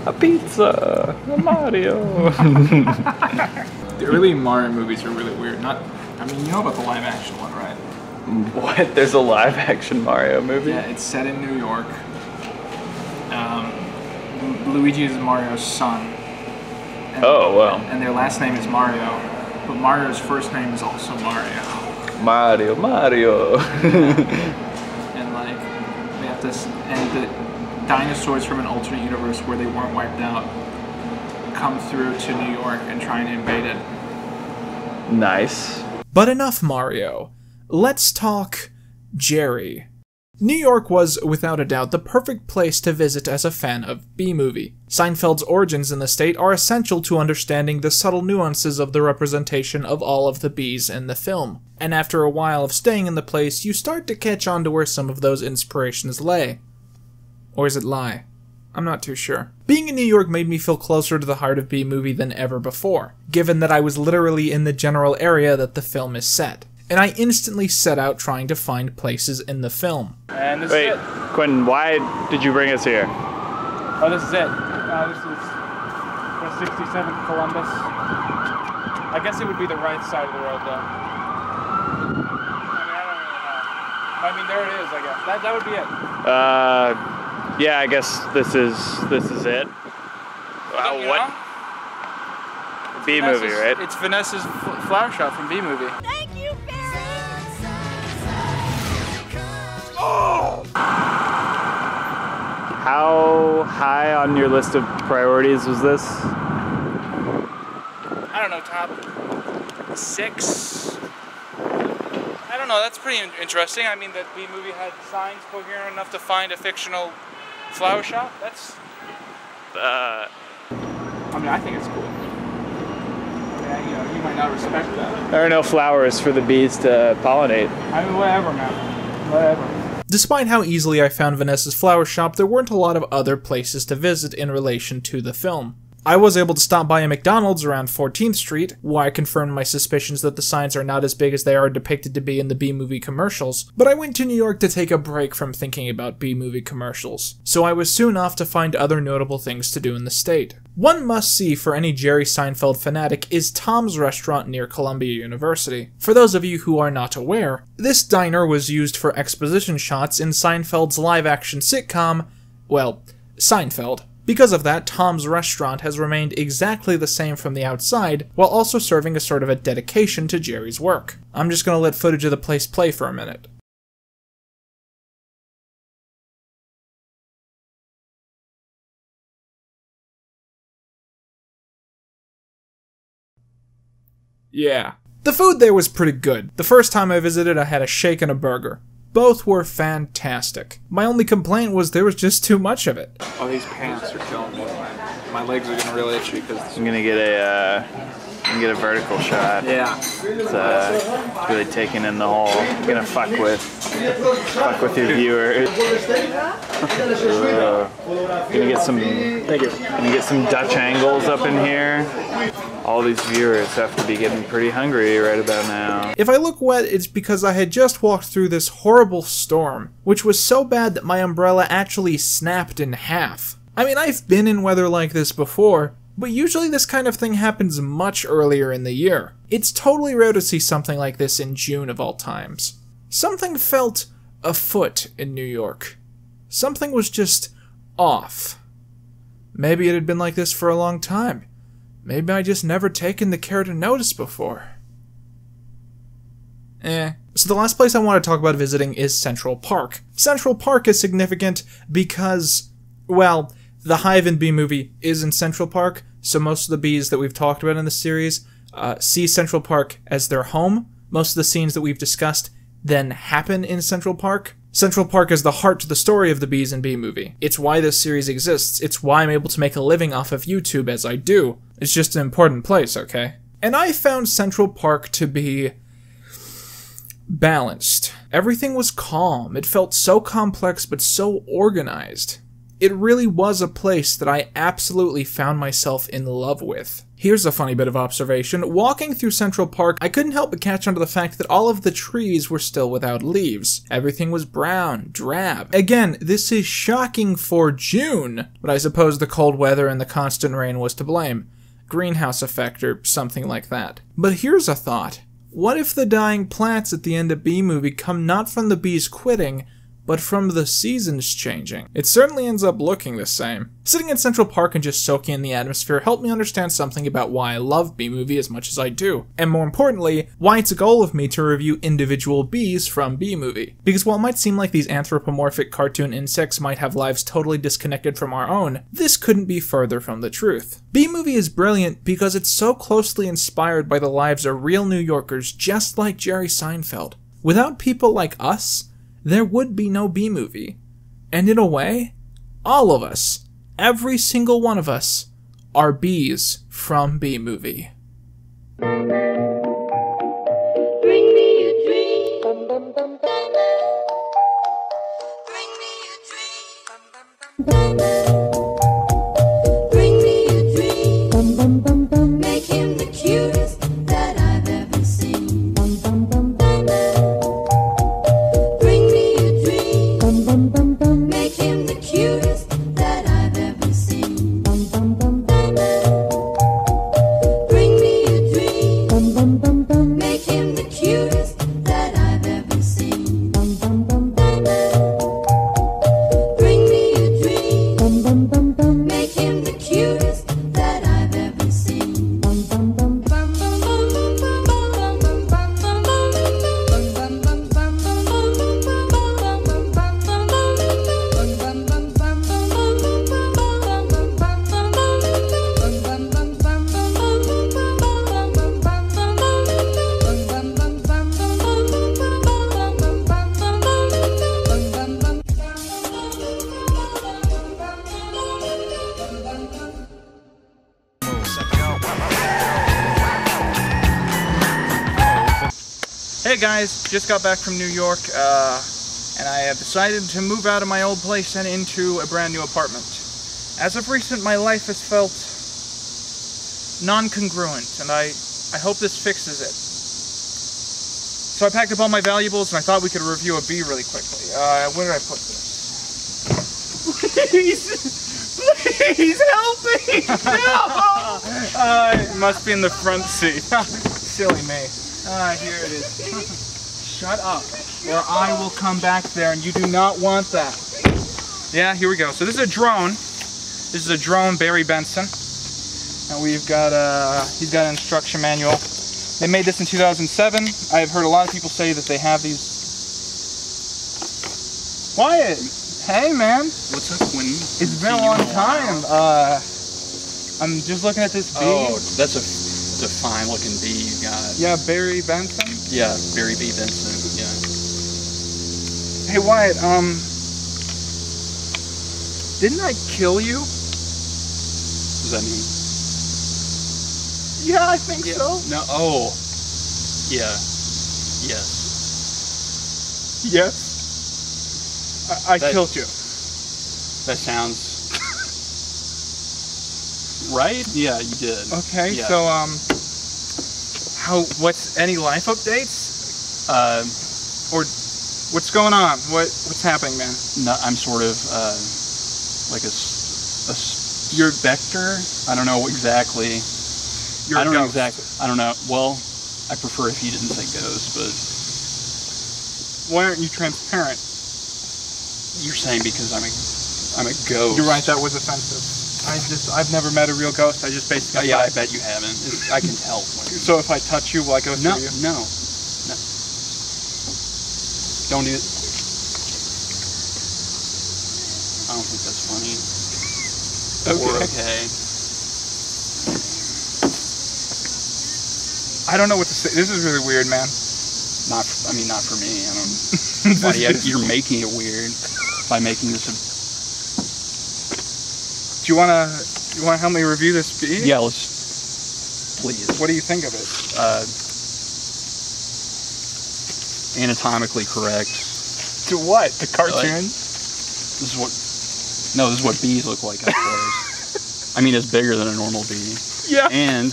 A pizza! A Mario! The early Mario movies are really weird. You know about the live action one, right? What? There's a live action Mario movie? Yeah, it's set in New York. Luigi is Mario's son. And, oh, wow. And their last name is Mario, but Mario's first name is also Mario. Mario. And like, yeah, Velociraptors and the dinosaurs from an alternate universe where they weren't wiped out come through to New York and try and invade it. Nice. But enough Mario. Let's talk Jerry. New York was, without a doubt, the perfect place to visit as a fan of B-movie. Seinfeld's origins in the state are essential to understanding the subtle nuances of the representation of all of the Bs in the film, and after a while of staying in the place, you start to catch on to where some of those inspirations lay. Or is it lie? I'm not too sure. Being in New York made me feel closer to the heart of B-movie than ever before, given that I was literally in the general area that the film is set. And I instantly set out trying to find places in the film. And this is it. Quentin, why did you bring us here? Oh, this is it. This is 67th Columbus. I guess it would be the right side of the road, though. I mean, I don't really know. I mean, there it is, I guess. That would be it. Yeah, I guess this is it. Wow, what? B-movie, right? It's Vanessa's flower shop from B-movie. How high on your list of priorities was this? I don't know, top 6? I don't know, that's pretty interesting. I mean, that B-movie had signs coherent enough to find a fictional flower shop? That's... I mean, I think it's cool. Yeah, you know, you might not respect that. There are no flowers for the bees to pollinate. I mean, whatever, man. Whatever. Despite how easily I found Vanessa's flower shop, there weren't a lot of other places to visit in relation to the film. I was able to stop by a McDonald's around 14th Street, where I confirmed my suspicions that the signs are not as big as they are depicted to be in the B-movie commercials, but I went to New York to take a break from thinking about B-movie commercials, so I was soon off to find other notable things to do in the state. One must-see for any Jerry Seinfeld fanatic is Tom's Restaurant near Columbia University. For those of you who are not aware, this diner was used for exposition shots in Seinfeld's live-action sitcom, well, Seinfeld. Because of that, Tom's Restaurant has remained exactly the same from the outside, while also serving as sort of a dedication to Jerry's work. I'm just gonna let footage of the place play for a minute. Yeah. The food there was pretty good. The first time I visited, I had a shake and a burger. Both were fantastic. My only complaint was there was just too much of it. Oh, these pants are killing me. My legs are gonna really itch because I'm gonna get a vertical shot. Yeah, it's really taking in the whole. I'm gonna fuck with your viewers. Gonna get some Dutch angles up in here. All these viewers have to be getting pretty hungry right about now. If I look wet, it's because I had just walked through this horrible storm, which was so bad that my umbrella actually snapped in half. I mean, I've been in weather like this before, but usually this kind of thing happens much earlier in the year. It's totally rare to see something like this in June of all times. Something felt afoot in New York. Something was just off. Maybe it had been like this for a long time. Maybe I just never taken the care to notice before. So the last place I want to talk about visiting is Central Park. Central Park is significant because, well, the Hive in B-Movie is in Central Park, so most of the bees that we've talked about in the series see Central Park as their home. Most of the scenes that we've discussed then happen in Central Park. Central Park is the heart to the story of the bees in B-Movie. It's why this series exists. It's why I'm able to make a living off of YouTube as I do. It's just an important place, okay? And I found Central Park to be balanced. Everything was calm. It felt so complex, but so organized. It really was a place that I absolutely found myself in love with. Here's a funny bit of observation. Walking through Central Park, I couldn't help but catch on to the fact that all of the trees were still without leaves. Everything was brown, drab. Again, this is shocking for June, but I suppose the cold weather and the constant rain was to blame. Greenhouse effect or something like that. But here's a thought. What if the dying plants at the end of B-Movie come not from the bees quitting, but from the seasons changing. It certainly ends up looking the same. Sitting in Central Park and just soaking in the atmosphere helped me understand something about why I love Bee Movie as much as I do, and more importantly, why it's a goal of me to review individual bees from Bee Movie. Because while it might seem like these anthropomorphic cartoon insects might have lives totally disconnected from our own, this couldn't be further from the truth. Bee Movie is brilliant because it's so closely inspired by the lives of real New Yorkers just like Jerry Seinfeld. Without people like us, there would be no Bee Movie. And in a way, all of us, every single one of us, are bees from Bee Movie. Bring me a dream. Bum, bum, bum, bum. Bring me a dream. Bum, bum, bum, bum. Hey guys, just got back from New York, and I have decided to move out of my old place and into a brand new apartment. As of recent, my life has felt non-congruent, and I hope this fixes it. So I packed up all my valuables, and I thought we could review a bee really quickly. Where did I put this? Please! Please help me! No! It must be in the front seat. Silly me. Ah, here it is. Shut up, or I will come back there, and you do not want that. Yeah, here we go. So this is a drone. This is a drone, Barry Benson. And we've got he's got an instruction manual. They made this in 2007. I've heard a lot of people say that they have these. Wyatt, hey man. What's up, Winnie? It's been a long time. I'm just looking at this bee. Oh, that's a fine looking bee you got. Yeah, Barry Benson? Yeah, Barry B. Benson, yeah. Hey Wyatt, didn't I kill you? What does that mean? Yeah, I think so. No, oh. Yeah. Yes. Yes? I killed you. That sounds... right? Yeah, you did. Okay, yeah. So, what's any life updates? Or what's going on? What's happening, man? No, I'm sort of, like a specter? I don't know exactly. You're I don't know exactly. I don't know. Well, I prefer if you didn't say ghost, but... Why aren't you transparent? You're saying because I'm a ghost. You're right, that was offensive. I've never met a real ghost. I just basically... Oh, yeah, I bet you haven't. I can tell. So if I touch you, will I go through you? No, no. Don't do it. I don't think that's funny. Okay. Or okay. I don't know what to say. This is really weird, man. Not for me. I don't... Why, you're making it weird by making this... Do you wanna help me review this bee? Yeah, let's... Please. What do you think of it? Anatomically correct. To what? The cartoon? This is what bees look like, I suppose. I mean, it's bigger than a normal bee. Yeah. And...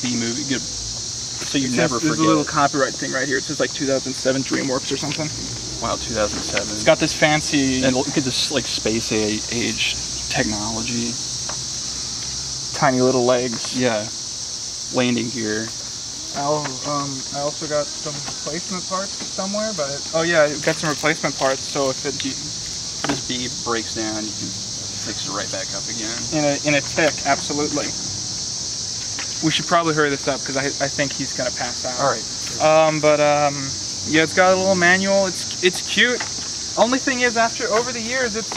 Bee Movie, good. So you never forget. There's a little copyright thing right here. It says like 2007 DreamWorks or something. Wow, 2007. It's got this fancy... And look at this, like, space-age technology. Tiny little legs. Yeah. Landing gear. I also got some replacement parts somewhere, but oh yeah, I got some replacement parts. So if this bee breaks down, you can fix it right back up again. In a tick, absolutely. We should probably hurry this up because I think he's gonna pass out. All right. Yeah, it's got a little manual. It's cute. Only thing is, after over the years, it's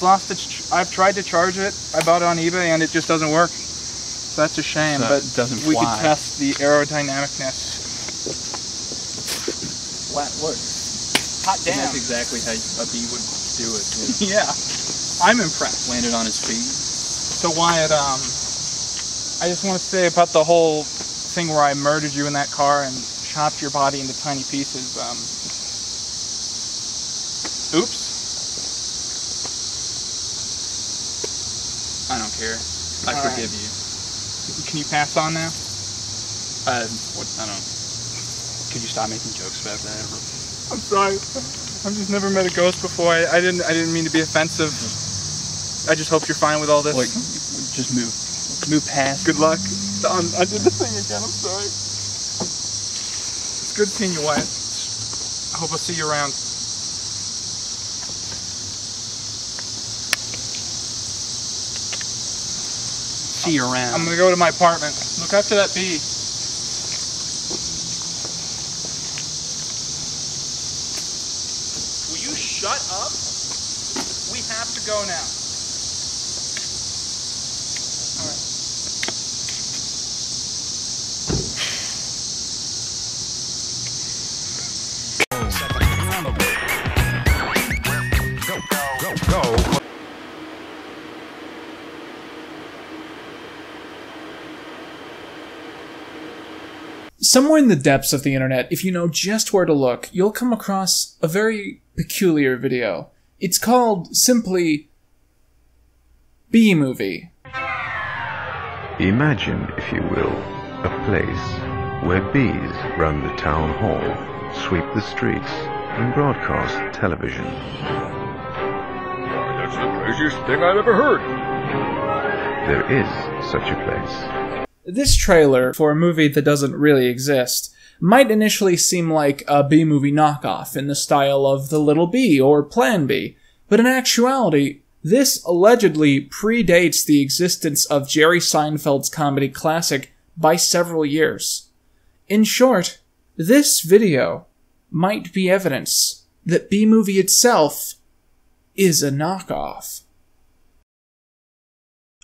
lost its. I've tried to charge it. I bought it on eBay, and it just doesn't work. So that's a shame, so but it doesn't fly. We could test the aerodynamicness. Flat works. Hot damn. And that's exactly how a bee would do it. You know? Yeah, I'm impressed. Landed on his feet. So Wyatt, I just want to say about the whole thing where I murdered you in that car and chopped your body into tiny pieces. Oops. I don't care. I all forgive right. you. Can you pass on now? I don't. Could you stop making jokes about that? I'm sorry. I've just never met a ghost before. I didn't mean to be offensive. I just hope you're fine with all this. Like, just move past. Good luck. I did the thing again. I'm sorry. It's good seeing you, Wyatt. I hope I'll see you around. Around. I'm gonna go to my apartment. Look after that bee. Will you shut up? We have to go now. All right. Somewhere in the depths of the internet, if you know just where to look, you'll come across a very peculiar video. It's called simply Bee Movie. Imagine, if you will, a place where bees run the town hall, sweep the streets, and broadcast television. Why, that's the craziest thing I've ever heard. There is such a place. This trailer, for a movie that doesn't really exist, might initially seem like a B-movie knockoff in the style of The Little Bee or Plan B, but in actuality, this allegedly predates the existence of Jerry Seinfeld's comedy classic by several years. In short, this video might be evidence that B-movie itself is a knockoff.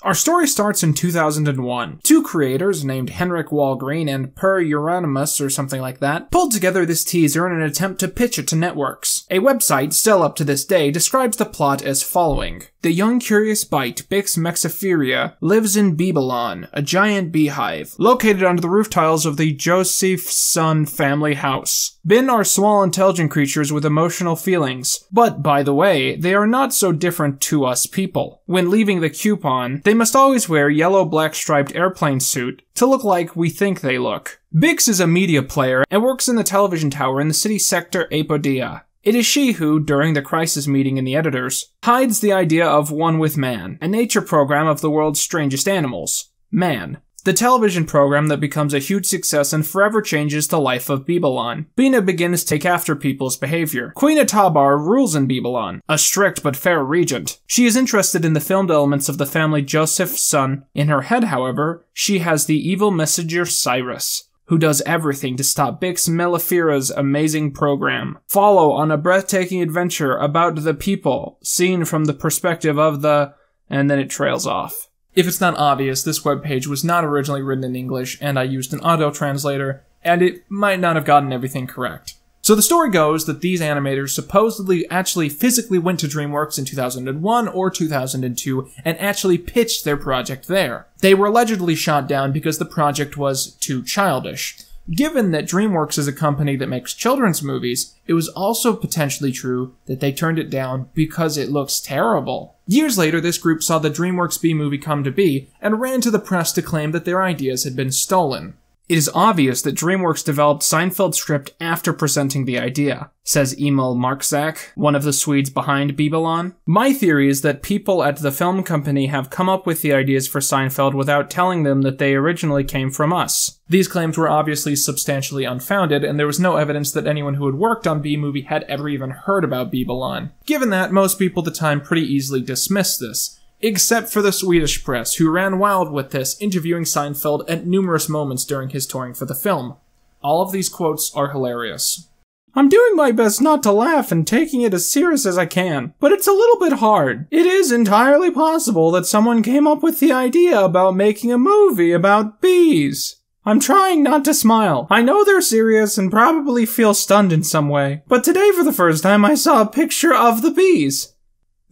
Our story starts in 2001. Two creators, named Henrik Walgreen and Per Euronymous or something like that, pulled together this teaser in an attempt to pitch it to networks. A website, still up to this day, describes the plot as following. The young curious bite, Bix mexiferia, lives in Beebylon, a giant beehive, located under the roof tiles of the Josephson family house. Bin are small intelligent creatures with emotional feelings, but by the way, they are not so different to us people. When leaving the coupon, they must always wear yellow-black striped airplane suit to look like we think they look. Bix is a media player and works in the television tower in the city sector Apodia. It is she who, during the crisis meeting in the editors, hides the idea of One with Man, a nature program of the world's strangest animals, man. The television program that becomes a huge success and forever changes the life of Beebylon. Bina begins to take after people's behavior. Queen Atabar rules in Beebylon, a strict but fair regent. She is interested in the filmed elements of the family Josephson. In her head, however, she has the evil messenger Cyrus, who does everything to stop Bix Mellifera's amazing program. Follow on a breathtaking adventure about the people, seen from the perspective of the... and then it trails off. If it's not obvious, this webpage was not originally written in English, and I used an auto-translator, and it might not have gotten everything correct. So the story goes that these animators supposedly actually physically went to DreamWorks in 2001 or 2002 and actually pitched their project there. They were allegedly shot down because the project was too childish. Given that DreamWorks is a company that makes children's movies, it was also potentially true that they turned it down because it looks terrible. Years later, this group saw the DreamWorks B-movie come to be and ran to the press to claim that their ideas had been stolen. It is obvious that DreamWorks developed Seinfeld's script after presenting the idea, says Emil Marczak, one of the Swedes behind Babylon. My theory is that people at the film company have come up with the ideas for Seinfeld without telling them that they originally came from us. These claims were obviously substantially unfounded, and there was no evidence that anyone who had worked on B-Movie had ever even heard about Babylon. Given that, most people at the time pretty easily dismissed this. Except for the Swedish press, who ran wild with this, interviewing Seinfeld at numerous moments during his touring for the film. All of these quotes are hilarious. "I'm doing my best not to laugh and taking it as serious as I can, but it's a little bit hard. It is entirely possible that someone came up with the idea about making a movie about bees. I'm trying not to smile. I know they're serious and probably feel stunned in some way, but today for the first time I saw a picture of the bees.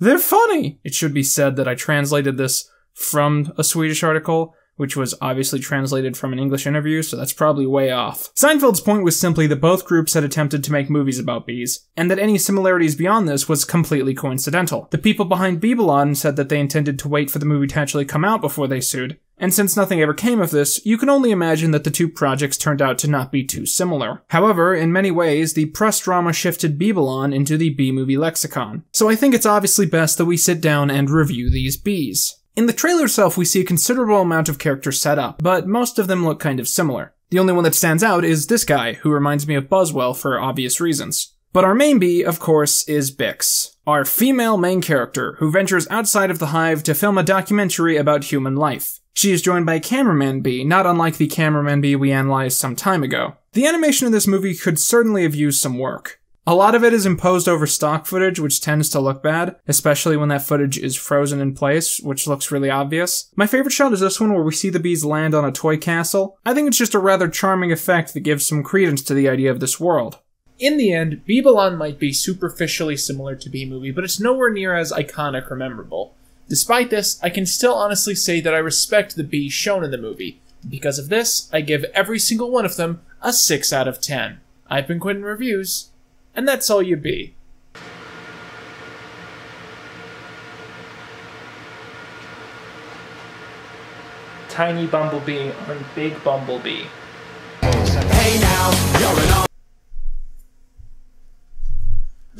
They're funny!" It should be said that I translated this from a Swedish article, which was obviously translated from an English interview, so that's probably way off. Seinfeld's point was simply that both groups had attempted to make movies about bees, and that any similarities beyond this was completely coincidental. The people behind Babylon said that they intended to wait for the movie to actually come out before they sued, and since nothing ever came of this, you can only imagine that the two projects turned out to not be too similar. However, in many ways, the press drama shifted Babylon into the B-movie lexicon, so I think it's obviously best that we sit down and review these bees. In the trailer itself, we see a considerable amount of characters set up, but most of them look kind of similar. The only one that stands out is this guy, who reminds me of Buzzwell for obvious reasons. But our main bee, of course, is Bix, our female main character, who ventures outside of the hive to film a documentary about human life. She is joined by a cameraman bee, not unlike the cameraman bee we analyzed some time ago. The animation in this movie could certainly have used some work. A lot of it is imposed over stock footage, which tends to look bad, especially when that footage is frozen in place, which looks really obvious. My favorite shot is this one where we see the bees land on a toy castle. I think it's just a rather charming effect that gives some credence to the idea of this world. In the end, Babylon might be superficially similar to B-Movie, but it's nowhere near as iconic or memorable. Despite this, I can still honestly say that I respect the bees shown in the movie. Because of this, I give every single one of them a 6 out of 10. I've been Quentin Reviews. And that's all you be. Tiny bumblebee on big bumblebee. Hey now, you're an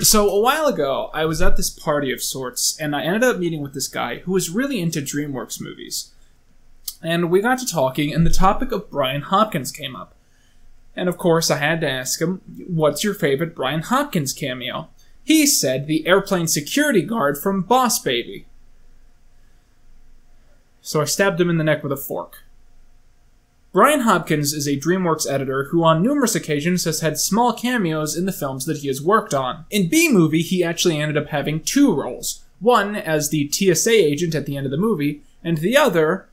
So a while ago, I was at this party of sorts, and I ended up meeting with this guy who was really into DreamWorks movies. And we got to talking, and the topic of Brian Hopkins came up. And of course, I had to ask him, what's your favorite Brian Hopkins cameo? He said the airplane security guard from Boss Baby. So I stabbed him in the neck with a fork. Brian Hopkins is a DreamWorks editor who on numerous occasions has had small cameos in the films that he has worked on. In B-Movie, he actually ended up having two roles. One as the TSA agent at the end of the movie, and the other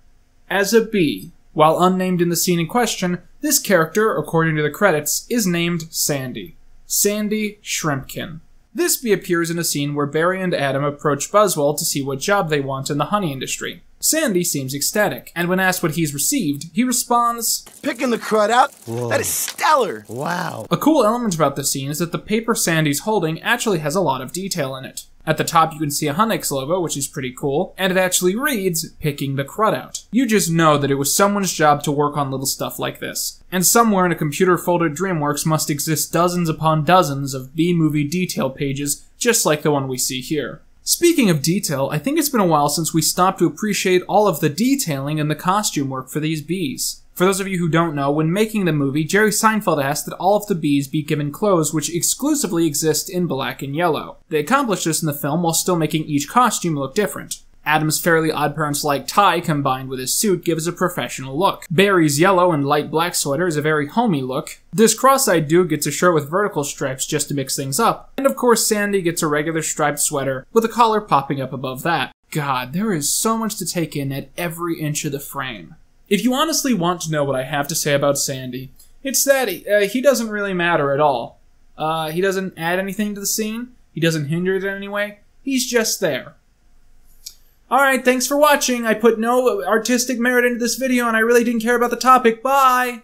as a bee. While unnamed in the scene in question, this character, according to the credits, is named Sandy. Sandy Shrimpkin. This bee appears in a scene where Barry and Adam approach Buzzwell to see what job they want in the honey industry. Sandy seems ecstatic, and when asked what he's received, he responds, "Picking the crud out? Whoa. That is stellar! Wow." A cool element about this scene is that the paper Sandy's holding actually has a lot of detail in it. At the top you can see a Honex logo, which is pretty cool, and it actually reads, "Picking the crud out." You just know that it was someone's job to work on little stuff like this. And somewhere in a computer folder at DreamWorks must exist dozens upon dozens of B-movie detail pages, just like the one we see here. Speaking of detail, I think it's been a while since we stopped to appreciate all of the detailing and the costume work for these bees. For those of you who don't know, when making the movie, Jerry Seinfeld asked that all of the bees be given clothes which exclusively exist in black and yellow. They accomplished this in the film while still making each costume look different. Adam's Fairly Oddparents-like tie combined with his suit gives a professional look. Barry's yellow and light black sweater is a very homey look. This cross-eyed dude gets a shirt with vertical stripes just to mix things up. And of course, Sandy gets a regular striped sweater with a collar popping up above that. God, there is so much to take in at every inch of the frame. If you honestly want to know what I have to say about Sandy, it's that he doesn't really matter at all. He doesn't add anything to the scene. He doesn't hinder it in any way. He's just there. Alright, thanks for watching. I put no artistic merit into this video and I really didn't care about the topic. Bye!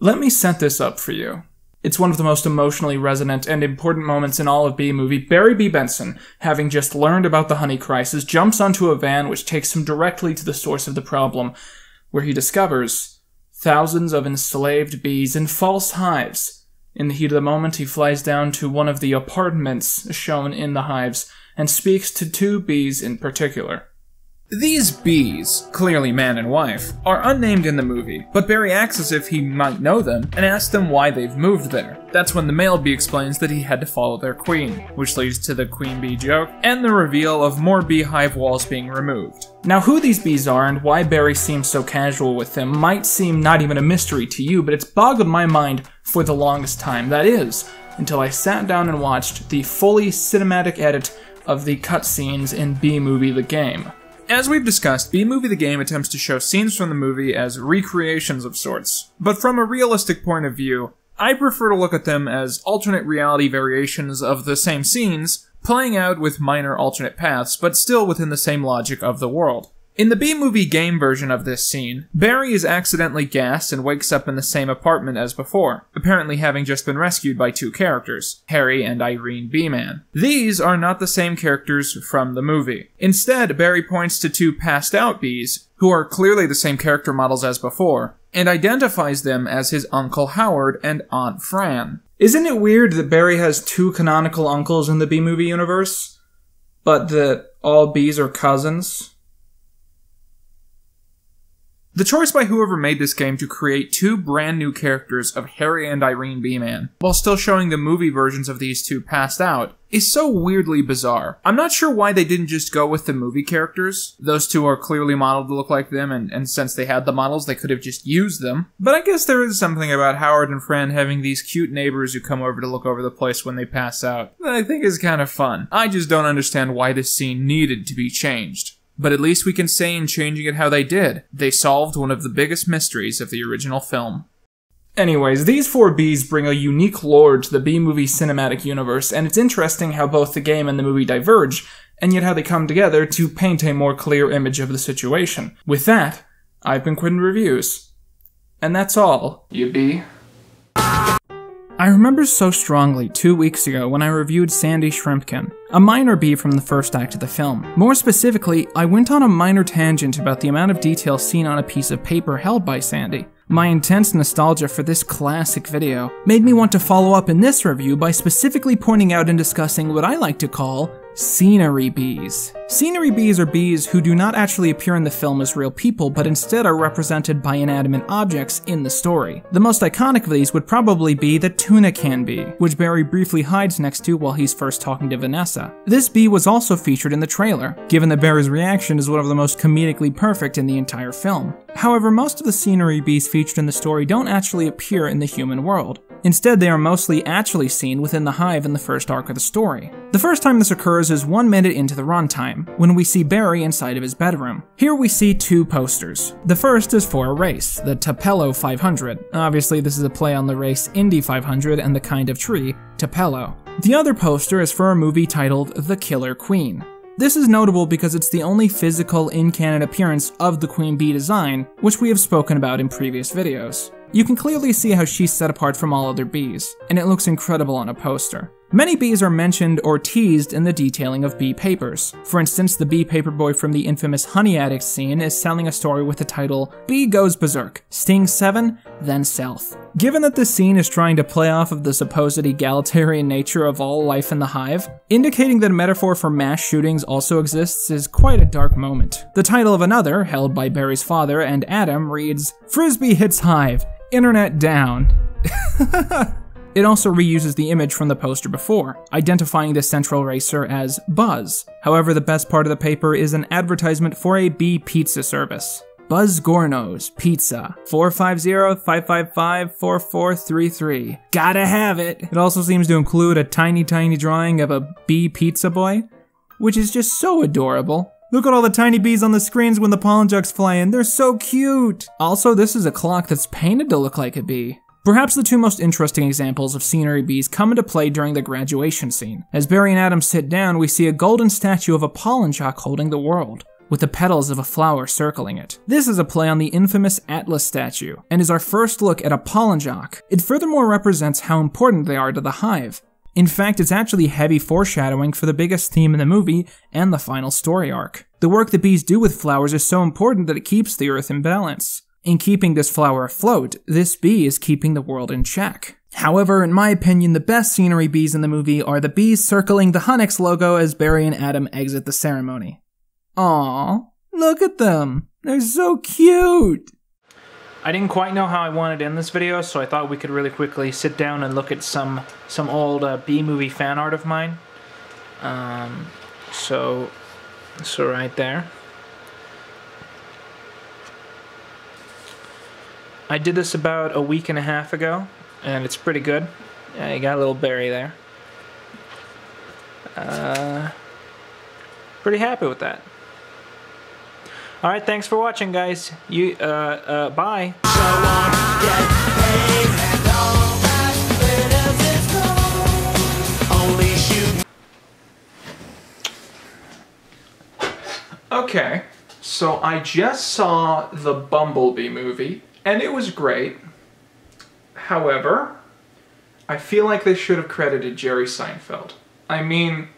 Let me set this up for you. It's one of the most emotionally resonant and important moments in all of B-Movie. Barry B. Benson, having just learned about the honey crisis, jumps onto a van which takes him directly to the source of the problem, where he discovers thousands of enslaved bees in false hives. In the heat of the moment, he flies down to one of the apartments shown in the hives and speaks to two bees in particular. These bees, clearly man and wife, are unnamed in the movie, but Barry acts as if he might know them and asks them why they've moved there. That's when the male bee explains that he had to follow their queen, which leads to the queen bee joke and the reveal of more beehive walls being removed. Now, who these bees are and why Barry seems so casual with them might seem not even a mystery to you, but it's boggled my mind for the longest time. That is, until I sat down and watched the fully cinematic edit of the cutscenes in B-Movie The Game. As we've discussed, B-Movie The Game attempts to show scenes from the movie as recreations of sorts, but from a realistic point of view, I prefer to look at them as alternate reality variations of the same scenes, playing out with minor alternate paths, but still within the same logic of the world. In the B-Movie Game version of this scene, Barry is accidentally gassed and wakes up in the same apartment as before, apparently having just been rescued by two characters, Harry and Irene B-Man. These are not the same characters from the movie. Instead, Barry points to two passed-out bees, who are clearly the same character models as before, and identifies them as his Uncle Howard and Aunt Fran. Isn't it weird that Barry has two canonical uncles in the B-Movie universe, but that all bees are cousins? The choice by whoever made this game to create two brand new characters of Harry and Irene B-Man, while still showing the movie versions of these two passed out, is so weirdly bizarre. I'm not sure why they didn't just go with the movie characters. Those two are clearly modeled to look like them, and since they had the models, they could have just used them. But I guess there is something about Howard and Fran having these cute neighbors who come over to look over the place when they pass out that I think is kind of fun. I just don't understand why this scene needed to be changed. But at least we can say in changing it how they did, they solved one of the biggest mysteries of the original film. Anyways, these four bees bring a unique lore to the B-Movie cinematic universe, and it's interesting how both the game and the movie diverge, and yet how they come together to paint a more clear image of the situation. With that, I've been Quinton Reviews. And that's all, you bee. I remember so strongly 2 weeks ago when I reviewed Sandy Shrimpkin, a minor bee from the first act of the film. More specifically, I went on a minor tangent about the amount of detail seen on a piece of paper held by Sandy. My intense nostalgia for this classic video made me want to follow up in this review by specifically pointing out and discussing what I like to call scenery bees. Scenery bees are bees who do not actually appear in the film as real people, but instead are represented by inanimate objects in the story. The most iconic of these would probably be the tuna can bee, which Barry briefly hides next to while he's first talking to Vanessa. This bee was also featured in the trailer, given that Barry's reaction is one of the most comedically perfect in the entire film. However, most of the scenery bees featured in the story don't actually appear in the human world. Instead, they are mostly actually seen within the hive in the first arc of the story. The first time this occurs is 1 minute into the runtime, when we see Barry inside of his bedroom. Here we see two posters. The first is for a race, the Tapelo 500. Obviously, this is a play on the race Indy 500 and the kind of tree, Tapelo. The other poster is for a movie titled The Killer Queen. This is notable because it's the only physical in-canon appearance of the queen bee design, which we have spoken about in previous videos. You can clearly see how she's set apart from all other bees, and it looks incredible on a poster. Many bees are mentioned or teased in the detailing of bee papers. For instance, the bee paperboy from the infamous Honey Addict scene is selling a story with the title, Bee Goes Berserk, Stings 7, Then Self. Given that this scene is trying to play off of the supposed egalitarian nature of all life in the hive, indicating that a metaphor for mass shootings also exists is quite a dark moment. The title of another, held by Barry's father and Adam, reads, Frisbee Hits Hive, Internet Down. It also reuses the image from the poster before, identifying the central racer as Buzz. However, the best part of the paper is an advertisement for a bee pizza service. Buzz Gorno's Pizza, 450-555-4433. Gotta have it! It also seems to include a tiny drawing of a bee pizza boy, which is just so adorable. Look at all the tiny bees on the screens when the pollen jugs fly in, they're so cute! Also, this is a clock that's painted to look like a bee. Perhaps the two most interesting examples of scenery bees come into play during the graduation scene. As Barry and Adam sit down, we see a golden statue of a pollen jock holding the world. with the petals of a flower circling it. This is a play on the infamous Atlas statue, and is our first look at a Pollenjoch. It furthermore represents how important they are to the hive. In fact, it's actually heavy foreshadowing for the biggest theme in the movie and the final story arc. The work that bees do with flowers is so important that it keeps the earth in balance. In keeping this flower afloat, this bee is keeping the world in check. However, in my opinion, the best scenery bees in the movie are the bees circling the Hunnix logo as Barry and Adam exit the ceremony. Aww, look at them! They're so cute! I didn't quite know how I wanted to end this video, so I thought we could really quickly sit down and look at some old bee movie fan art of mine. So right there. I did this about a week and a half ago, and it's pretty good. Yeah, you got a little berry there. Pretty happy with that. Alright, thanks for watching, guys. Bye. Okay, so I just saw the Bumblebee movie, and it was great. However, I feel like they should have credited Jerry Seinfeld. I mean,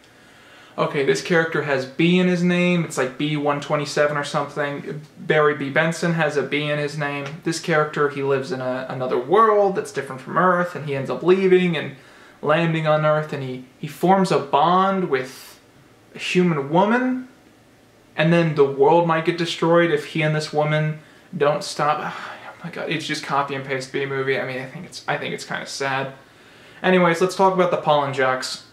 okay, this character has B in his name, it's like B127 or something. Barry B. Benson has a B in his name. This character, he lives in another world that's different from Earth, and he ends up leaving and landing on Earth, and he forms a bond with a human woman, and then the world might get destroyed if he and this woman don't stop. Oh my god, it's just copy and paste B movie. I mean, I think it's kind of sad. Anyways, let's talk about the Pollenjochs.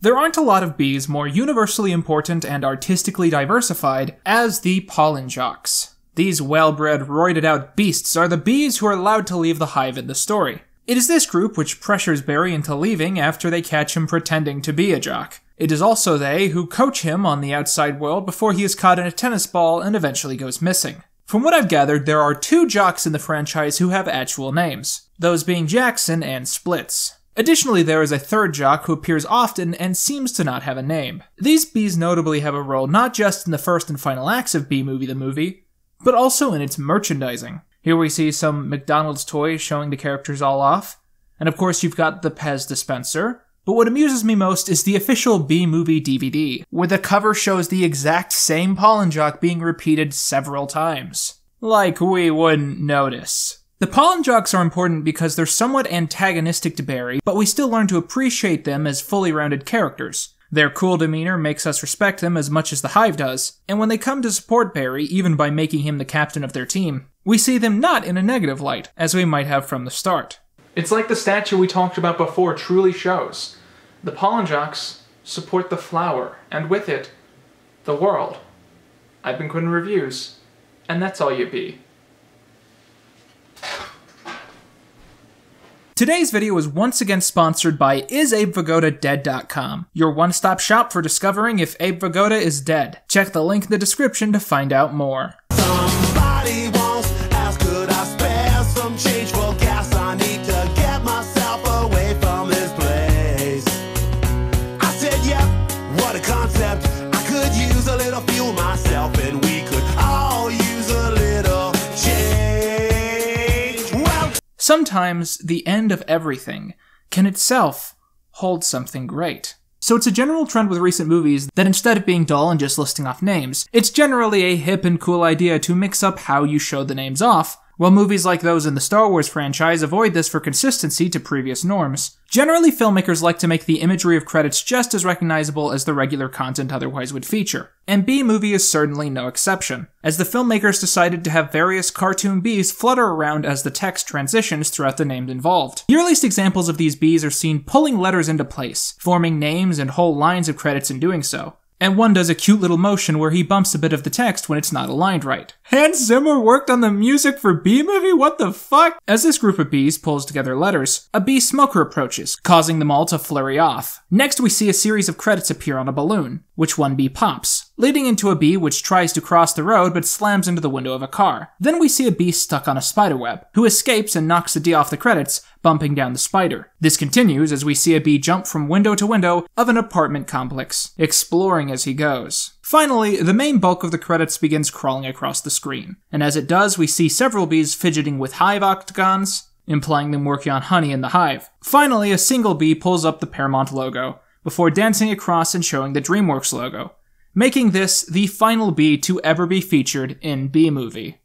There aren't a lot of bees more universally important and artistically diversified as the Pollenjochs. These well-bred, roided-out beasts are the bees who are allowed to leave the hive in the story. It is this group which pressures Barry into leaving after they catch him pretending to be a jock. It is also they who coach him on the outside world before he is caught in a tennis ball and eventually goes missing. From what I've gathered, there are two jocks in the franchise who have actual names, those being Jackson and Splits. Additionally, there is a third jock who appears often and seems to not have a name. These bees notably have a role not just in the first and final acts of Bee Movie the Movie, but also in its merchandising. Here we see some McDonald's toys showing the characters all off, and of course you've got the Pez dispenser. But what amuses me most is the official Bee Movie DVD, where the cover shows the exact same Pollenjoch being repeated several times. Like we wouldn't notice. The Pollenjochs are important because they're somewhat antagonistic to Barry, but we still learn to appreciate them as fully rounded characters. Their cool demeanor makes us respect them as much as the hive does, and when they come to support Barry, even by making him the captain of their team, we see them not in a negative light, as we might have from the start. It's like the statue we talked about before truly shows. The Pollenjochs support the flower, and with it, the world. I've been Quentin Reviews, and that's all you be. Today's video is once again sponsored by IsAbeVagodaDead.com, your one-stop shop for discovering if Abe Vigoda is dead. Check the link in the description to find out more. Somebody wants, ask could I spare some change for gas, I need to get myself away from this place. I said, yep, what a concept, I could use a little fuel myself and we could all use a little change. Well, sometimes the end of everything can itself hold something great. So it's a general trend with recent movies that instead of being dull and just listing off names, it's generally a hip and cool idea to mix up how you show the names off. While movies like those in the Star Wars franchise avoid this for consistency to previous norms, generally filmmakers like to make the imagery of credits just as recognizable as the regular content otherwise would feature. And Bee Movie is certainly no exception, as the filmmakers decided to have various cartoon bees flutter around as the text transitions throughout the names involved. The earliest examples of these bees are seen pulling letters into place, forming names and whole lines of credits in doing so. And one does a cute little motion where he bumps a bit of the text when it's not aligned right. Hans Zimmer worked on the music for Bee Movie? What the fuck? As this group of bees pulls together letters, a bee smoker approaches, causing them all to flurry off. Next we see a series of credits appear on a balloon, which one bee pops, leading into a bee which tries to cross the road but slams into the window of a car. Then we see a bee stuck on a spiderweb, who escapes and knocks the D off the credits, bumping down the spider. This continues as we see a bee jump from window to window of an apartment complex, exploring as he goes. Finally, the main bulk of the credits begins crawling across the screen, and as it does, we see several bees fidgeting with hive octagons, implying them working on honey in the hive. Finally, a single bee pulls up the Paramount logo, before dancing across and showing the DreamWorks logo, making this the final bee to ever be featured in Bee Movie.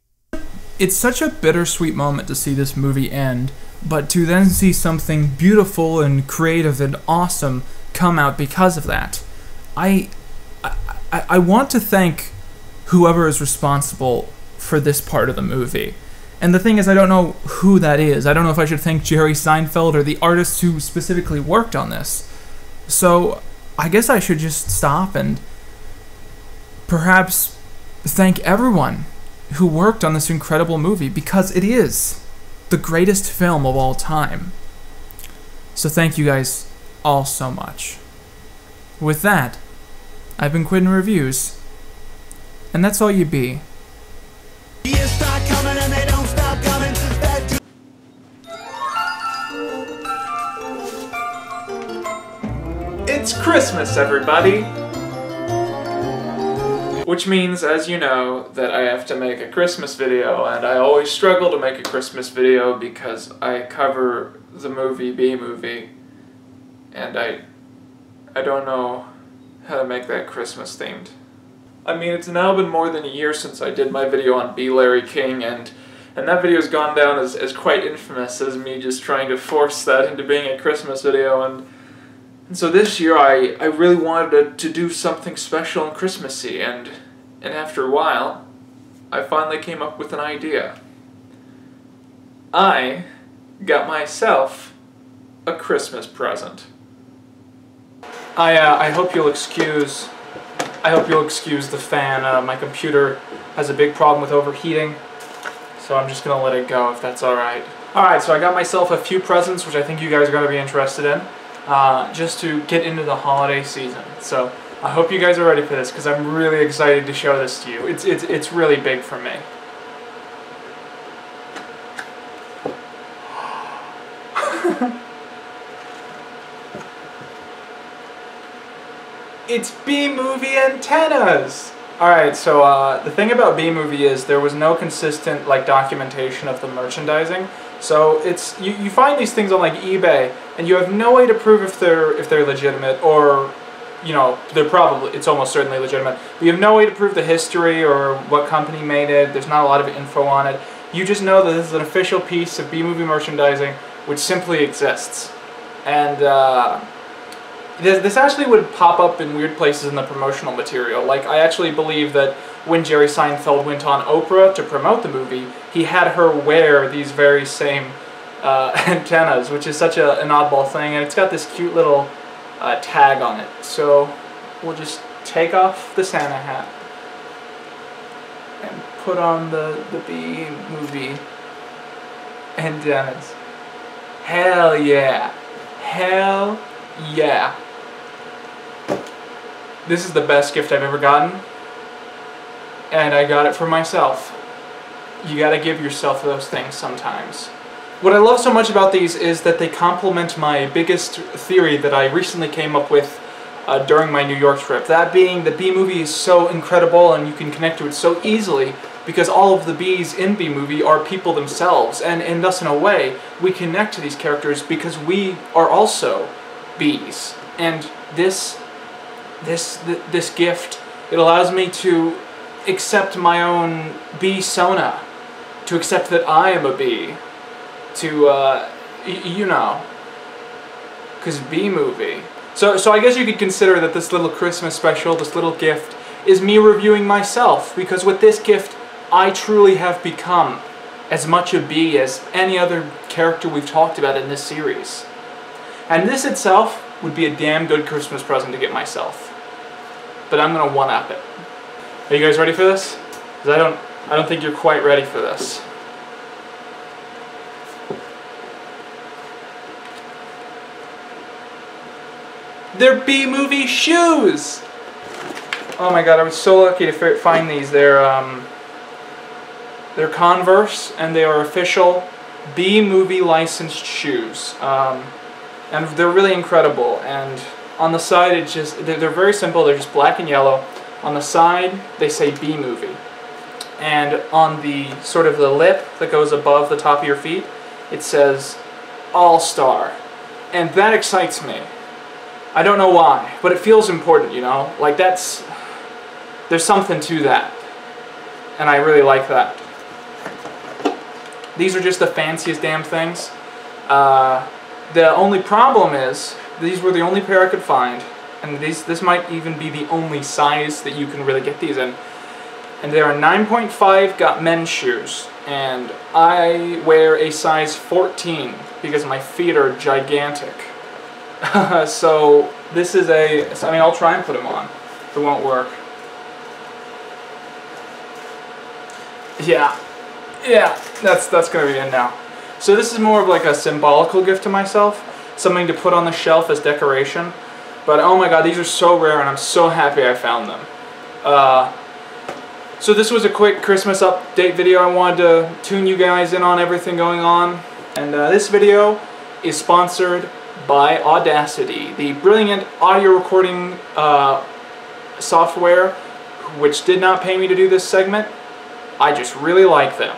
It's such a bittersweet moment to see this movie end, but to then see something beautiful and creative and awesome come out because of that. I want to thank whoever is responsible for this part of the movie. And the thing is, I don't know who that is. I don't know if I should thank Jerry Seinfeld or the artists who specifically worked on this. So I guess I should just stop and perhaps thank everyone who worked on this incredible movie, because it is the greatest film of all time. So thank you guys all so much. With that, I've been Quidden Reviews, and that's all you be. Years start coming and they don't stop coming. It's Christmas, everybody! Which means, as you know, that I have to make a Christmas video, and I always struggle to make a Christmas video because I cover the movie Bee Movie, and I don't know how to make that Christmas themed. I mean, it's now been more than a year since I did my video on Bee Larry King, and that video's gone down as quite infamous as me just trying to force that into being a Christmas video, and so this year I really wanted to do something special and Christmassy, and after a while, I finally came up with an idea. I got myself a Christmas present. I hope you'll excuse the fan. My computer has a big problem with overheating, so I'm just gonna let it go if that's alright. Alright, so I got myself a few presents which I think you guys are gonna be interested in. Just to get into the holiday season. So I hope you guys are ready for this, because I'm really excited to show this to you. It's really big for me. It's Bee Movie antennas! Alright, so the thing about Bee Movie is there was no consistent documentation of the merchandising. So it's you find these things on eBay, and you have no way to prove if they're legitimate, or they're probably, it's almost certainly legitimate. But you have no way to prove the history or what company made it. There's not a lot of info on it. You just know that this is an official piece of Bee Movie merchandising which simply exists, and this actually would pop up in weird places in the promotional material. I actually believe that when Jerry Seinfeld went on Oprah to promote the movie, he had her wear these very same antennas, which is such an oddball thing, and it's got this cute little tag on it. So we'll just take off the Santa hat and put on the Bee Movie antennas. Hell yeah! Hell yeah! This is the best gift I've ever gotten. And I got it for myself. You gotta give yourself those things sometimes. What I love so much about these is that they complement my biggest theory that I recently came up with during my New York trip. That being, the Bee Movie is so incredible and you can connect to it so easily because all of the bees in Bee Movie are people themselves. And thus, in a way, we connect to these characters because we are also bees. And this gift, it allows me to accept my own bee-sona, to accept that I am a bee, to, because Bee Movie. So I guess you could consider that this little Christmas special, this little gift, is me reviewing myself, because with this gift, I truly have become as much a bee as any other character we've talked about in this series. And this itself would be a damn good Christmas present to get myself. But I'm gonna one-up it. Are you guys ready for this? Because I don't think you're quite ready for this. They're Bee Movie shoes! Oh my god, I was so lucky to find these. They're Converse, and they are official Bee Movie licensed shoes. And they're really incredible, and on the side, they're very simple. They're just black and yellow. On the side, they say B movie. And on the sort of the lip that goes above the top of your feet, it says All Star. And that excites me. I don't know why, but it feels important, you know? Like that's, there's something to that. And I really like that. These are just the fanciest damn things. The only problem is, these were the only pair I could find. And this might even be the only size that you can really get these in. And they are 9.5 got men's shoes, and I wear a size 14 because my feet are gigantic. So this is a, I mean, I'll try and put them on. It won't work. Yeah, that's gonna be in now. So this is more of like a symbolical gift to myself, something to put on the shelf as decoration. But oh my god, these are so rare and I'm so happy I found them. So this was a quick Christmas update video. I wanted to tune you guys in on everything going on. And this video is sponsored by Audacity, the brilliant audio recording software, which did not pay me to do this segment. I just really like them.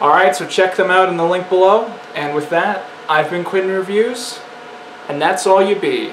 Alright, so check them out in the link below. And with that, I've been Quentin Reviews, and that's all you be.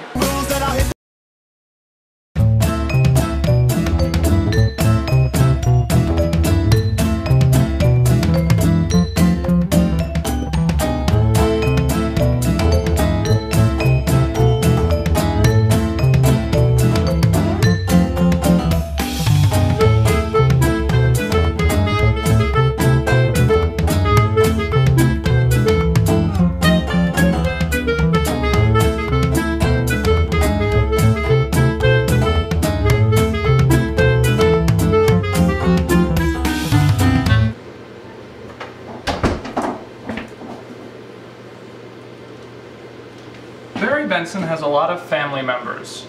Barry Benson has a lot of family members.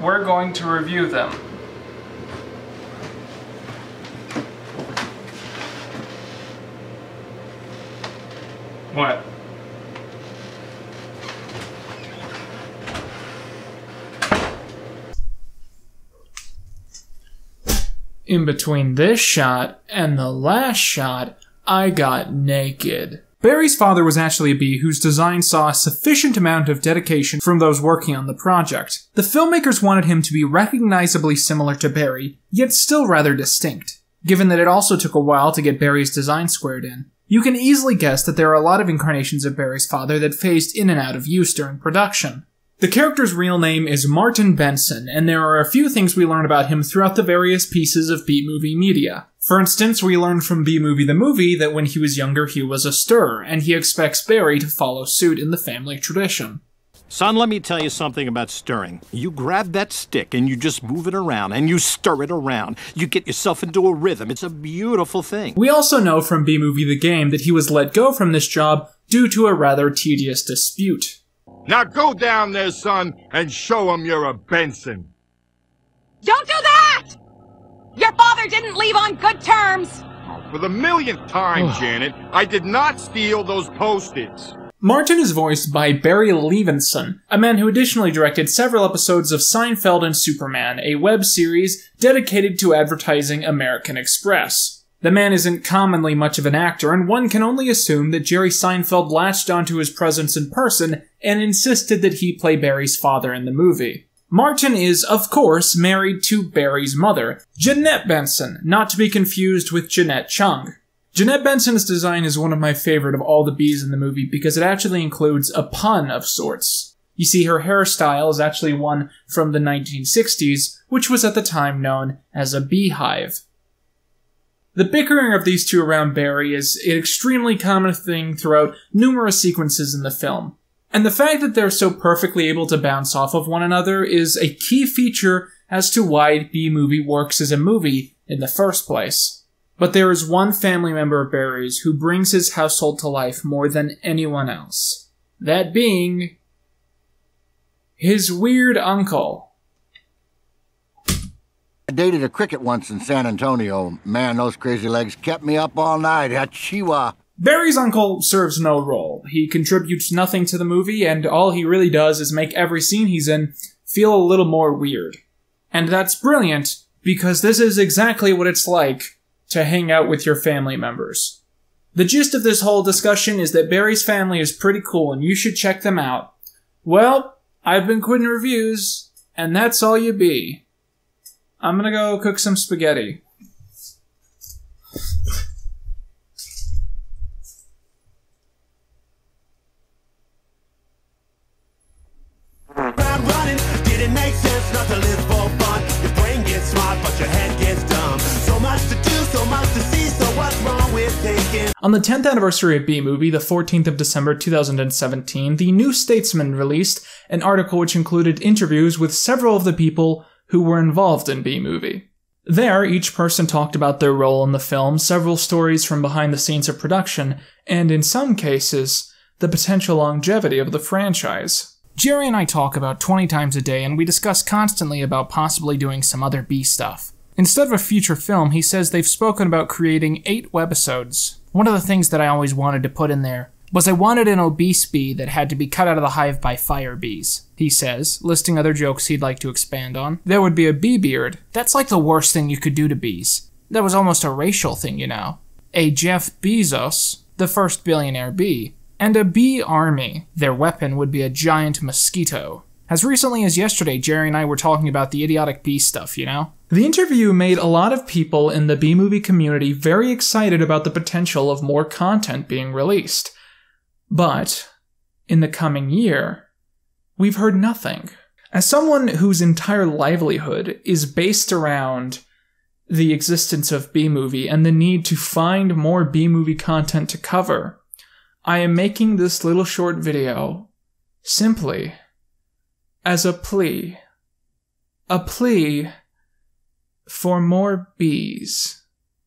We're going to review them. What? In between this shot and the last shot, I got naked. Barry's father was actually a bee whose design saw a sufficient amount of dedication from those working on the project. The filmmakers wanted him to be recognizably similar to Barry, yet still rather distinct, given that it also took a while to get Barry's design squared in. You can easily guess that there are a lot of incarnations of Barry's father that phased in and out of use during production. The character's real name is Martin Benson, and there are a few things we learn about him throughout the various pieces of B-movie media. For instance, we learn from B-Movie the Movie that when he was younger he was a stirrer, and he expects Barry to follow suit in the family tradition. Son, let me tell you something about stirring. You grab that stick and you just move it around and you stir it around. You get yourself into a rhythm. It's a beautiful thing. We also know from B-Movie the Game that he was let go from this job due to a rather tedious dispute. Now go down there, son, and show him you're a Benson. Don't do that! Your father didn't leave on good terms! For the millionth time, Janet, I did not steal those Post-its. Martin is voiced by Barry Levinson, a man who additionally directed several episodes of Seinfeld and Superman, a web series dedicated to advertising American Express. The man isn't commonly much of an actor, and one can only assume that Jerry Seinfeld latched onto his presence in person and insisted that he play Barry's father in the movie. Martin is, of course, married to Barry's mother, Jeanette Benson, not to be confused with Jeanette Chung. Jeanette Benson's design is one of my favorite of all the bees in the movie because it actually includes a pun of sorts. You see, her hairstyle is actually one from the 1960s, which was at the time known as a beehive. The bickering of these two around Barry is an extremely common thing throughout numerous sequences in the film. And the fact that they're so perfectly able to bounce off of one another is a key feature as to why B-Movie works as a movie in the first place. But there is one family member of Barry's who brings his household to life more than anyone else. That being... his weird uncle. I dated a cricket once in San Antonio. Man, those crazy legs kept me up all night. Hachiwa. Barry's uncle serves no role. He contributes nothing to the movie, and all he really does is make every scene he's in feel a little more weird. And that's brilliant, because this is exactly what it's like to hang out with your family members. The gist of this whole discussion is that Barry's family is pretty cool and you should check them out. Well, I've been Quinn Reviews, and that's all you be. I'm gonna go cook some spaghetti. It makes sense not to live for fun. Your brain gets smart, but your head gets dumb. So much to do, so much to see, so what's wrong with taking... On the 10th anniversary of B-Movie, the 14th of December 2017, the New Statesman released an article which included interviews with several of the people who were involved in B-Movie. There, each person talked about their role in the film, several stories from behind the scenes of production, and in some cases, the potential longevity of the franchise. Jerry and I talk about 20 times a day, and we discuss constantly about possibly doing some other B stuff. Instead of a feature film, he says they've spoken about creating 8 webisodes. One of the things that I always wanted to put in there was I wanted an obese bee that had to be cut out of the hive by fire bees, he says, listing other jokes he'd like to expand on. There would be a bee beard. That's like the worst thing you could do to bees. That was almost a racial thing, you know. A Jeff Bezos, the first billionaire bee. And a bee army. Their weapon would be a giant mosquito. As recently as yesterday, Jerry and I were talking about the idiotic bee stuff, you know? The interview made a lot of people in the B-movie community very excited about the potential of more content being released. But, in the coming year, we've heard nothing. As someone whose entire livelihood is based around the existence of B-movie and the need to find more B-movie content to cover, I am making this little short video simply as a plea for more bees.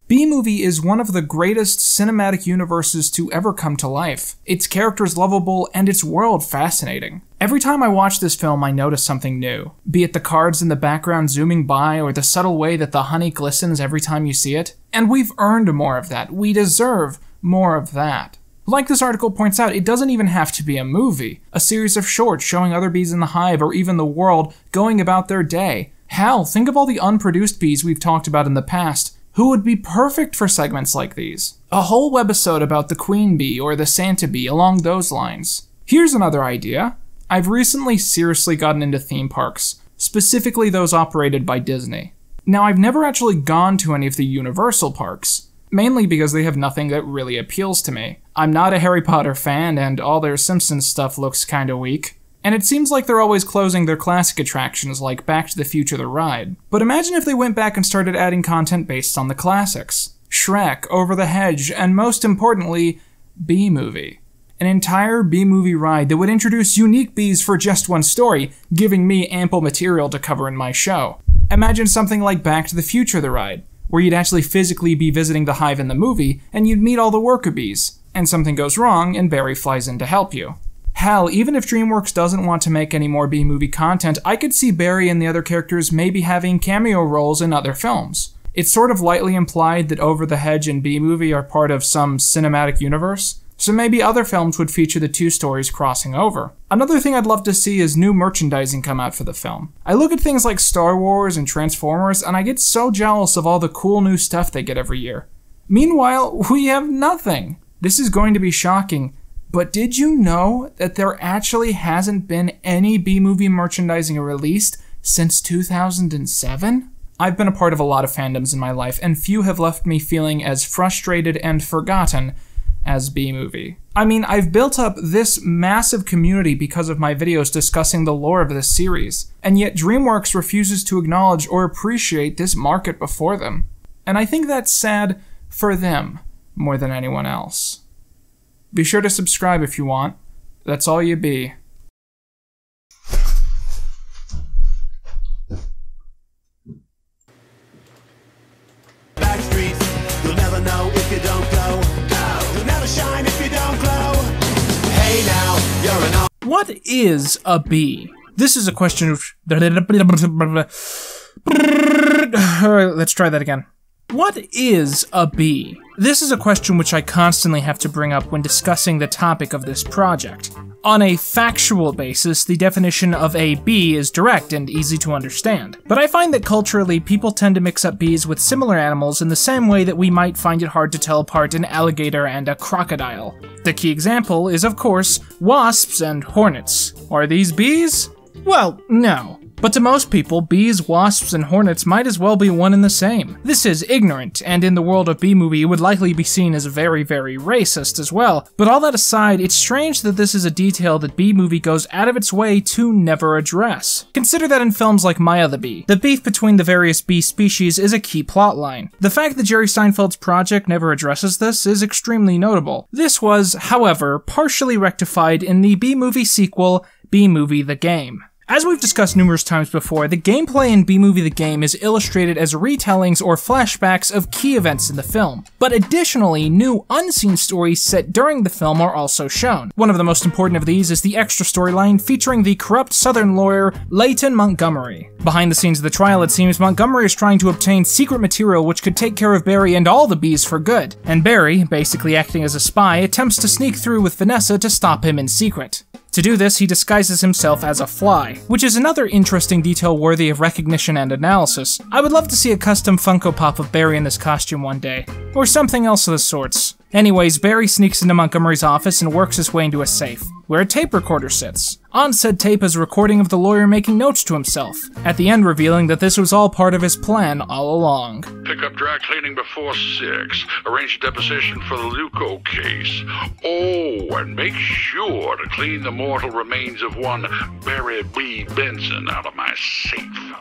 B-Movie is one of the greatest cinematic universes to ever come to life. Its characters lovable and its world fascinating. Every time I watch this film, I notice something new, be it the cards in the background zooming by or the subtle way that the honey glistens every time you see it. And we've earned more of that. We deserve more of that. Like this article points out, it doesn't even have to be a movie. A series of shorts showing other bees in the hive or even the world going about their day. Hell, think of all the unproduced bees we've talked about in the past who would be perfect for segments like these. A whole webisode about the queen bee or the Santa bee along those lines. Here's another idea. I've recently seriously gotten into theme parks, specifically those operated by Disney. Now, I've never actually gone to any of the Universal parks, mainly because they have nothing that really appeals to me. I'm not a Harry Potter fan, and all their Simpsons stuff looks kinda weak. And it seems like they're always closing their classic attractions like Back to the Future the Ride. But imagine if they went back and started adding content based on the classics. Shrek, Over the Hedge, and most importantly, B-Movie. An entire B-Movie ride that would introduce unique bees for just one story, giving me ample material to cover in my show. Imagine something like Back to the Future the Ride, where you'd actually physically be visiting the hive in the movie, and you'd meet all the worker bees, and something goes wrong, and Barry flies in to help you. Hell, even if DreamWorks doesn't want to make any more B-movie content, I could see Barry and the other characters maybe having cameo roles in other films. It's sort of lightly implied that Over the Hedge and B-movie are part of some cinematic universe, so maybe other films would feature the two stories crossing over. Another thing I'd love to see is new merchandising come out for the film. I look at things like Star Wars and Transformers, and I get so jealous of all the cool new stuff they get every year. Meanwhile, we have nothing. This is going to be shocking, but did you know that there actually hasn't been any B-movie merchandising released since 2007? I've been a part of a lot of fandoms in my life, and few have left me feeling as frustrated and forgotten as B-Movie. I mean, I've built up this massive community because of my videos discussing the lore of this series, and yet DreamWorks refuses to acknowledge or appreciate this market before them. And I think that's sad for them more than anyone else. Be sure to subscribe if you want. That's all you be. Backstreets, you'll never know if you don't go. Shine if you don't glow. Hey now, you're an What is a bee? This is a question of... Let's try that again. What is a bee? This is a question which I constantly have to bring up when discussing the topic of this project. On a factual basis, the definition of a bee is direct and easy to understand. But I find that culturally, people tend to mix up bees with similar animals in the same way that we might find it hard to tell apart an alligator and a crocodile. The key example is, of course, wasps and hornets. Are these bees? Well, no. But to most people, bees, wasps, and hornets might as well be one and the same. This is ignorant, and in the world of Bee Movie would likely be seen as very, very racist as well. But all that aside, it's strange that this is a detail that Bee Movie goes out of its way to never address. Consider that in films like Maya the Bee, the beef between the various bee species is a key plotline. The fact that Jerry Seinfeld's project never addresses this is extremely notable. This was, however, partially rectified in the Bee Movie sequel, Bee Movie the Game. As we've discussed numerous times before, the gameplay in Bee Movie the Game is illustrated as retellings or flashbacks of key events in the film. But additionally, new unseen stories set during the film are also shown. One of the most important of these is the extra storyline featuring the corrupt Southern lawyer Leighton Montgomery. Behind the scenes of the trial, it seems Montgomery is trying to obtain secret material which could take care of Barry and all the bees for good, and Barry, basically acting as a spy, attempts to sneak through with Vanessa to stop him in secret. To do this, he disguises himself as a fly, which is another interesting detail worthy of recognition and analysis. I would love to see a custom Funko Pop of Barry in this costume one day, or something else of the sorts. Anyways, Barry sneaks into Montgomery's office and works his way into a safe, where a tape recorder sits. On said tape is a recording of the lawyer making notes to himself, at the end revealing that this was all part of his plan all along. Pick up dry cleaning before 6, arrange a deposition for the Leuco case. Oh, and make sure to clean the mortal remains of one Barry B. Benson out of my safe.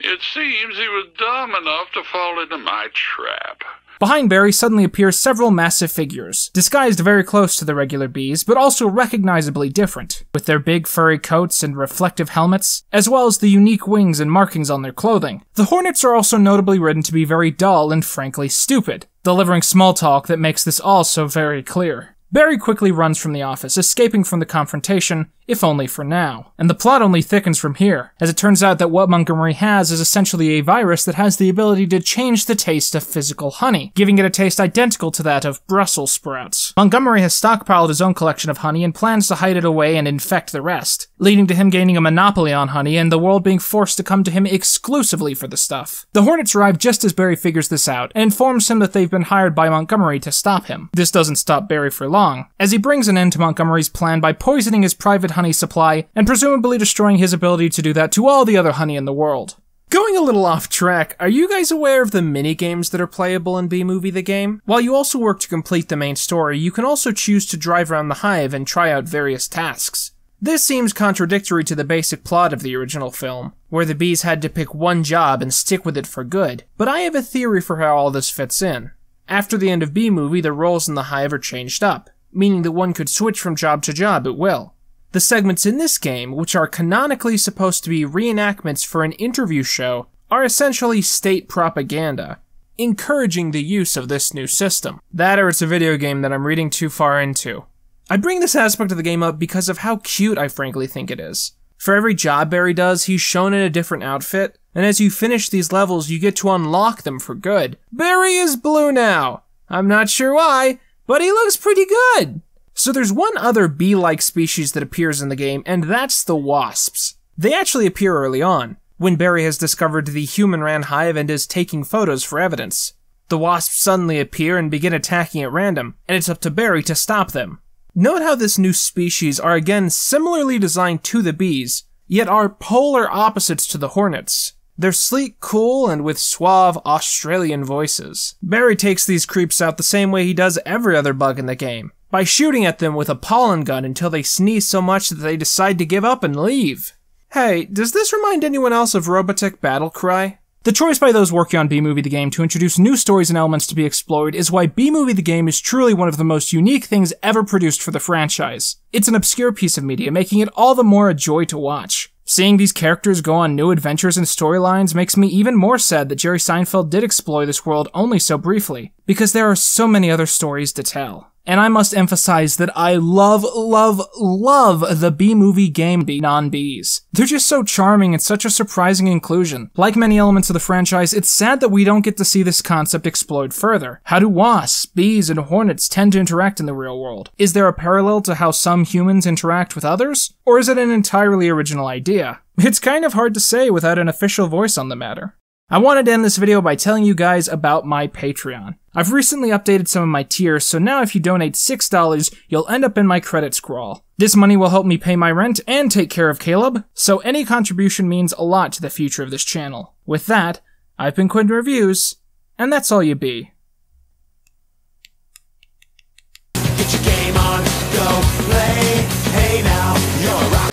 It seems he was dumb enough to fall into my trap. Behind Barry suddenly appear several massive figures, disguised very close to the regular bees, but also recognizably different, with their big furry coats and reflective helmets, as well as the unique wings and markings on their clothing. The hornets are also notably written to be very dull and frankly stupid, delivering small talk that makes this all so very clear. Barry quickly runs from the office, escaping from the confrontation, if only for now. And the plot only thickens from here, as it turns out that what Montgomery has is essentially a virus that has the ability to change the taste of physical honey, giving it a taste identical to that of Brussels sprouts. Montgomery has stockpiled his own collection of honey and plans to hide it away and infect the rest, leading to him gaining a monopoly on honey and the world being forced to come to him exclusively for the stuff. The Hornets arrive just as Barry figures this out, and informs him that they've been hired by Montgomery to stop him. This doesn't stop Barry for long, as he brings an end to Montgomery's plan by poisoning his private honey supply, and presumably destroying his ability to do that to all the other honey in the world. Going a little off track, are you guys aware of the minigames that are playable in Bee Movie the Game? While you also work to complete the main story, you can also choose to drive around the hive and try out various tasks. This seems contradictory to the basic plot of the original film, where the bees had to pick one job and stick with it for good, but I have a theory for how all this fits in. After the end of Bee Movie, the roles in the hive are changed up, meaning that one could switch from job to job at will. The segments in this game, which are canonically supposed to be reenactments for an interview show, are essentially state propaganda, encouraging the use of this new system. That or it's a video game that I'm reading too far into. I bring this aspect of the game up because of how cute I frankly think it is. For every job Barry does, he's shown in a different outfit, and as you finish these levels, you get to unlock them for good. Barry is blue now! I'm not sure why, but he looks pretty good! So there's one other bee-like species that appears in the game, and that's the wasps. They actually appear early on, when Barry has discovered the human-ran hive and is taking photos for evidence. The wasps suddenly appear and begin attacking at random, and it's up to Barry to stop them. Note how this new species are again similarly designed to the bees, yet are polar opposites to the hornets. They're sleek, cool, and with suave Australian voices. Barry takes these creeps out the same way he does every other bug in the game, by shooting at them with a pollen gun until they sneeze so much that they decide to give up and leave. Hey, does this remind anyone else of Robotech Battle Cry? The choice by those working on Bee Movie the Game to introduce new stories and elements to be explored is why Bee Movie the Game is truly one of the most unique things ever produced for the franchise. It's an obscure piece of media, making it all the more a joy to watch. Seeing these characters go on new adventures and storylines makes me even more sad that Jerry Seinfeld did explore this world only so briefly, because there are so many other stories to tell. And I must emphasize that I love, love, love the B-movie game non-Bs. They're just so charming and such a surprising inclusion. Like many elements of the franchise, it's sad that we don't get to see this concept explored further. How do wasps, bees, and hornets tend to interact in the real world? Is there a parallel to how some humans interact with others? Or is it an entirely original idea? It's kind of hard to say without an official voice on the matter. I wanted to end this video by telling you guys about my Patreon. I've recently updated some of my tiers, so now if you donate $6, you'll end up in my credit scroll. This money will help me pay my rent and take care of Caleb, so any contribution means a lot to the future of this channel. With that, I've been Quentin Reviews, and that's all you be. Get your game on, go play, hey now, you're right.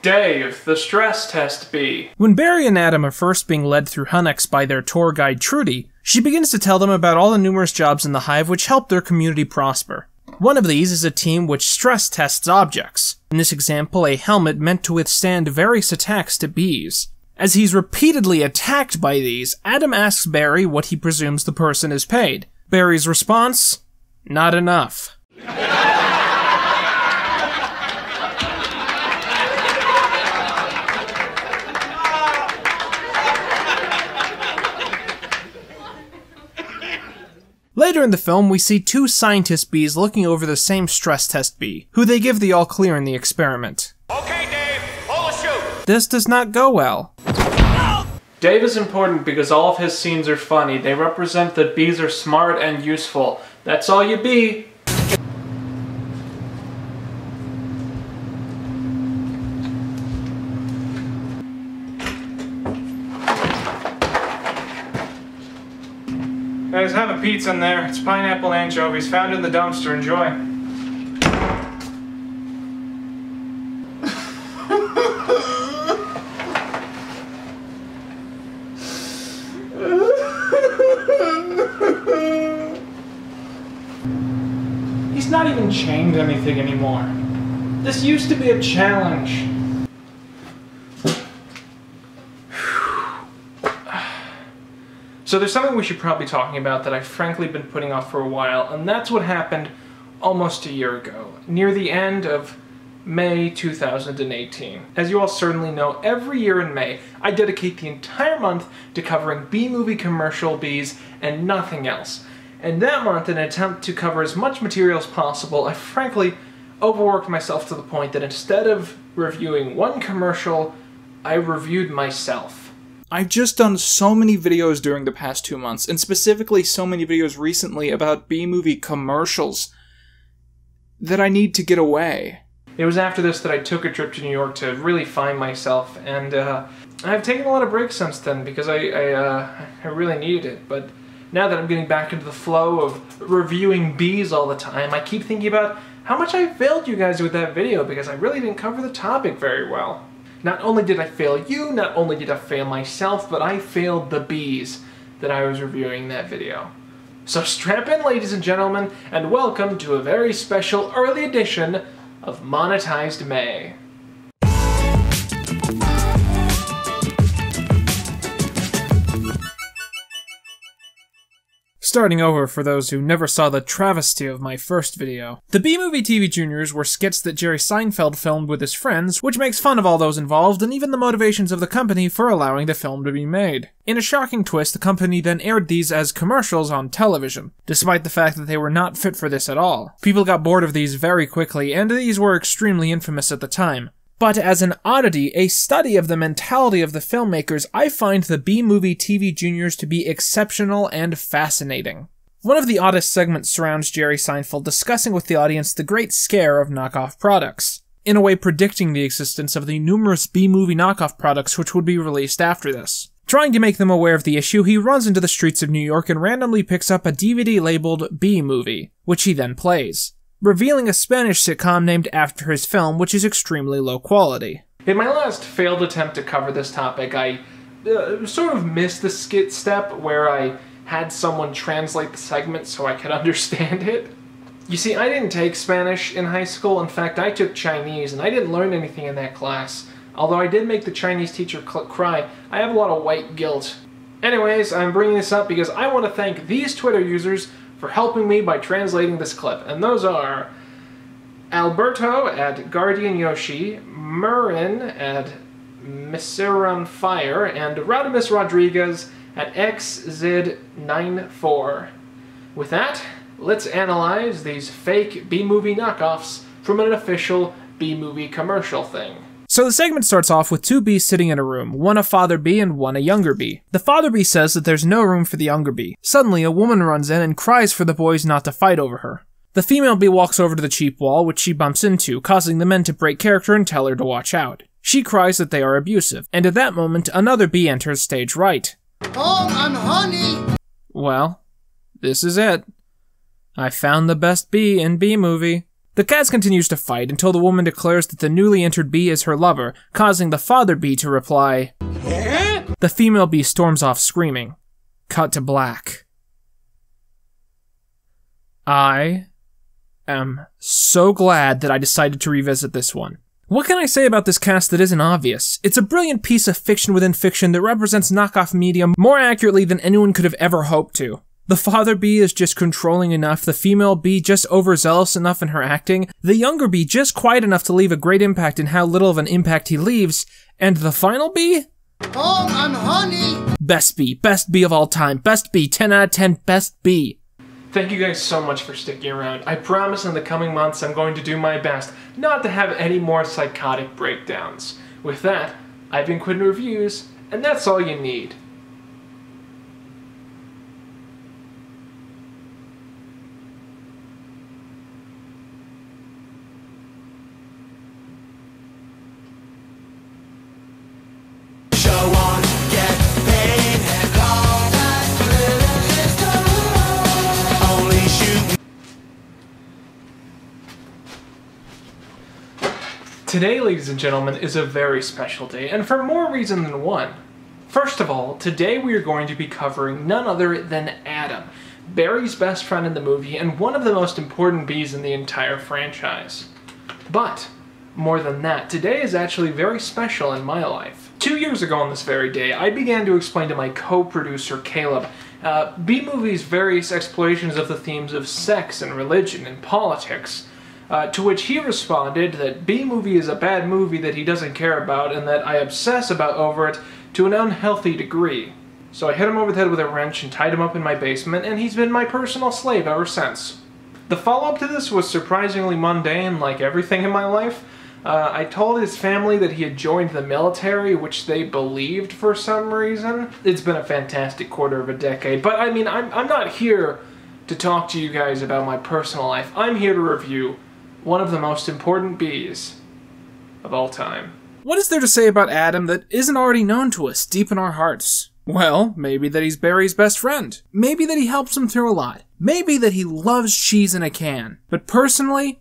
Dave, the stress test bee. When Barry and Adam are first being led through Hunnex by their tour guide Trudy, she begins to tell them about all the numerous jobs in the hive which help their community prosper. One of these is a team which stress tests objects. In this example, a helmet meant to withstand various attacks to bees. As he's repeatedly attacked by these, Adam asks Barry what he presumes the person is paid. Barry's response? Not enough. Later in the film, we see two scientist bees looking over the same stress test bee, who they give the all-clear in the experiment. Okay, Dave, all shoot! This does not go well. Dave is important because all of his scenes are funny. They represent that bees are smart and useful. That's all you be. Guys, have a pizza in there. It's pineapple anchovies found in the dumpster. Enjoy. He's not even chained anything anymore. This used to be a challenge. So there's something we should probably be talking about that I've frankly been putting off for a while, and that's what happened almost a year ago, near the end of May 2018. As you all certainly know, every year in May, I dedicate the entire month to covering B-movie commercial bees and nothing else. And that month, in an attempt to cover as much material as possible, I frankly overworked myself to the point that instead of reviewing one commercial, I reviewed myself. I've just done so many videos during the past 2 months, and specifically so many videos recently about B-movie commercials, that I need to get away. It was after this that I took a trip to New York to really find myself, and I've taken a lot of breaks since then because I really needed it, but now that I'm getting back into the flow of reviewing bees all the time, I keep thinking about how much I failed you guys with that video because I really didn't cover the topic very well. Not only did I fail you, not only did I fail myself, but I failed the bees that I was reviewing in that video. So strap in, ladies and gentlemen, and welcome to a very special early edition of Monetized May. Starting over for those who never saw the travesty of my first video. The B-Movie TV Juniors were skits that Jerry Seinfeld filmed with his friends, which makes fun of all those involved and even the motivations of the company for allowing the film to be made. In a shocking twist, the company then aired these as commercials on television, despite the fact that they were not fit for this at all. People got bored of these very quickly, and these were extremely infamous at the time. But as an oddity, a study of the mentality of the filmmakers, I find the B-Movie TV Juniors to be exceptional and fascinating. One of the oddest segments surrounds Jerry Seinfeld discussing with the audience the great scare of knockoff products, in a way predicting the existence of the numerous B-Movie knockoff products which would be released after this. Trying to make them aware of the issue, he runs into the streets of New York and randomly picks up a DVD labeled B-Movie, which he then plays, revealing a Spanish sitcom named after his film, which is extremely low quality. In my last failed attempt to cover this topic, I sort of missed the skit step where I had someone translate the segment so I could understand it. You see, I didn't take Spanish in high school. In fact, I took Chinese, and I didn't learn anything in that class. Although I did make the Chinese teacher cry, I have a lot of white guilt. Anyways, I'm bringing this up because I want to thank these Twitter users for helping me by translating this clip. And those are Alberto at Guardian Yoshi, Murin at Misiran Fire, and Rodimus Rodriguez at XZ94. With that, let's analyze these fake B-movie knockoffs from an official B-movie commercial thing. So the segment starts off with two bees sitting in a room, one a father bee and one a younger bee. The father bee says that there's no room for the younger bee. Suddenly, a woman runs in and cries for the boys not to fight over her. The female bee walks over to the cheap wall, which she bumps into, causing the men to break character and tell her to watch out. She cries that they are abusive, and at that moment, another bee enters stage right. Oh, I'm honey! Well, this is it. I found the best bee in Bee Movie. The cats continues to fight until the woman declares that the newly entered bee is her lover, causing the father bee to reply, eh? The female bee storms off screaming. Cut to black. I am so glad that I decided to revisit this one. What can I say about this cast that isn't obvious? It's a brilliant piece of fiction within fiction that represents knockoff media more accurately than anyone could have ever hoped to. The father bee is just controlling enough, the female bee just overzealous enough in her acting, the younger bee just quiet enough to leave a great impact in how little of an impact he leaves, and the final bee? Oh, I'm honey! Best bee of all time, best bee, 10 out of 10, best bee. Thank you guys so much for sticking around. I promise in the coming months I'm going to do my best not to have any more psychotic breakdowns. With that, I've been Quinn Reviews, and that's all you need. Today, ladies and gentlemen, is a very special day, and for more reason than one. First of all, today we are going to be covering none other than Adam, Barry's best friend in the movie and one of the most important bees in the entire franchise. But, more than that, today is actually very special in my life. 2 years ago on this very day, I began to explain to my co-producer, Caleb, B-Movie's various explorations of the themes of sex and religion and politics. To which he responded that B-Movie is a bad movie that he doesn't care about and that I obsess about over it to an unhealthy degree. So I hit him over the head with a wrench and tied him up in my basement, and he's been my personal slave ever since. The follow-up to this was surprisingly mundane, like everything in my life. I told his family that he had joined the military, which they believed for some reason. It's been a fantastic quarter of a decade, but I mean, I'm not here to talk to you guys about my personal life. I'm here to review one of the most important bees of all time. What is there to say about Adam that isn't already known to us deep in our hearts? Well, maybe that he's Barry's best friend. Maybe that he helps him through a lot. Maybe that he loves cheese in a can. But personally,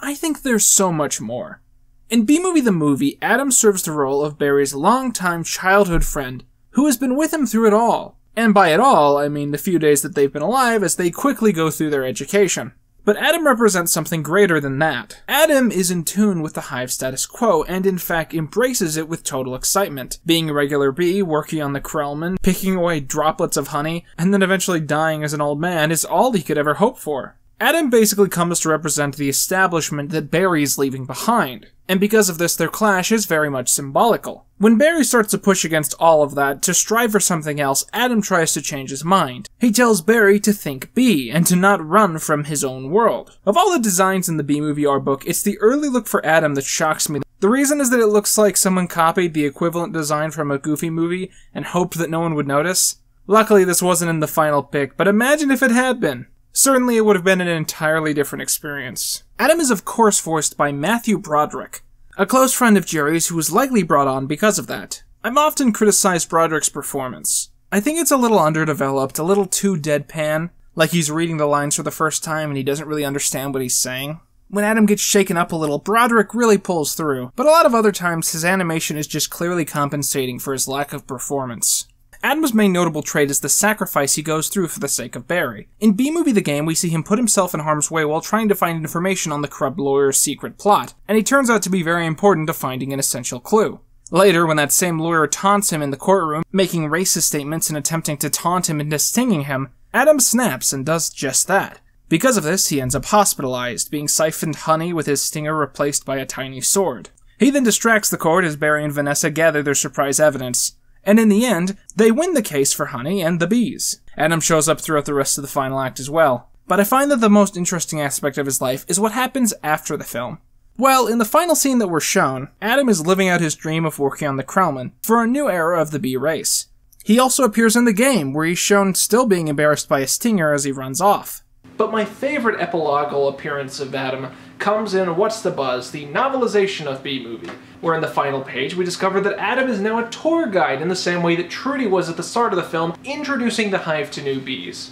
I think there's so much more. In B-Movie the Movie, Adam serves the role of Barry's longtime childhood friend, who has been with him through it all. And by it all, I mean the few days that they've been alive as they quickly go through their education. But Adam represents something greater than that. Adam is in tune with the hive status quo, and in fact embraces it with total excitement. Being a regular bee, working on the Krellman, picking away droplets of honey, and then eventually dying as an old man is all he could ever hope for. Adam basically comes to represent the establishment that Barry is leaving behind, and because of this their clash is very much symbolical. When Barry starts to push against all of that to strive for something else, Adam tries to change his mind. He tells Barry to think bee, and to not run from his own world. Of all the designs in the B-Movie art book, it's the early look for Adam that shocks me. The reason is that it looks like someone copied the equivalent design from a Goofy movie and hoped that no one would notice. Luckily this wasn't in the final pick, but imagine if it had been. Certainly it would have been an entirely different experience. Adam is of course voiced by Matthew Broderick, a close friend of Jerry's who was likely brought on because of that. I've often criticized Broderick's performance. I think it's a little underdeveloped, a little too deadpan, like he's reading the lines for the first time and he doesn't really understand what he's saying. When Adam gets shaken up a little, Broderick really pulls through, but a lot of other times his animation is just clearly compensating for his lack of performance. Adam's main notable trait is the sacrifice he goes through for the sake of Barry. In B-Movie the Game, we see him put himself in harm's way while trying to find information on the Krupp lawyer's secret plot, and he turns out to be very important to finding an essential clue. Later, when that same lawyer taunts him in the courtroom, making racist statements and attempting to taunt him into stinging him, Adam snaps and does just that. Because of this, he ends up hospitalized, being siphoned honey with his stinger replaced by a tiny sword. He then distracts the court as Barry and Vanessa gather their surprise evidence. And in the end, they win the case for Honey and the bees. Adam shows up throughout the rest of the final act as well. But I find that the most interesting aspect of his life is what happens after the film. Well, in the final scene that we're shown, Adam is living out his dream of working on the Krellman for a new era of the bee race. He also appears in the game, where he's shown still being embarrassed by a stinger as he runs off. But my favorite epilogal appearance of Adam comes in What's the Buzz, the novelization of Bee Movie, where in the final page we discover that Adam is now a tour guide in the same way that Trudy was at the start of the film, introducing the hive to new bees.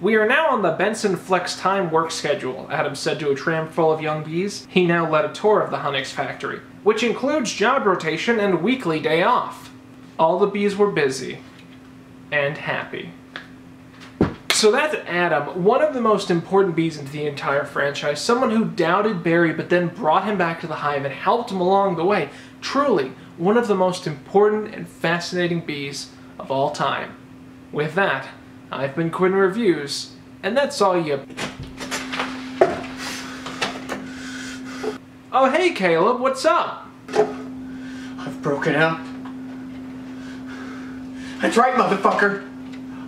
"We are now on the Benson Flex time work schedule," Adam said to a tram full of young bees. He now led a tour of the Hunnix factory, which includes job rotation and weekly day off. All the bees were busy and happy. So that's Adam, one of the most important bees in the entire franchise, someone who doubted Barry but then brought him back to the hive and helped him along the way. Truly, one of the most important and fascinating bees of all time. With that, I've been Quinn Reviews, and that's all you... Oh hey Caleb, what's up? I've broken out. That's right, motherfucker!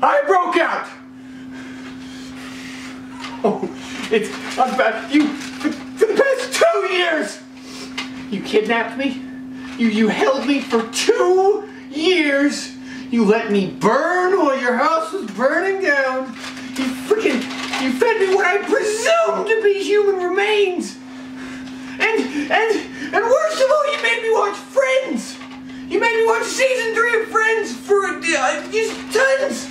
I broke out! Oh, I'm back. You, for the past 2 years, you kidnapped me, you held me for 2 years, you let me burn while your house was burning down, you fed me what I presumed to be human remains, and worst of all, you made me watch Friends, you made me watch season 3 of Friends for just tons,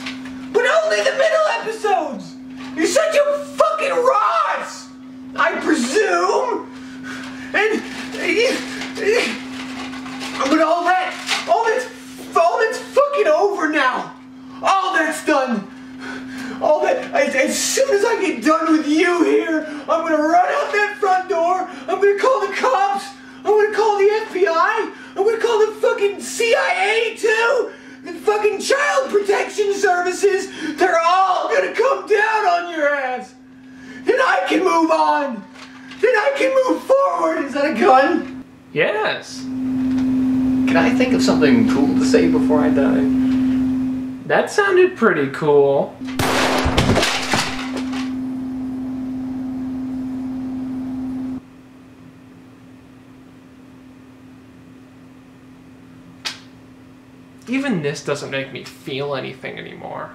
but only the middle episodes. You're such a fucking rot, I presume, and but all that's fucking over now. All that's done. All that. As soon as I get done with you here, I'm gonna run out that front door. I'm gonna call the cops. I'm gonna call the FBI. I'm gonna call the fucking CIA too. The fucking child protection services, they're all gonna come down on your ass! Then I can move on! Then I can move forward! Is that a gun? Yes. Can I think of something cool to say before I die? That sounded pretty cool. Even this doesn't make me feel anything anymore.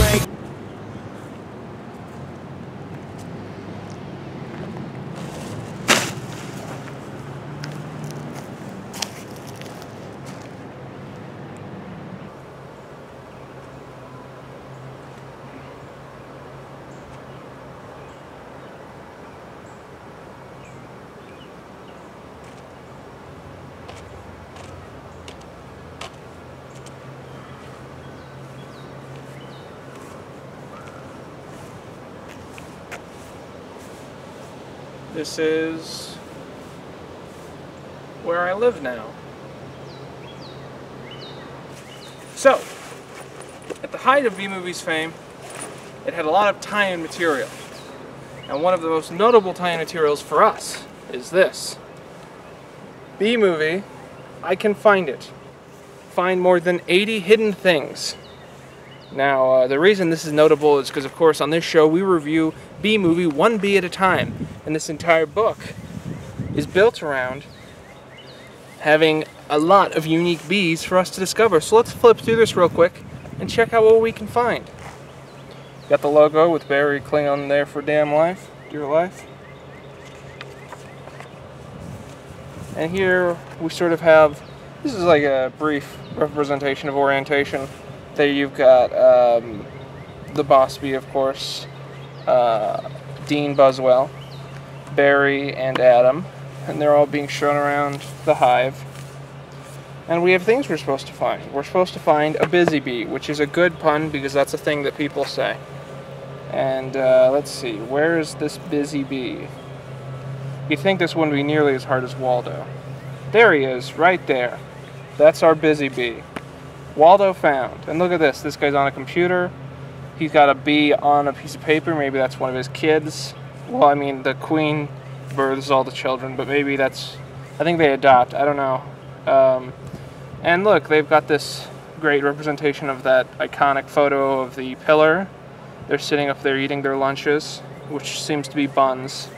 Wait. This is where I live now. So, at the height of Bee Movie's fame, it had a lot of tie-in material. And one of the most notable tie-in materials for us is this. Bee Movie, I can find it. Find more than 80 hidden things. Now, the reason this is notable is because, of course, on this show we review Bee Movie one bee at a time. And this entire book is built around having a lot of unique bees for us to discover. So let's flip through this real quick and check out what we can find. Got the logo with Barry Klingon there for damn life, dear life. And here we sort of have, this is like a brief representation of orientation. There you've got the boss bee, of course, Dean Buzzwell, Barry, and Adam, and they're all being shown around the hive. And we have things we're supposed to find. We're supposed to find a busy bee, which is a good pun because that's a thing that people say. And let's see, where is this busy bee? You'd think this wouldn't be nearly as hard as Waldo. There he is, right there. That's our busy bee. Waldo found. And look at this, this guy's on a computer. He's got a bee on a piece of paper, maybe that's one of his kids. Well, I mean, the queen births all the children, but maybe that's... I think they adopt, I don't know. And look, they've got this great representation of that iconic photo of the pillar. They're sitting up there eating their lunches, which seems to be buns.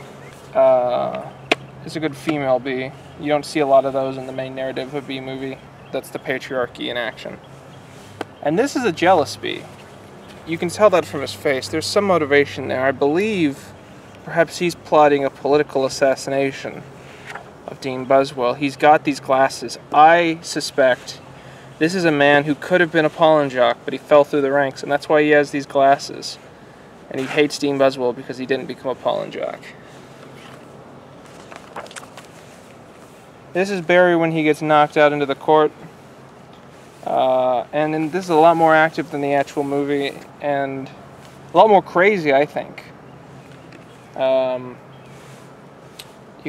It's a good female bee. You don't see a lot of those in the main narrative of a bee movie. That's the patriarchy in action. And this is a jealous bee. You can tell that from his face. There's some motivation there. I believe perhaps he's plotting a political assassination of Dean Buswell. He's got these glasses. I suspect this is a man who could have been a pawn jock, but he fell through the ranks, and that's why he has these glasses. And he hates Dean Buswell because he didn't become a pawn jock. This is Barry when he gets knocked out into the court. And this is a lot more active than the actual movie, and a lot more crazy, I think. You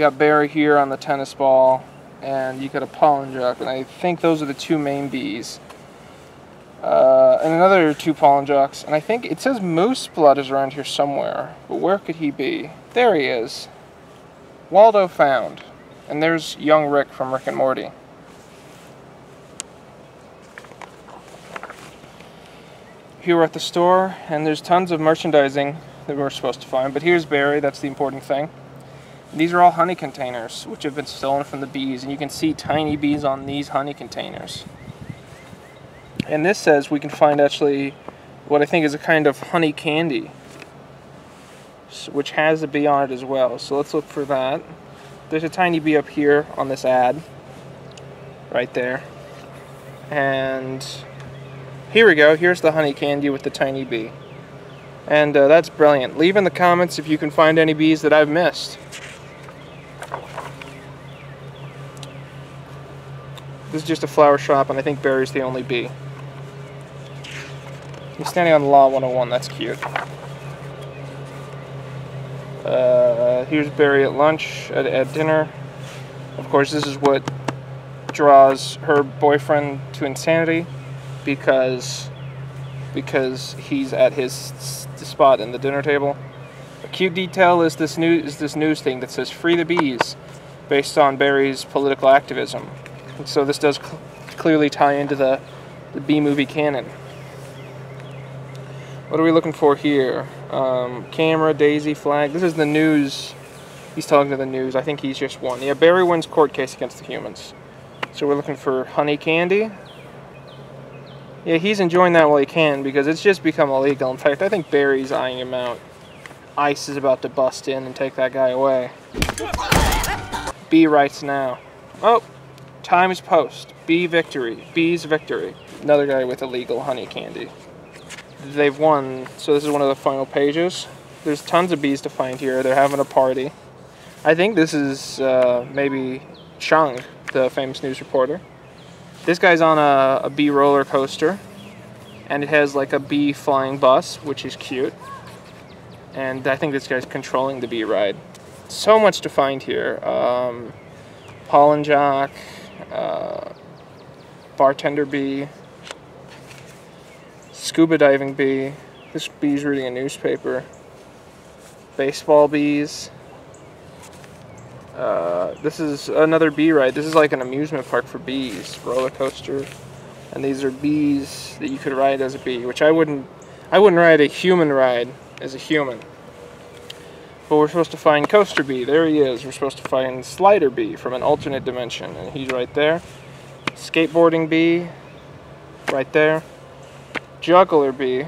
got Barry here on the tennis ball, and you got a pollen jock, and I think those are the two main bees. And another two pollen jocks, and I think it says Moose Blood is around here somewhere, but where could he be? There he is. Waldo found. And there's young Rick from Rick and Morty. Here we're at the store, and there's tons of merchandising that we're supposed to find, but here's Barry, that's the important thing. These are all honey containers, which have been stolen from the bees, and you can see tiny bees on these honey containers. And this says we can find actually what I think is a kind of honey candy, which has a bee on it as well, so let's look for that. There's a tiny bee up here on this ad, right there, and here we go, here's the honey candy with the tiny bee. And that's brilliant. Leave in the comments if you can find any bees that I've missed. This is just a flower shop, and I think Barry's the only bee. He's standing on Law 101, that's cute. Here's Barry at lunch, at dinner. Of course, this is what draws her boyfriend to insanity, because he's at his spot in the dinner table. A cute detail is this news thing that says "Free the Bees," based on Barry's political activism. And so this does clearly tie into the bee movie canon. What are we looking for here? Camera, daisy, flag. This is the news. He's talking to the news. I think he's just won. Yeah, Barry wins court case against the humans. So we're looking for honey candy. Yeah, he's enjoying that while he can, because it's just become illegal. In fact, I think Barry's eyeing him out. ICE is about to bust in and take that guy away. Bee rights now. Oh, Times Post. Bee victory. Bee's victory. Another guy with illegal honey candy. They've won, so this is one of the final pages. There's tons of bees to find here. They're having a party. I think this is maybe Chung, the famous news reporter. This guy's on a bee roller coaster, and it has like a bee flying bus, which is cute. And I think this guy's controlling the bee ride. So much to find here. Pollen jock, bartender bee, scuba diving bee. This bee's reading a newspaper. Baseball bees. This is another bee ride. This is like an amusement park for bees, roller coaster, and these are bees that you could ride as a bee, which I wouldn't ride a human ride as a human. But we're supposed to find Coaster Bee. There he is. We're supposed to find Slider Bee from an alternate dimension, and he's right there. Skateboarding Bee, right there. Juggler Bee,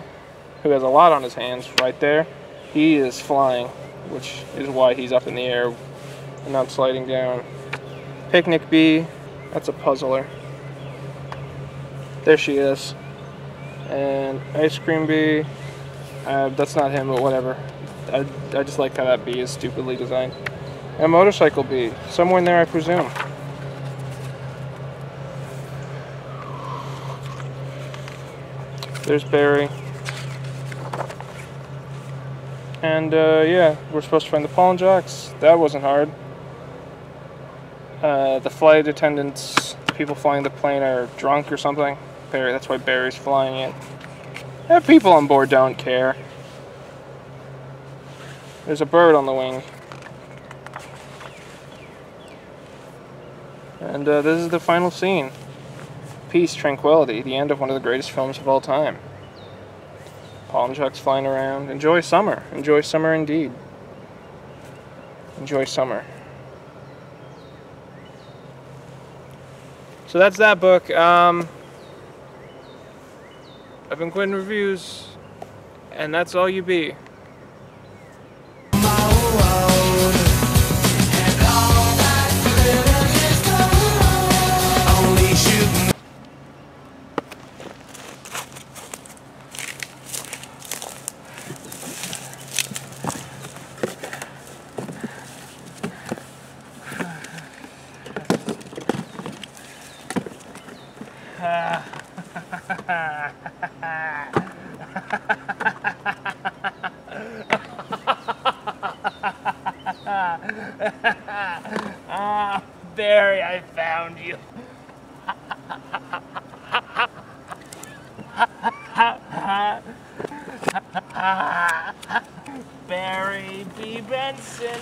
who has a lot on his hands, right there. He is flying, which is why he's up in the air. And I'm sliding down. Picnic bee, that's a puzzler. There she is. And ice cream bee, that's not him, but whatever. I just like how that bee is stupidly designed. And a motorcycle bee, somewhere in there I presume. There's Barry. And yeah, we're supposed to find the pollen jocks. That wasn't hard. The flight attendants, people flying the plane are drunk or something. Barry, that's why Barry's flying it. And people on board don't care. There's a bird on the wing. And this is the final scene. Peace, tranquility, the end of one of the greatest films of all time. Pollen jocks flying around. Enjoy summer. Enjoy summer indeed. Enjoy summer. So that's that book. I've been Quentin Reviews, and that's all you be. Ah, Barry, I found you. Barry B. Benson.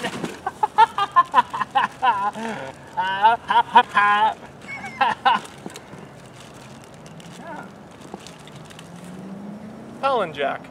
Pollen jock.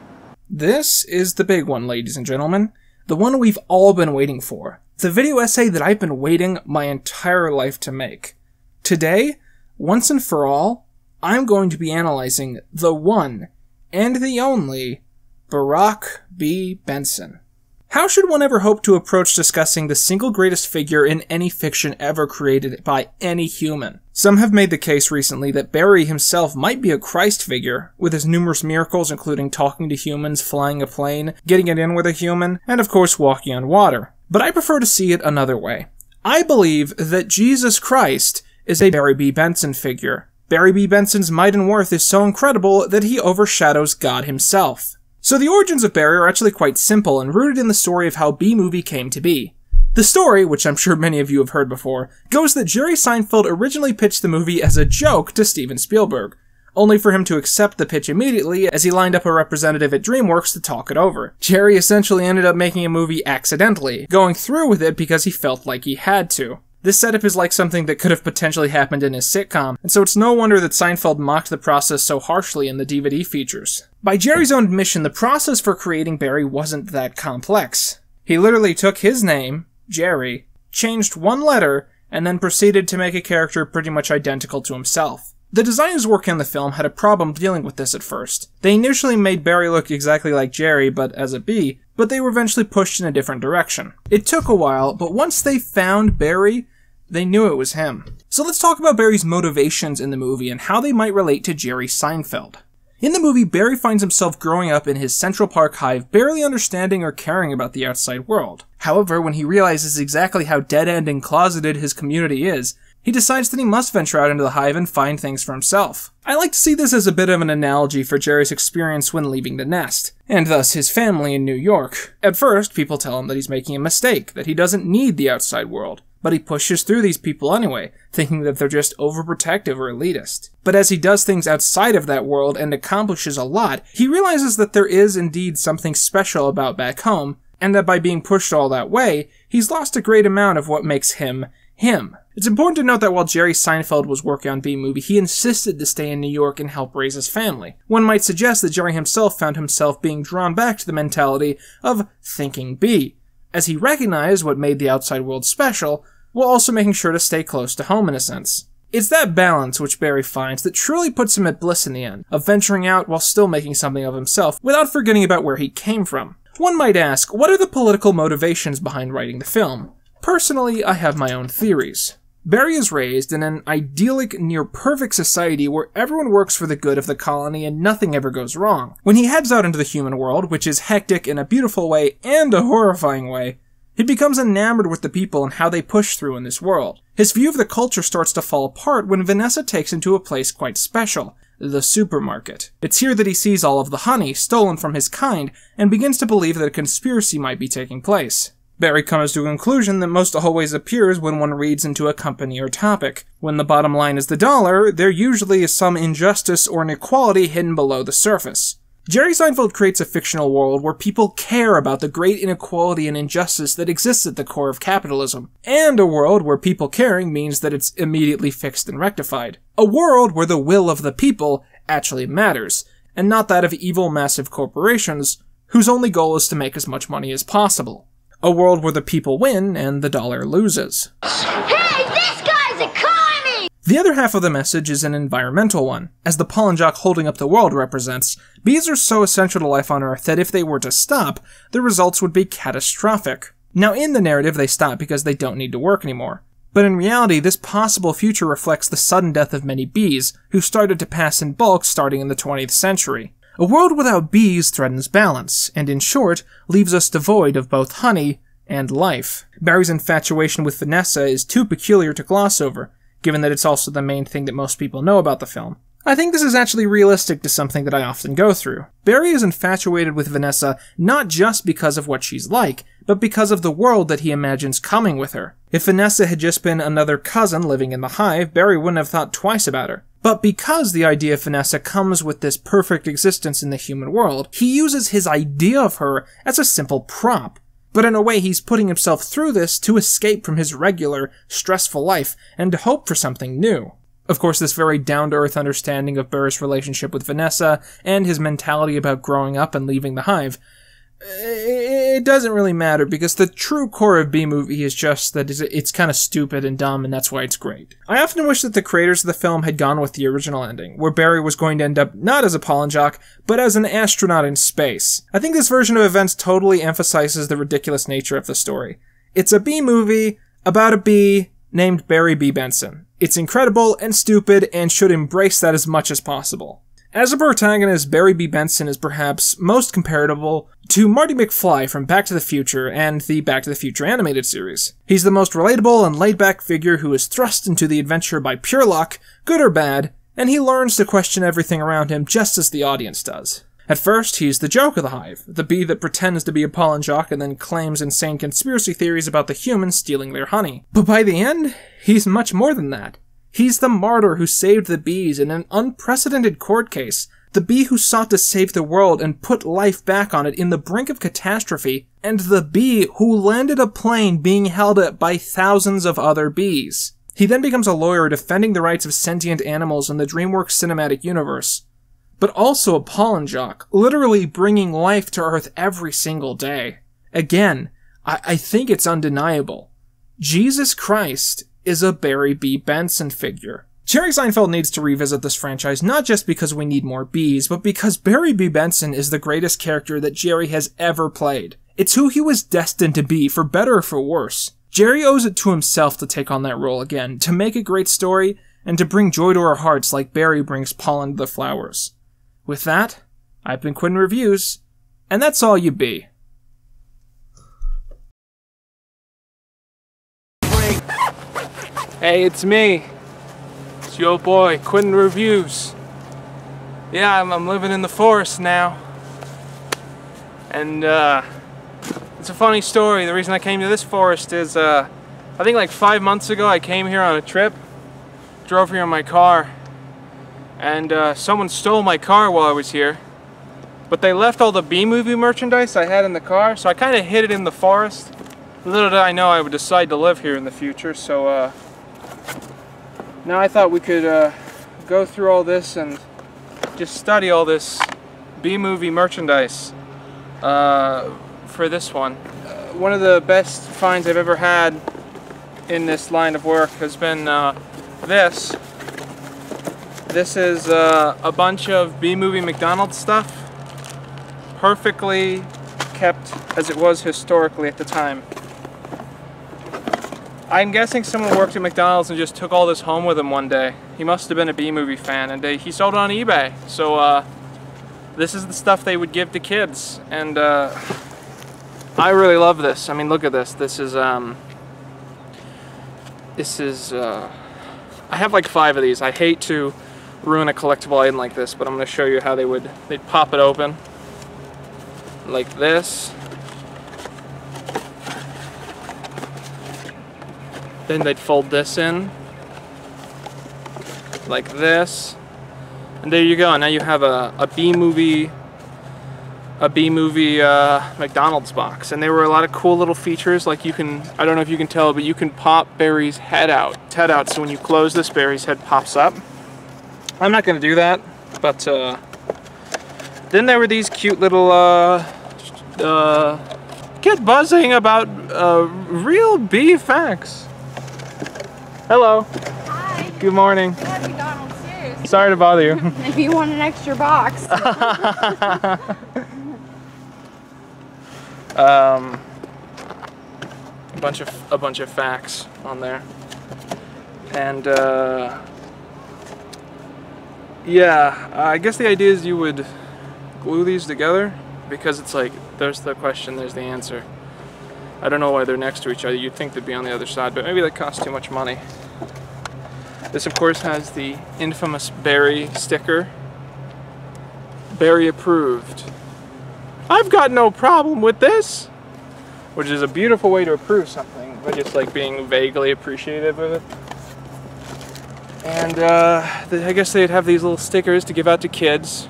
This is the big one, ladies and gentlemen. The one we've all been waiting for. The video essay that I've been waiting my entire life to make. Today, once and for all, I'm going to be analyzing the one and the only Barack B. Benson. How should one ever hope to approach discussing the single greatest figure in any fiction ever created by any human? Some have made the case recently that Barry himself might be a Christ figure, with his numerous miracles including talking to humans, flying a plane, getting it in with a human, and of course walking on water. But I prefer to see it another way. I believe that Jesus Christ is a Barry B. Benson figure. Barry B. Benson's might and worth is so incredible that he overshadows God himself. So the origins of Barry are actually quite simple and rooted in the story of how B-Movie came to be. The story, which I'm sure many of you have heard before, goes that Jerry Seinfeld originally pitched the movie as a joke to Steven Spielberg, only for him to accept the pitch immediately as he lined up a representative at DreamWorks to talk it over. Jerry essentially ended up making a movie accidentally, going through with it because he felt like he had to. This setup is like something that could have potentially happened in his sitcom, and so it's no wonder that Seinfeld mocked the process so harshly in the DVD features. By Jerry's own admission, the process for creating Barry wasn't that complex. He literally took his name, Jerry, changed one letter, and then proceeded to make a character pretty much identical to himself. The designers working on the film had a problem dealing with this at first. They initially made Barry look exactly like Jerry, but as a B, but they were eventually pushed in a different direction. It took a while, but once they found Barry, they knew it was him. So let's talk about Barry's motivations in the movie and how they might relate to Jerry Seinfeld. In the movie, Barry finds himself growing up in his Central Park hive, barely understanding or caring about the outside world. However, when he realizes exactly how dead-end and closeted his community is, he decides that he must venture out into the hive and find things for himself. I like to see this as a bit of an analogy for Jerry's experience when leaving the nest, and thus his family in New York. At first, people tell him that he's making a mistake, that he doesn't need the outside world, but he pushes through these people anyway, thinking that they're just overprotective or elitist. But as he does things outside of that world and accomplishes a lot, he realizes that there is indeed something special about back home, and that by being pushed all that way, he's lost a great amount of what makes him, him. It's important to note that while Jerry Seinfeld was working on B-Movie, he insisted to stay in New York and help raise his family. One might suggest that Jerry himself found himself being drawn back to the mentality of thinking B, as he recognized what made the outside world special, while also making sure to stay close to home in a sense. It's that balance which Barry finds that truly puts him at bliss in the end, of venturing out while still making something of himself, without forgetting about where he came from. One might ask, what are the political motivations behind writing the film? Personally, I have my own theories. Barry is raised in an idyllic, near-perfect society where everyone works for the good of the colony and nothing ever goes wrong. When he heads out into the human world, which is hectic in a beautiful way and a horrifying way, he becomes enamored with the people and how they push through in this world. His view of the culture starts to fall apart when Vanessa takes him to a place quite special, the supermarket. It's here that he sees all of the honey stolen from his kind and begins to believe that a conspiracy might be taking place. Barry comes to a conclusion that most always appears when one reads into a company or topic. When the bottom line is the dollar, there usually is some injustice or inequality hidden below the surface. Jerry Seinfeld creates a fictional world where people care about the great inequality and injustice that exists at the core of capitalism, and a world where people caring means that it's immediately fixed and rectified. A world where the will of the people actually matters, and not that of evil massive corporations whose only goal is to make as much money as possible. A world where the people win and the dollar loses. Hey, this guy's a commie! The other half of the message is an environmental one. As the pollen jock holding up the world represents, bees are so essential to life on Earth that if they were to stop, the results would be catastrophic. Now in the narrative, they stop because they don't need to work anymore. But in reality, this possible future reflects the sudden death of many bees, who started to pass in bulk starting in the 20th century. A world without bees threatens balance, and in short, leaves us devoid of both honey and life. Barry's infatuation with Vanessa is too peculiar to gloss over, given that it's also the main thing that most people know about the film. I think this is actually realistic to something that I often go through. Barry is infatuated with Vanessa not just because of what she's like, but because of the world that he imagines coming with her. If Vanessa had just been another cousin living in the hive, Barry wouldn't have thought twice about her. But because the idea of Vanessa comes with this perfect existence in the human world, he uses his idea of her as a simple prop. But in a way, he's putting himself through this to escape from his regular, stressful life and to hope for something new. Of course, this very down-to-earth understanding of Barry's relationship with Vanessa and his mentality about growing up and leaving the hive, it doesn't really matter, because the true core of B-Movie is just that it's kind of stupid and dumb, and that's why it's great. I often wish that the creators of the film had gone with the original ending, where Barry was going to end up not as a pollen jock, but as an astronaut in space. I think this version of events totally emphasizes the ridiculous nature of the story. It's a B-Movie about a bee named Barry B. Benson. It's incredible and stupid and should embrace that as much as possible. As a protagonist, Barry B. Benson is perhaps most comparable to Marty McFly from Back to the Future and the Back to the Future animated series. He's the most relatable and laid-back figure who is thrust into the adventure by pure luck, good or bad, and he learns to question everything around him just as the audience does. At first, he's the joke of the hive, the bee that pretends to be a pollen jock and then claims insane conspiracy theories about the humans stealing their honey. But by the end, he's much more than that. He's the martyr who saved the bees in an unprecedented court case, the bee who sought to save the world and put life back on it in the brink of catastrophe, and the bee who landed a plane being held up by thousands of other bees. He then becomes a lawyer defending the rights of sentient animals in the DreamWorks cinematic universe, but also a pollen jock, literally bringing life to Earth every single day. Again, I think it's undeniable. Jesus Christ is a Barry B. Benson figure. Jerry Seinfeld needs to revisit this franchise not just because we need more bees, but because Barry B. Benson is the greatest character that Jerry has ever played. It's who he was destined to be, for better or for worse. Jerry owes it to himself to take on that role again, to make a great story, and to bring joy to our hearts like Barry brings pollen to the flowers. With that, I've been Quinn Reviews, and that's all you be. Hey, it's me. It's your boy, Quinn Reviews. Yeah, I'm living in the forest now. And, it's a funny story. The reason I came to this forest is, I think like 5 months ago I came here on a trip, drove here in my car, and someone stole my car while I was here. But they left all the B-Movie merchandise I had in the car, so I kind of hid it in the forest. Little did I know I would decide to live here in the future, so now I thought we could go through all this and just study all this B-Movie merchandise for this one. One of the best finds I've ever had in this line of work has been this. This is a bunch of B-Movie McDonald's stuff, perfectly kept as it was historically at the time. I'm guessing someone worked at McDonald's and just took all this home with him one day. He must have been a B-Movie fan, and he sold it on eBay. So this is the stuff they would give to kids, and I really love this. I mean, look at this. This is I have like 5 of these. I hate to ruin a collectible item like this, but I'm going to show you how they'd pop it open like this. Then they'd fold this in like this, and there you go. Now you have a B movie McDonald's box. And there were a lot of cool little features, like I don't know if you can tell, but you can pop Barry's head out. So when you close this, Barry's head pops up. I'm not going to do that, but then there were these cute little get buzzing about real bee facts. Hello. Hi. Good morning. Love you, Donald. Seriously. Sorry to bother you. If you want an extra box. A bunch of facts on there, and yeah, I guess the idea is you would glue these together because it's like there's the question, there's the answer. I don't know why they're next to each other. You'd think they'd be on the other side, but maybe that costs too much money. This, of course, has the infamous Barry sticker. Barry approved. I've got no problem with this! Which is a beautiful way to approve something, but just like being vaguely appreciative of it. And I guess they'd have these little stickers to give out to kids.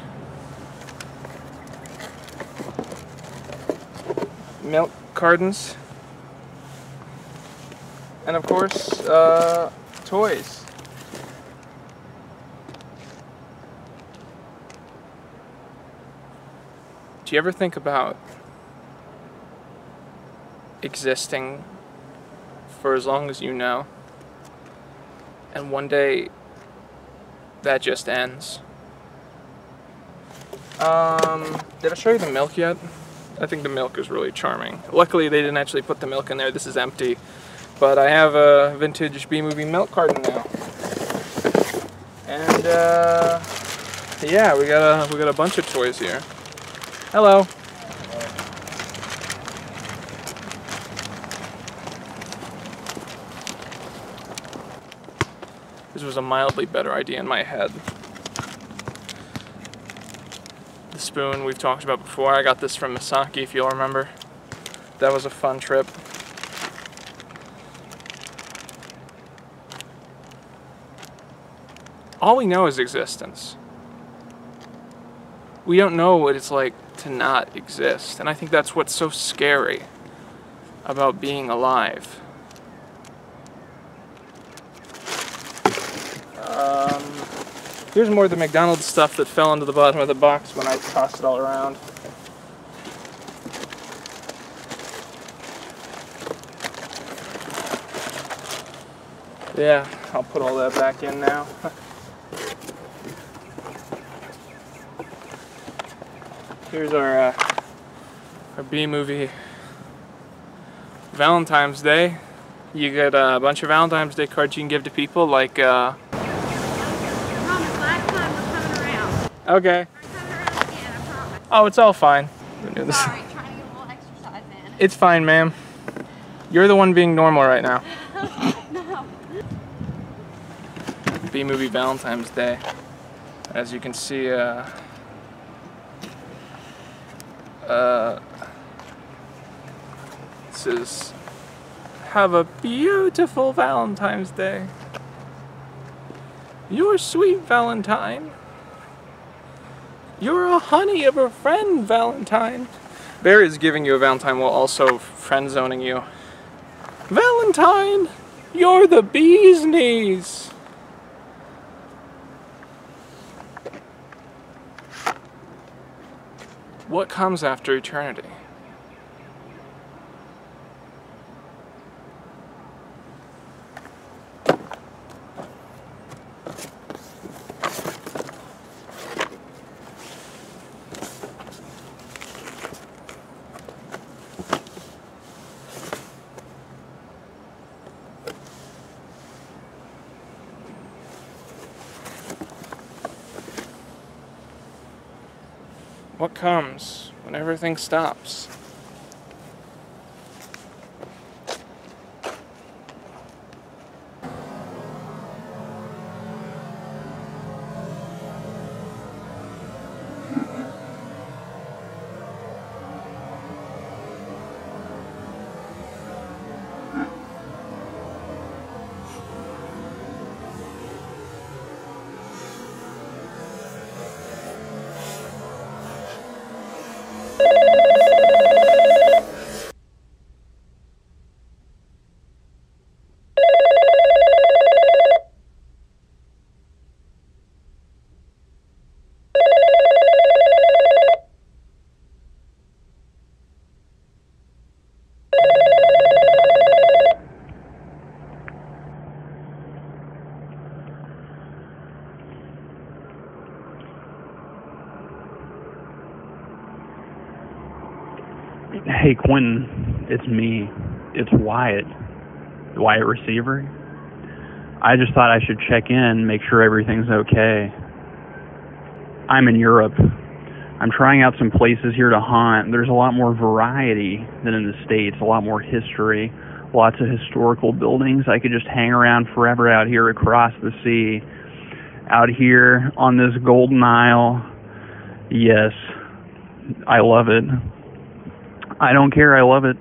Milk cartons. And of course, toys. Do you ever think about existing for as long as you know, and one day that just ends? Did I show you the milk yet? I think the milk is really charming. Luckily they didn't actually put the milk in there, this is empty, but I have a vintage B-movie milk carton now. And yeah, we got a bunch of toys here. Hello. This was a mildly better idea in my head. The spoon we've talked about before. I got this from Misaki, if you'll remember. That was a fun trip. All we know is existence. We don't know what it's like to not exist, and I think that's what's so scary about being alive. Here's more of the McDonald's stuff that fell into the bottom of the box when I tossed it all around. Yeah, I'll put all that back in now. Here's our B-movie Valentine's Day. You get a bunch of Valentine's Day cards you can give to people, like okay. Oh, it's all fine. Sorry, trying to get a little exercise in. It's fine, ma'am. You're the one being normal right now. No. B-movie Valentine's Day. As you can see, this is "Have a beautiful Valentine's Day. Your sweet Valentine. You're a honey of a friend, Valentine." Barry is giving you a Valentine while also friend-zoning you. "Valentine, you're the bee's knees." What comes after eternity? What comes when everything stops? hey, Quentin, it's me. It's Wyatt receiver. I just thought I should check in, make sure everything's okay. I'm in Europe. I'm trying out some places here to hunt. There's a lot more variety than in the States, a lot more history, lots of historical buildings. I could just hang around forever out here across the sea, out here on this Golden Isle. Yes, I love it. I don't care, I love it.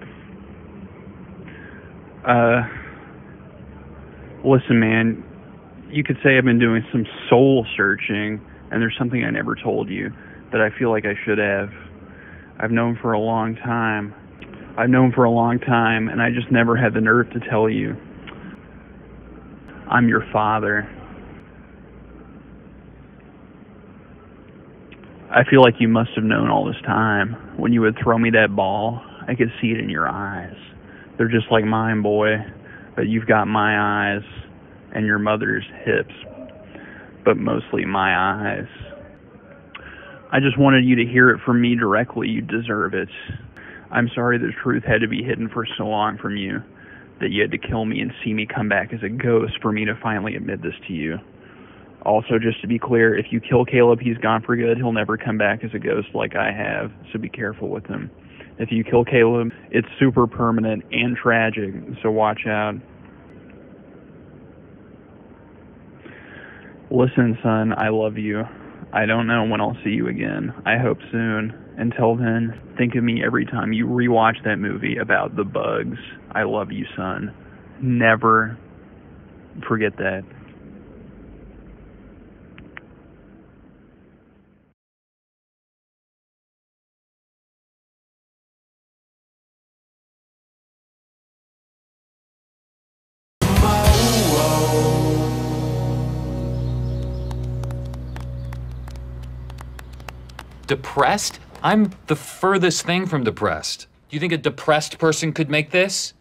Listen, man, you could say I've been doing some soul searching, and there's something I never told you that I feel like I should have. I've known for a long time, and I just never had the nerve to tell you. I'm your father. I feel like you must have known all this time. When you would throw me that ball, I could see it in your eyes. They're just like mine, boy, but you've got my eyes and your mother's hips, but mostly my eyes. I just wanted you to hear it from me directly. You deserve it. I'm sorry the truth had to be hidden for so long from you, that you had to kill me and see me come back as a ghost for me to finally admit this to you. Also, just to be clear, if you kill Caleb, he's gone for good. He'll never come back as a ghost like I have, so be careful with him. If you kill Caleb, it's super permanent and tragic, so watch out. Listen, son, I love you. I don't know when I'll see you again. I hope soon. Until then, think of me every time you rewatch that movie about the bugs. I love you, son. Never forget that. Depressed? I'm the furthest thing from depressed. Do you think a depressed person could make this?